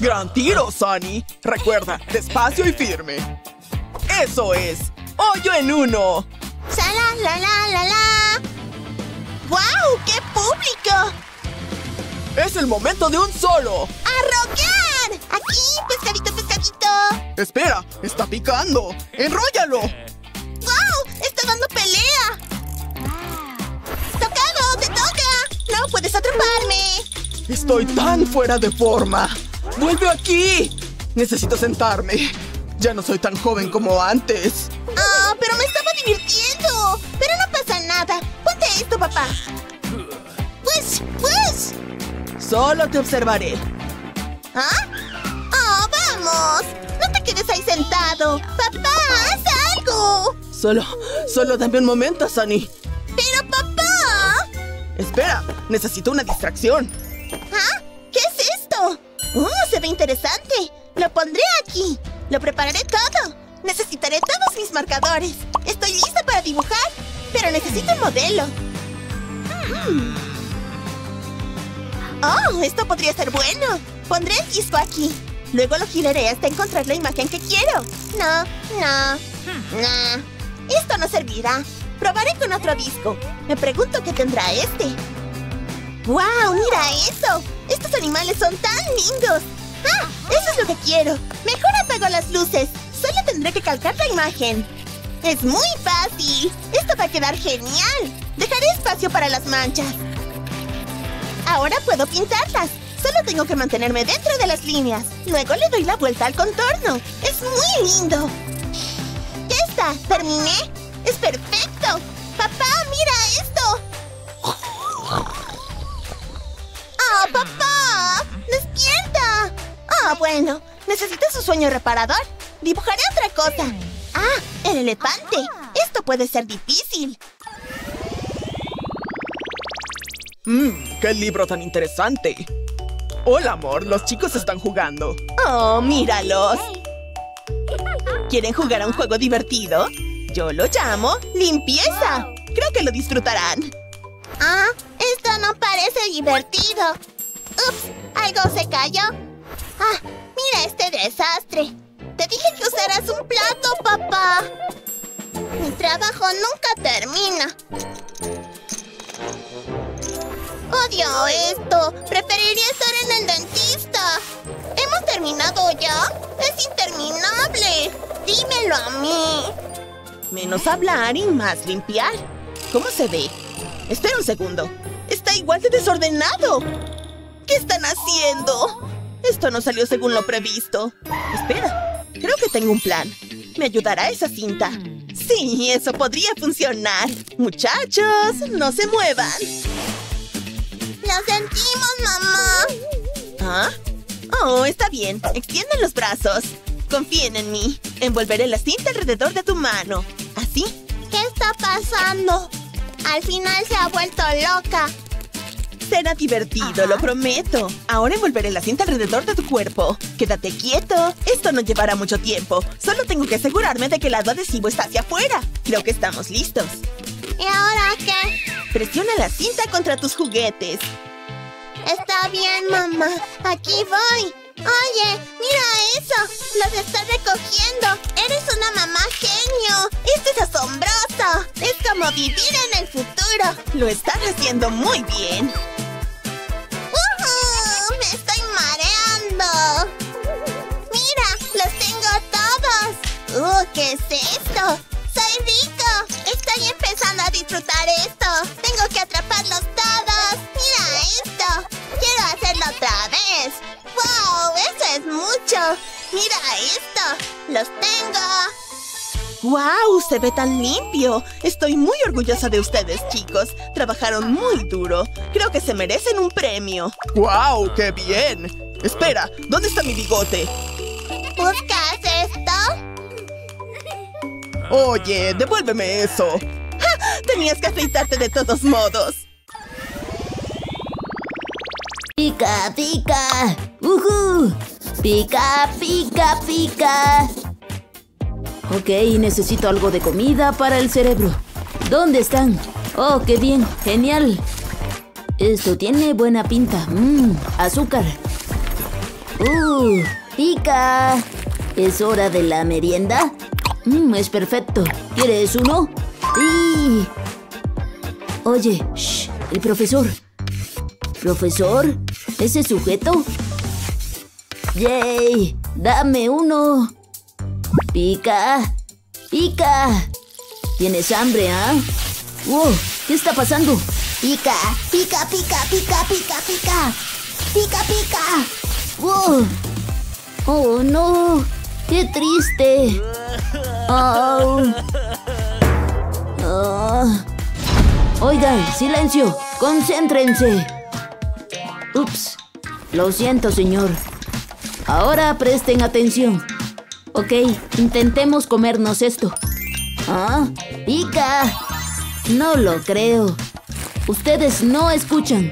¡Gran tiro, Sunny! Recuerda, despacio y firme. ¡Eso es! ¡Hoyo en uno! ¡Sala, la, la, la, la! ¡Guau! ¡Qué público! ¡Es el momento de un solo! ¡A roquear! ¡Aquí, pescadito, pescadito! ¡Espera! ¡Está picando! ¡Enróllalo! ¡Dando pelea! ¡Tocado! ¡Te toca! ¡No puedes atraparme! ¡Estoy tan fuera de forma! ¡Vuelve aquí! Necesito sentarme. Ya no soy tan joven como antes. ¡Ah! Oh, ¡pero me estaba divirtiendo! ¡Pero no pasa nada! ¡Ponte esto, papá! ¡Pues! ¡Pues! Solo te observaré. ¿Ah? ¡Oh, vamos! ¡No te quedes ahí sentado! ¡Papá, haz algo! Solo, solo dame un momento, Sunny. ¡Pero, papá! Espera, necesito una distracción. ¿Ah? ¿Qué es esto? ¡Oh, se ve interesante! Lo pondré aquí. Lo prepararé todo. Necesitaré todos mis marcadores. Estoy lista para dibujar, pero necesito un modelo. Hmm. ¡Oh, esto podría ser bueno! Pondré el disco aquí. Luego lo giraré hasta encontrar la imagen que quiero. No, no, no. Esto no servirá. Probaré con otro disco. Me pregunto qué tendrá este. ¡Guau! ¡Mira eso! ¡Estos animales son tan lindos! ¡Ah! ¡Eso es lo que quiero! ¡Mejor apago las luces! Solo tendré que calcar la imagen. ¡Es muy fácil! ¡Esto va a quedar genial! Dejaré espacio para las manchas. Ahora puedo pintarlas. Solo tengo que mantenerme dentro de las líneas. Luego le doy la vuelta al contorno. ¡Es muy lindo! ¡Terminé! ¡Es perfecto! ¡Papá, mira esto! ¡Ah, oh, papá! ¡Despierta! Ah, oh, bueno. Necesitas un sueño reparador. Dibujaré otra cosa. ¡Ah, el elefante! Esto puede ser difícil. Mmm, ¡qué libro tan interesante! Hola, amor. Los chicos están jugando. ¡Oh, míralos! ¿Quieren jugar a un juego divertido? Yo lo llamo limpieza. Creo que lo disfrutarán. Ah, esto no parece divertido. Ups, algo se cayó. Ah, mira este desastre. ¡Te dije que usarás un plato, papá! Mi trabajo nunca termina. ¡Odio esto! ¡Preferiría estar en el dentista! ¿Hemos terminado ya? ¡Es interminable! ¡Dímelo a mí! Menos hablar y más limpiar. ¿Cómo se ve? Espera un segundo. ¡Está igual de desordenado! ¿Qué están haciendo? Esto no salió según lo previsto. Espera, creo que tengo un plan. ¿Me ayudará esa cinta? Sí, eso podría funcionar. Muchachos, no se muevan. ¡Lo sentimos, mamá! ¿Ah? Oh, está bien. Extienden los brazos. Confíen en mí. Envolveré la cinta alrededor de tu mano. ¿Así? ¿Qué está pasando? Al final se ha vuelto loca. Será divertido, ajá, lo prometo. Ahora envolveré la cinta alrededor de tu cuerpo. Quédate quieto. Esto no llevará mucho tiempo. Solo tengo que asegurarme de que el lado adhesivo está hacia afuera. Creo que estamos listos. ¿Y ahora qué? Presiona la cinta contra tus juguetes. Está bien, mamá. Aquí voy. Oye, mira eso. Los estás recogiendo. Eres una mamá genio. Esto es asombroso. Es como vivir en el futuro. Lo estás haciendo muy bien. ¡Uh! ¡Me estoy mareando! ¡Mira! ¡Los tengo todos! ¡Uh! ¿Qué es esto? ¡Soy rico! ¡Estoy empezando a disfrutar esto! ¡Tengo que atraparlos todos! ¡Mira esto! ¡Quiero hacerlo otra vez! ¡Wow! ¡Eso es mucho! ¡Mira esto! ¡Los tengo! ¡Wow! ¡Se ve tan limpio! Estoy muy orgullosa de ustedes, chicos. Trabajaron muy duro. Creo que se merecen un premio. ¡Wow! ¡Qué bien! Espera, ¿dónde está mi bigote? ¿Buscas esto? Oye, devuélveme eso. ¡Ja! Tenías que afeitarte de todos modos. Pica, pica. ¡Uhú! Pica, pica, pica. Ok, necesito algo de comida para el cerebro. ¿Dónde están? Oh, qué bien, genial. Esto tiene buena pinta. Mmm, azúcar. Uh, pica. ¿Es hora de la merienda? Mm, es perfecto. ¿Quieres uno? ¡Sí! Oye, shh, el profesor. ¿Profesor? ¿Ese sujeto? ¡Yay! ¡Dame uno! ¡Pica! ¡Pica! ¿Tienes hambre, ah? ¿Eh? ¡Wow! ¿Qué está pasando? ¡Pica! ¡Pica, pica, pica, pica, pica! ¡Pica, pica! ¡Wow! ¡Oh, no! ¡Qué triste! Oh. Oh. Oigan, silencio, concéntrense. Ups, lo siento, señor. Ahora presten atención. Ok, intentemos comernos esto. ¿Ah? ¡Pica! No lo creo. Ustedes no escuchan.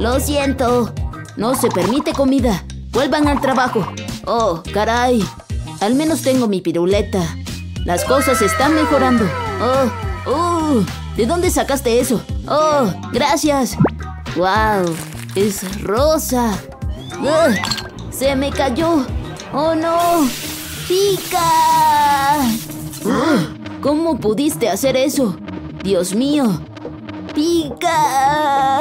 Lo siento. No se permite comida. Vuelvan al trabajo. Oh, caray. Al menos tengo mi piruleta. Las cosas están mejorando. ¡Oh! ¡Oh! ¿De dónde sacaste eso? ¡Oh! ¡Gracias! ¡Wow! ¡Es rosa! ¡Oh! ¡Se me cayó! ¡Oh, no! ¡Pica! ¡Oh! ¿Cómo pudiste hacer eso? ¡Dios mío! ¡Pica!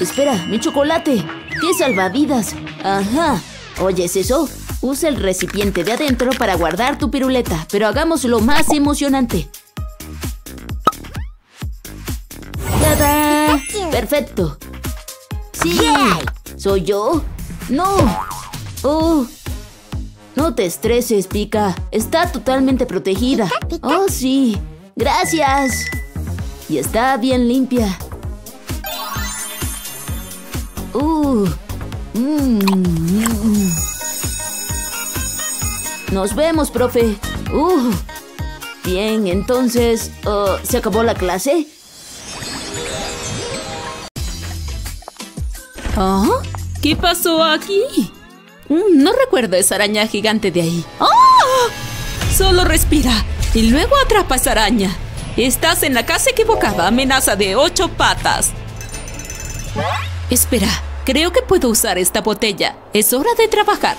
Espera, mi chocolate. ¡Qué salvavidas! ¡Ajá! ¿Oyes eso? Usa el recipiente de adentro para guardar tu piruleta, pero hagámoslo más emocionante. ¡Tadá! ¡Perfecto! ¡Sí! ¿Soy yo? ¡No! ¡Oh! No te estreses, Pica. Está totalmente protegida. ¡Oh, sí! ¡Gracias! Y está bien limpia. ¡Uh! ¡Mmm! ¡Nos vemos, profe! Uh, bien, entonces... Uh, ¿se acabó la clase? ¿Oh? ¿Qué pasó aquí? Mm, no recuerdo esa araña gigante de ahí. ¡Oh! Solo respira y luego atrapas araña. Estás en la casa equivocada. Amenaza de ocho patas. Espera, creo que puedo usar esta botella. Es hora de trabajar.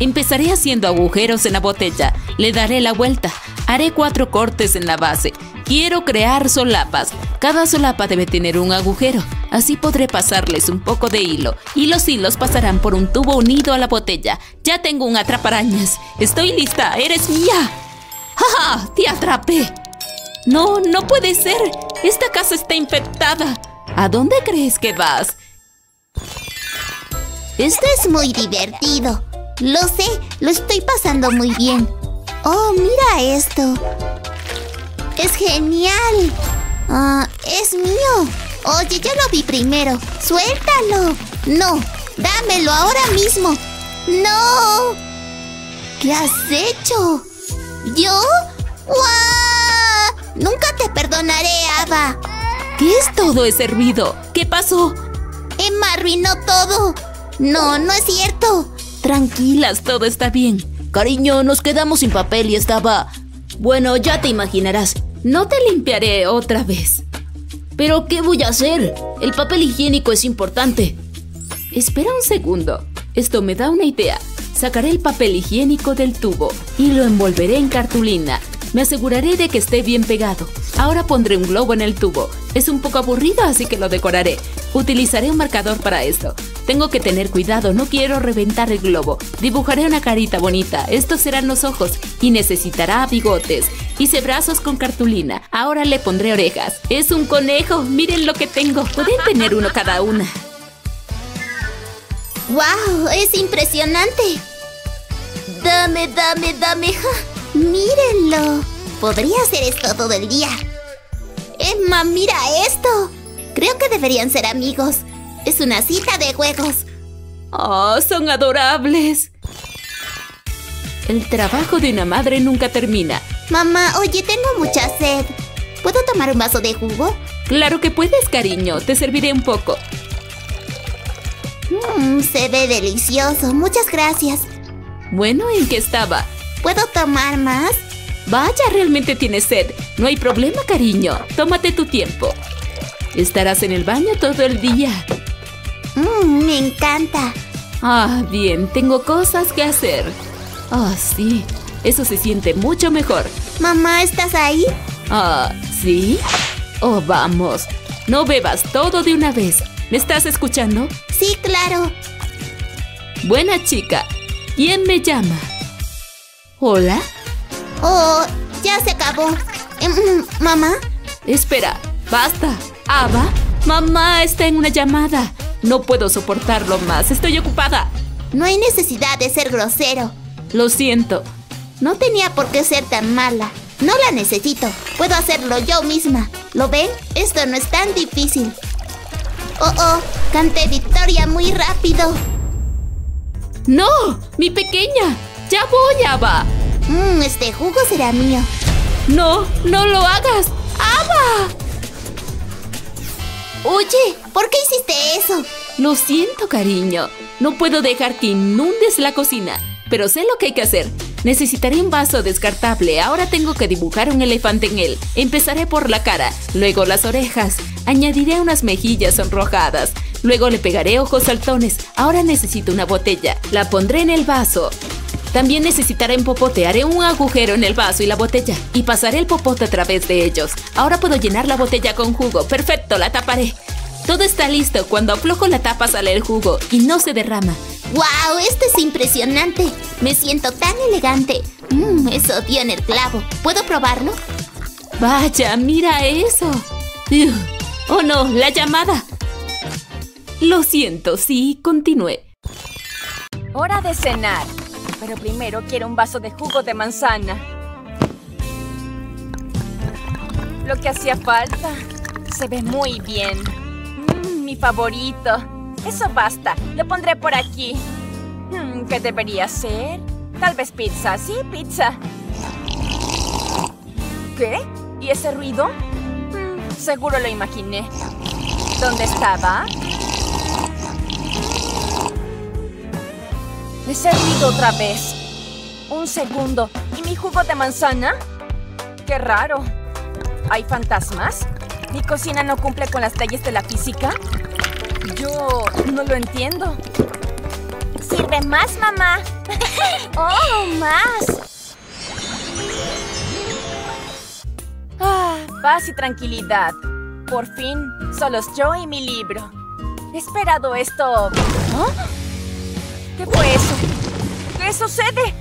Empezaré haciendo agujeros en la botella, le daré la vuelta, haré cuatro cortes en la base. Quiero crear solapas. Cada solapa debe tener un agujero, así podré pasarles un poco de hilo, y los hilos pasarán por un tubo unido a la botella. Ya tengo un atraparañas. Estoy lista, eres mía. ¡Ja, ja! ¡Te atrapé! No, no puede ser. Esta casa está infectada. ¿A dónde crees que vas? Esto es muy divertido. Lo sé, lo estoy pasando muy bien. Oh, mira esto. ¡Es genial! Uh, ¡Es mío! Oye, yo lo vi primero. ¡Suéltalo! ¡No! ¡Dámelo ahora mismo! ¡No! ¿Qué has hecho? ¿Yo? ¡Guau! ¡Nunca te perdonaré, Ava! ¿Qué es todo ese ruido? ¿Qué pasó? Emma arruinó todo. No, no es cierto. Tranquilas, todo está bien. Cariño, nos quedamos sin papel y estaba... Bueno, ya te imaginarás. No te limpiaré otra vez. ¿Pero qué voy a hacer? El papel higiénico es importante. Espera un segundo. Esto me da una idea. Sacaré el papel higiénico del tubo y lo envolveré en cartulina. Me aseguraré de que esté bien pegado. Ahora pondré un globo en el tubo. Es un poco aburrido, así que lo decoraré. Utilizaré un marcador para esto. Tengo que tener cuidado, no quiero reventar el globo. Dibujaré una carita bonita. Estos serán los ojos y necesitará bigotes. Hice brazos con cartulina. Ahora le pondré orejas. ¡Es un conejo! ¡Miren lo que tengo! Pueden tener uno cada una. ¡Wow! ¡Es impresionante! ¡Dame, dame, dame! ¡Ja! ¡Mírenlo! Podría hacer esto todo el día. ¡Emma, mira esto! Creo que deberían ser amigos. Es una cita de juegos. ¡Oh, son adorables! El trabajo de una madre nunca termina. Mamá, oye, tengo mucha sed. ¿Puedo tomar un vaso de jugo? Claro que puedes, cariño. Te serviré un poco. Mmm, se ve delicioso. Muchas gracias. Bueno, ¿en qué estaba? ¿Puedo tomar más? Vaya, realmente tienes sed. No hay problema, cariño. Tómate tu tiempo. Estarás en el baño todo el día. Mmm, me encanta. Ah, bien. Tengo cosas que hacer. Ah, sí. Eso se siente mucho mejor. Mamá, ¿estás ahí? Ah, ¿sí? Oh, vamos. No bebas todo de una vez. ¿Me estás escuchando? Sí, claro. Buena chica. ¿Quién me llama? ¿Hola? Oh, ya se acabó. ¿Mamá? Espera, basta. ¿Ava? Mamá está en una llamada. No puedo soportarlo más. Estoy ocupada. No hay necesidad de ser grosero. Lo siento. No tenía por qué ser tan mala. No la necesito. Puedo hacerlo yo misma. ¿Lo ven? Esto no es tan difícil. Oh, oh, canté victoria muy rápido. ¡No! ¡Mi pequeña! ¡Ya voy, Ava! Mmm, este jugo será mío. ¡No! ¡No lo hagas! ¡Ava! Oye, ¿por qué hiciste eso? Lo siento, cariño. No puedo dejar que inundes la cocina. Pero sé lo que hay que hacer. Necesitaré un vaso descartable. Ahora tengo que dibujar un elefante en él. Empezaré por la cara, luego las orejas. Añadiré unas mejillas sonrojadas. Luego le pegaré ojos saltones. Ahora necesito una botella. La pondré en el vaso. También necesitaré un popote. Haré un agujero en el vaso y la botella. Y pasaré el popote a través de ellos. Ahora puedo llenar la botella con jugo. ¡Perfecto! La taparé. Todo está listo. Cuando aflojo la tapa sale el jugo y no se derrama. ¡Wow! ¡Esto es impresionante! Me siento tan elegante. Mmm, eso dio en el clavo. ¿Puedo probarlo? ¡Vaya! ¡Mira eso! Uf. ¡Oh no! ¡La llamada! Lo siento. Sí, continúe. Hora de cenar. Pero primero quiero un vaso de jugo de manzana. Lo que hacía falta. Se ve muy bien. Mm, mi favorito. Eso basta. Lo pondré por aquí. Mm, ¿qué debería ser? Tal vez pizza. Sí, pizza. ¿Qué? ¿Y ese ruido? Mm, seguro lo imaginé. ¿Dónde estaba? Les he servido otra vez. Un segundo. ¿Y mi jugo de manzana? ¡Qué raro! ¿Hay fantasmas? ¿Mi cocina no cumple con las leyes de la física? Yo no lo entiendo. ¡Sirve más, mamá! ¡Oh, más! Ah, paz y tranquilidad. Por fin, solos yo y mi libro. He esperado esto... ¿Oh? ¿Qué fue eso? ¿Qué sucede?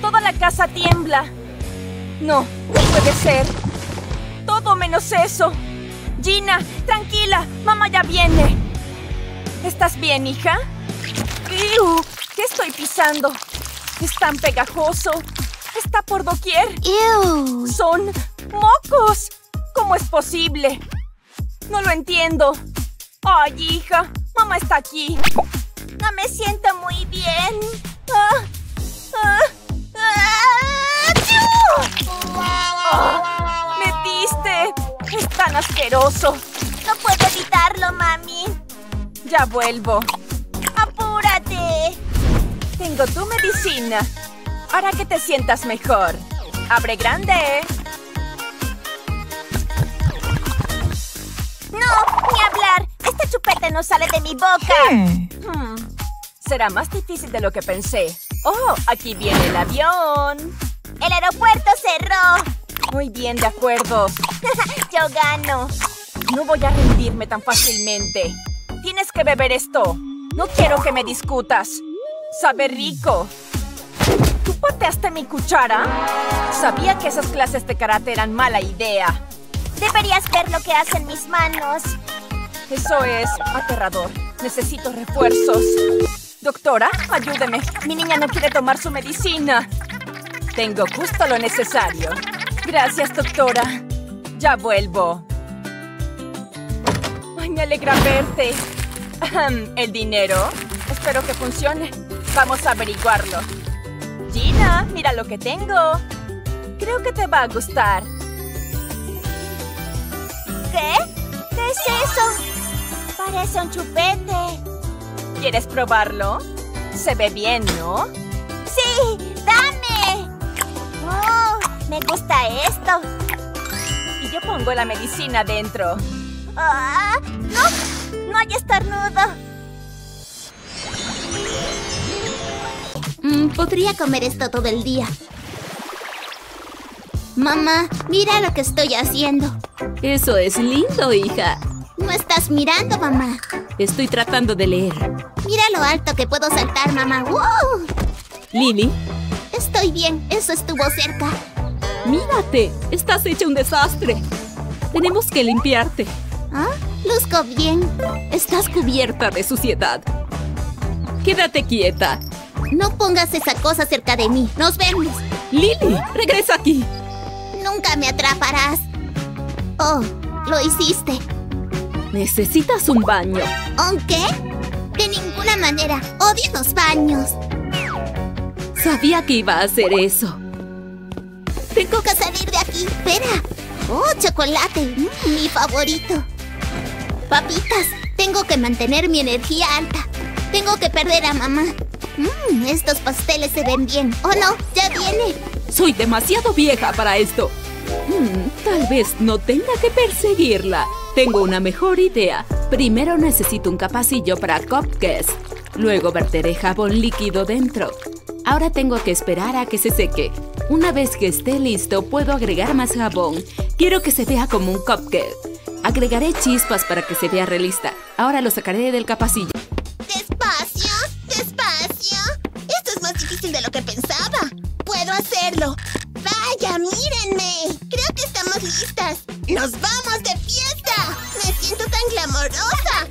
Toda la casa tiembla. No, no puede ser. Todo menos eso. Gina, tranquila. Mamá ya viene. ¿Estás bien, hija? ¡Iu! ¿Qué estoy pisando? Es tan pegajoso. Está por doquier. ¡Iu! Son mocos. ¿Cómo es posible? No lo entiendo. Ay, hija. Mamá está aquí. No me siento muy bien. ¡Ah! ¡Ah! ¡Ah! ¡Oh! ¡Me diste! ¡Es tan asqueroso! No puedo evitarlo, mami. Ya vuelvo. ¡Apúrate! Tengo tu medicina. Hará que te sientas mejor. ¡Abre grande! ¡No! ¡Ni hablar! ¡Este chupete no sale de mi boca! Hmm. Hmm. Será más difícil de lo que pensé. ¡Oh! ¡Aquí viene el avión! ¡El aeropuerto cerró! Muy bien, de acuerdo. ¡Yo gano! No voy a rendirme tan fácilmente. Tienes que beber esto. No quiero que me discutas. Sabe rico. ¿Tú pateaste mi cuchara? Sabía que esas clases de karate eran mala idea. Deberías ver lo que hacen mis manos. Eso es aterrador. Necesito refuerzos. Doctora, ayúdeme. Mi niña no quiere tomar su medicina. Tengo justo lo necesario. Gracias, doctora. Ya vuelvo. Ay, me alegra verte. ¿El dinero? Espero que funcione. Vamos a averiguarlo. Gina, mira lo que tengo. Creo que te va a gustar. ¿Qué? ¿Qué es eso? Parece un chupete. ¿Quieres probarlo? Se ve bien, ¿no? ¡Sí! ¡Dame! ¡Oh! ¡Me gusta esto! Y yo pongo la medicina dentro. ¡Ah! ¡No! ¡No hay estornudo! Mm, podría comer esto todo el día. Mamá, mira lo que estoy haciendo. Eso es lindo, hija. No estás mirando, mamá. Estoy tratando de leer. Mira lo alto que puedo saltar, mamá. ¡Wow! ¿Lily? Estoy bien. Eso estuvo cerca. ¡Mírate! Estás hecha un desastre. Tenemos que limpiarte. ¿Ah? Luzco bien. Estás cubierta de suciedad. Quédate quieta. No pongas esa cosa cerca de mí. Nos vemos. Lily, regresa aquí. Nunca me atraparás. Oh, lo hiciste. Necesitas un baño. ¿Un qué? De ninguna manera. Odio los baños. Sabía que iba a hacer eso. Tengo que salir de aquí. Espera. Oh, chocolate. Mm, mi favorito. Papitas, tengo que mantener mi energía alta. Tengo que perder a mamá. Mmm, estos pasteles se ven bien. ¡Oh, no! ¡Ya viene! Soy demasiado vieja para esto. Mmm, tal vez no tenga que perseguirla. Tengo una mejor idea. Primero necesito un capacillo para cupcakes. Luego verteré jabón líquido dentro. Ahora tengo que esperar a que se seque. Una vez que esté listo, puedo agregar más jabón. Quiero que se vea como un cupcake. Agregaré chispas para que se vea realista. Ahora lo sacaré del capacillo. ¡Despacio! ¡Despacio! Esto es más difícil de lo que pensaba. ¡Puedo hacerlo! ¡Vaya, mírenme! Creo que estamos listas. ¡Nos vamos de fiesta! ¡Me siento tan glamorosa!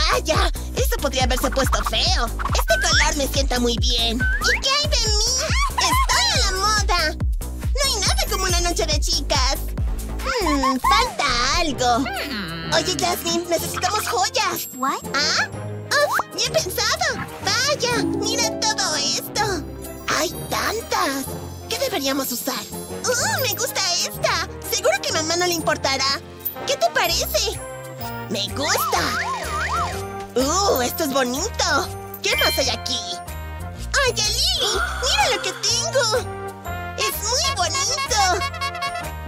¡Vaya! Esto podría haberse puesto feo. Este color me sienta muy bien. ¿Y qué hay de mí? ¡Estoy a la moda! ¡No hay nada como una noche de chicas! Hmm, falta algo. Oye, Jasmine, necesitamos joyas. ¿Qué? ¿Ah? ¡Oh, bien pensado! ¡Vaya! ¡Mira todo esto! ¡Hay tantas! ¿Qué deberíamos usar? ¡Uh, me gusta esta! Seguro que a mamá no le importará. ¿Qué te parece? ¡Me gusta! ¡Uh, esto es bonito! ¿Qué más hay aquí? ¡Oye, Lily! ¡Mira lo que tengo! ¡Es muy bonito!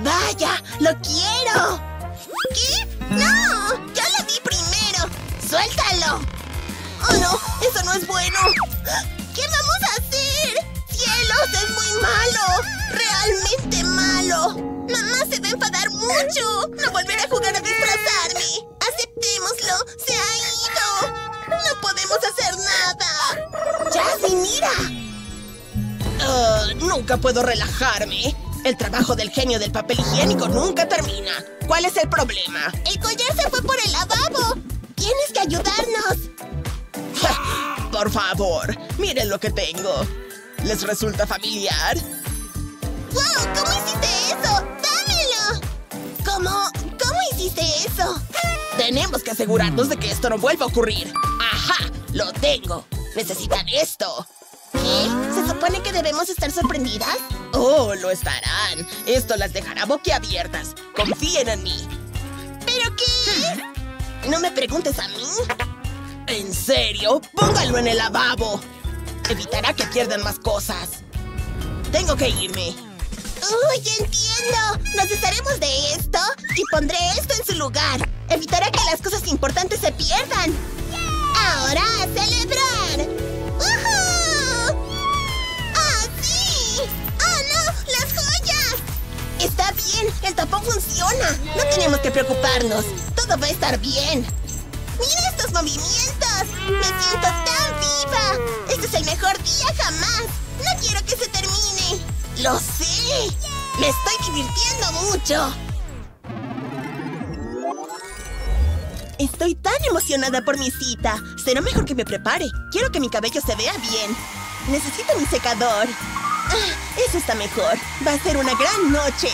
¡Vaya! ¡Lo quiero! ¿Qué? ¡No! ¡Yo lo vi primero! ¡Suéltalo! ¡Oh, no! ¡Eso no es bueno! ¿Qué vamos a hacer? ¡Cielos! ¡Es muy malo! ¡Realmente malo! ¡Mamá se va a enfadar mucho! ¡No volverá a jugar a disfrazarme! ¡Aceptémoslo! ¡Se ha ido! ¡No podemos hacer nada! ¡Jazzy, mira! Uh, nunca puedo relajarme. El trabajo del genio del papel higiénico nunca termina. ¿Cuál es el problema? ¡El collar se fue por el lavabo! ¡Tienes que ayudarnos! Por favor, miren lo que tengo. ¿Les resulta familiar? ¡Wow! ¿Cómo hiciste eso? ¡Dámelo! ¿Cómo? ¿Cómo hiciste eso? Tenemos que asegurarnos de que esto no vuelva a ocurrir. ¡Ajá! ¡Lo tengo! ¡Necesitan esto! ¿Qué? ¿Se supone que debemos estar sorprendidas? ¡Oh, lo estarán! Esto las dejará boquiabiertas. ¡Confíen en mí! ¿Pero qué? ¿No me preguntes a mí? ¿En serio? ¡Póngalo en el lavabo! Evitará que pierdan más cosas. Tengo que irme. ¡Uy, entiendo! Nos desharemos de esto y pondré esto en su lugar. Evitará que las cosas importantes se pierdan. ¡Ahora a celebrar! ¡Uhú! ¡Oh, sí! ¡Oh, no! ¡Las joyas! Está bien, el tapón funciona. No tenemos que preocuparnos. Todo va a estar bien. ¡Mira estos movimientos! ¡Me siento tan viva! ¡Este es el mejor día jamás! ¡No quiero que se termine! ¡Lo sé! ¡Me estoy divirtiendo mucho! Estoy tan emocionada por mi cita. Será mejor que me prepare. Quiero que mi cabello se vea bien. Necesito mi secador. Ah, eso está mejor. Va a ser una gran noche.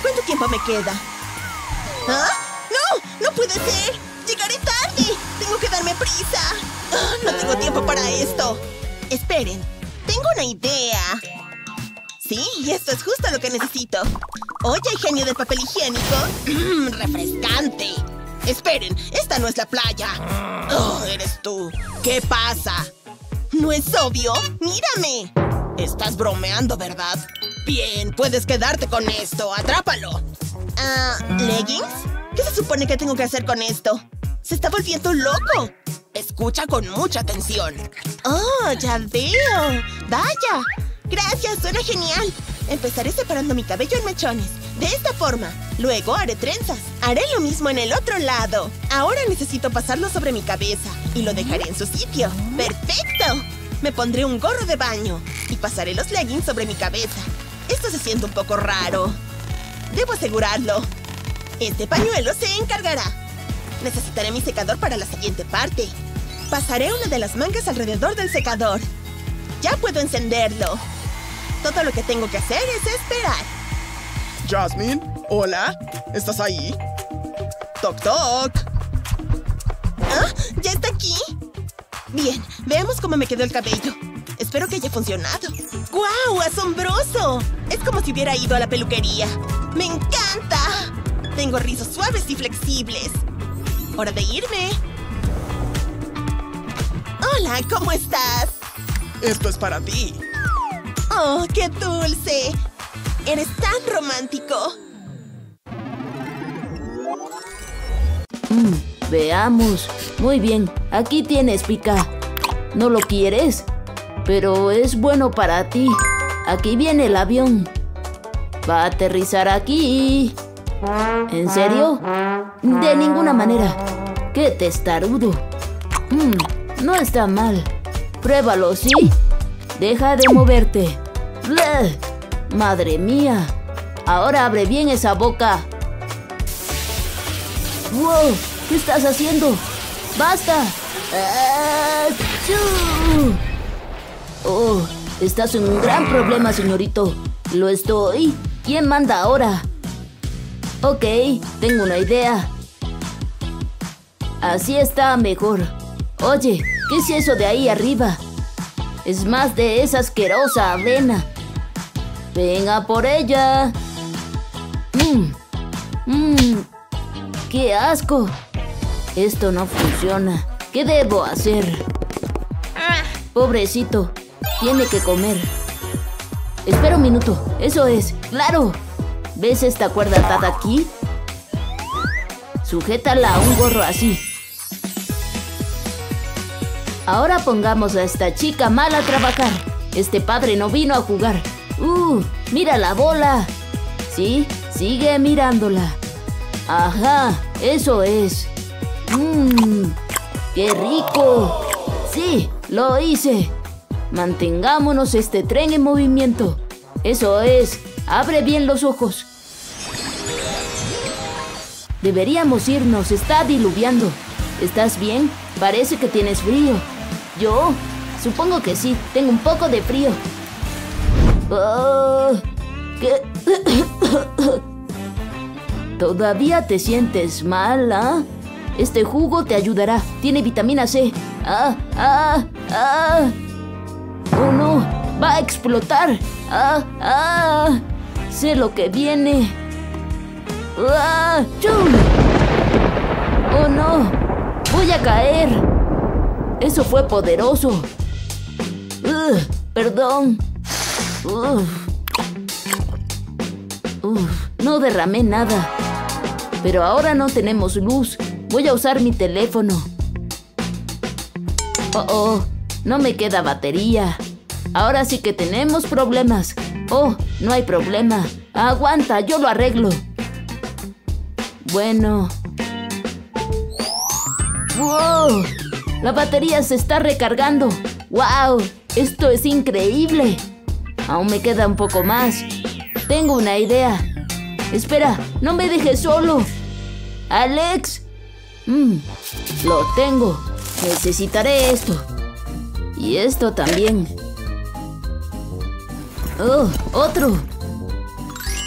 ¿Cuánto tiempo me queda? ¿Ah? ¡No! ¡No puede ser! ¡Llegaré tarde! ¡Tengo que darme prisa! Ah, ¡no tengo tiempo para esto! Esperen. Tengo una idea. Sí, esto es justo lo que necesito. Oye, genio del papel higiénico. Mm, refrescante. Esperen, esta no es la playa. Oh, eres tú. ¿Qué pasa? ¿No es obvio? ¡Mírame! Estás bromeando, ¿verdad? Bien, puedes quedarte con esto. ¡Atrápalo! Ah, uh, ¿leggings? ¿Qué se supone que tengo que hacer con esto? ¡Se está volviendo loco! Escucha con mucha atención. Oh, ya veo. Vaya. Gracias, suena genial. Empezaré separando mi cabello en mechones. De esta forma. Luego haré trenzas. Haré lo mismo en el otro lado. Ahora necesito pasarlo sobre mi cabeza. Y lo dejaré en su sitio. ¡Perfecto! Me pondré un gorro de baño. Y pasaré los leggings sobre mi cabeza. Esto se siente un poco raro. Debo asegurarlo. Este pañuelo se encargará. Necesitaré mi secador para la siguiente parte. Pasaré una de las mangas alrededor del secador. Ya puedo encenderlo. Todo lo que tengo que hacer es esperar. Jasmine, hola, ¿estás ahí? ¡Toc, toc! ¿Ah? ¿Ya está aquí? Bien, veamos cómo me quedó el cabello. Espero que haya funcionado. ¡Guau, asombroso! Es como si hubiera ido a la peluquería. ¡Me encanta! Tengo rizos suaves y flexibles. ¡Hora de irme! Hola, ¿cómo estás? Esto es para ti. ¡Oh, qué dulce! ¡Eres tan romántico! Mm, veamos. Muy bien, aquí tienes, Pika. ¿No lo quieres? Pero es bueno para ti. Aquí viene el avión. Va a aterrizar aquí. ¿En serio? De ninguna manera. ¡Qué testarudo! Mm, no está mal. Pruébalo, ¿sí? Deja de moverte. ¡Bleh! ¡Madre mía! Ahora abre bien esa boca. ¡Wow! ¿Qué estás haciendo? ¡Basta! ¡Achú! ¡Oh! Estás en un gran problema, señorito. ¿Lo estoy? ¿Quién manda ahora? Ok, tengo una idea. Así está mejor. Oye, ¿qué es eso de ahí arriba? Es más de esa asquerosa avena. ¡Venga por ella! ¡Mmm! ¡Mmm! ¡Qué asco! Esto no funciona. ¿Qué debo hacer? Pobrecito. Tiene que comer. Espera un minuto. ¡Eso es! ¡Claro! ¿Ves esta cuerda atada aquí? Sujétala a un gorro así. Ahora pongamos a esta chica mala a trabajar. Este padre no vino a jugar. ¡Uh! ¡Mira la bola! Sí, sigue mirándola. ¡Ajá! ¡Eso es! ¡Mmm! ¡Qué rico! ¡Sí! ¡Lo hice! Mantengámonos este tren en movimiento. ¡Eso es! ¡Abre bien los ojos! Deberíamos irnos. Está diluviando. ¿Estás bien? Parece que tienes frío. ¿Yo? Supongo que sí. Tengo un poco de frío. Oh, ¿qué? ¿Todavía te sientes mal, ah? Este jugo te ayudará. Tiene vitamina C. ¡Ah! ¡Ah! ¡Ah! ¡Oh, no! ¡Va a explotar! ¡Ah! ¡Ah! ¡Sé lo que viene! ¡Ah! ¡Chum! ¡Oh, no! ¡Voy a caer! ¡Eso fue poderoso! ¡Ugh! ¡Perdón! ¡Uf! ¡Uf! No derramé nada. Pero ahora no tenemos luz. Voy a usar mi teléfono. ¡Oh, oh! No me queda batería. Ahora sí que tenemos problemas. ¡Oh! No hay problema. ¡Aguanta! ¡Yo lo arreglo! Bueno... ¡Wow! La batería se está recargando. ¡Wow! ¡Esto es increíble! Aún me queda un poco más. Tengo una idea. Espera, no me dejes solo. ¡Alex! Mm, lo tengo. Necesitaré esto. Y esto también. ¡Oh! ¡Otro!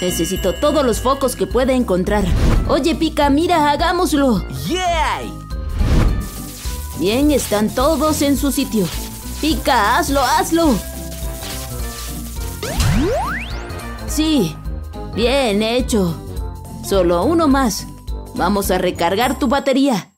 Necesito todos los focos que pueda encontrar. Oye, Pika, mira, hagámoslo. ¡Yay! Bien, están todos en su sitio. ¡Pika, hazlo, hazlo! Sí, bien hecho. Solo uno más. Vamos a recargar tu batería.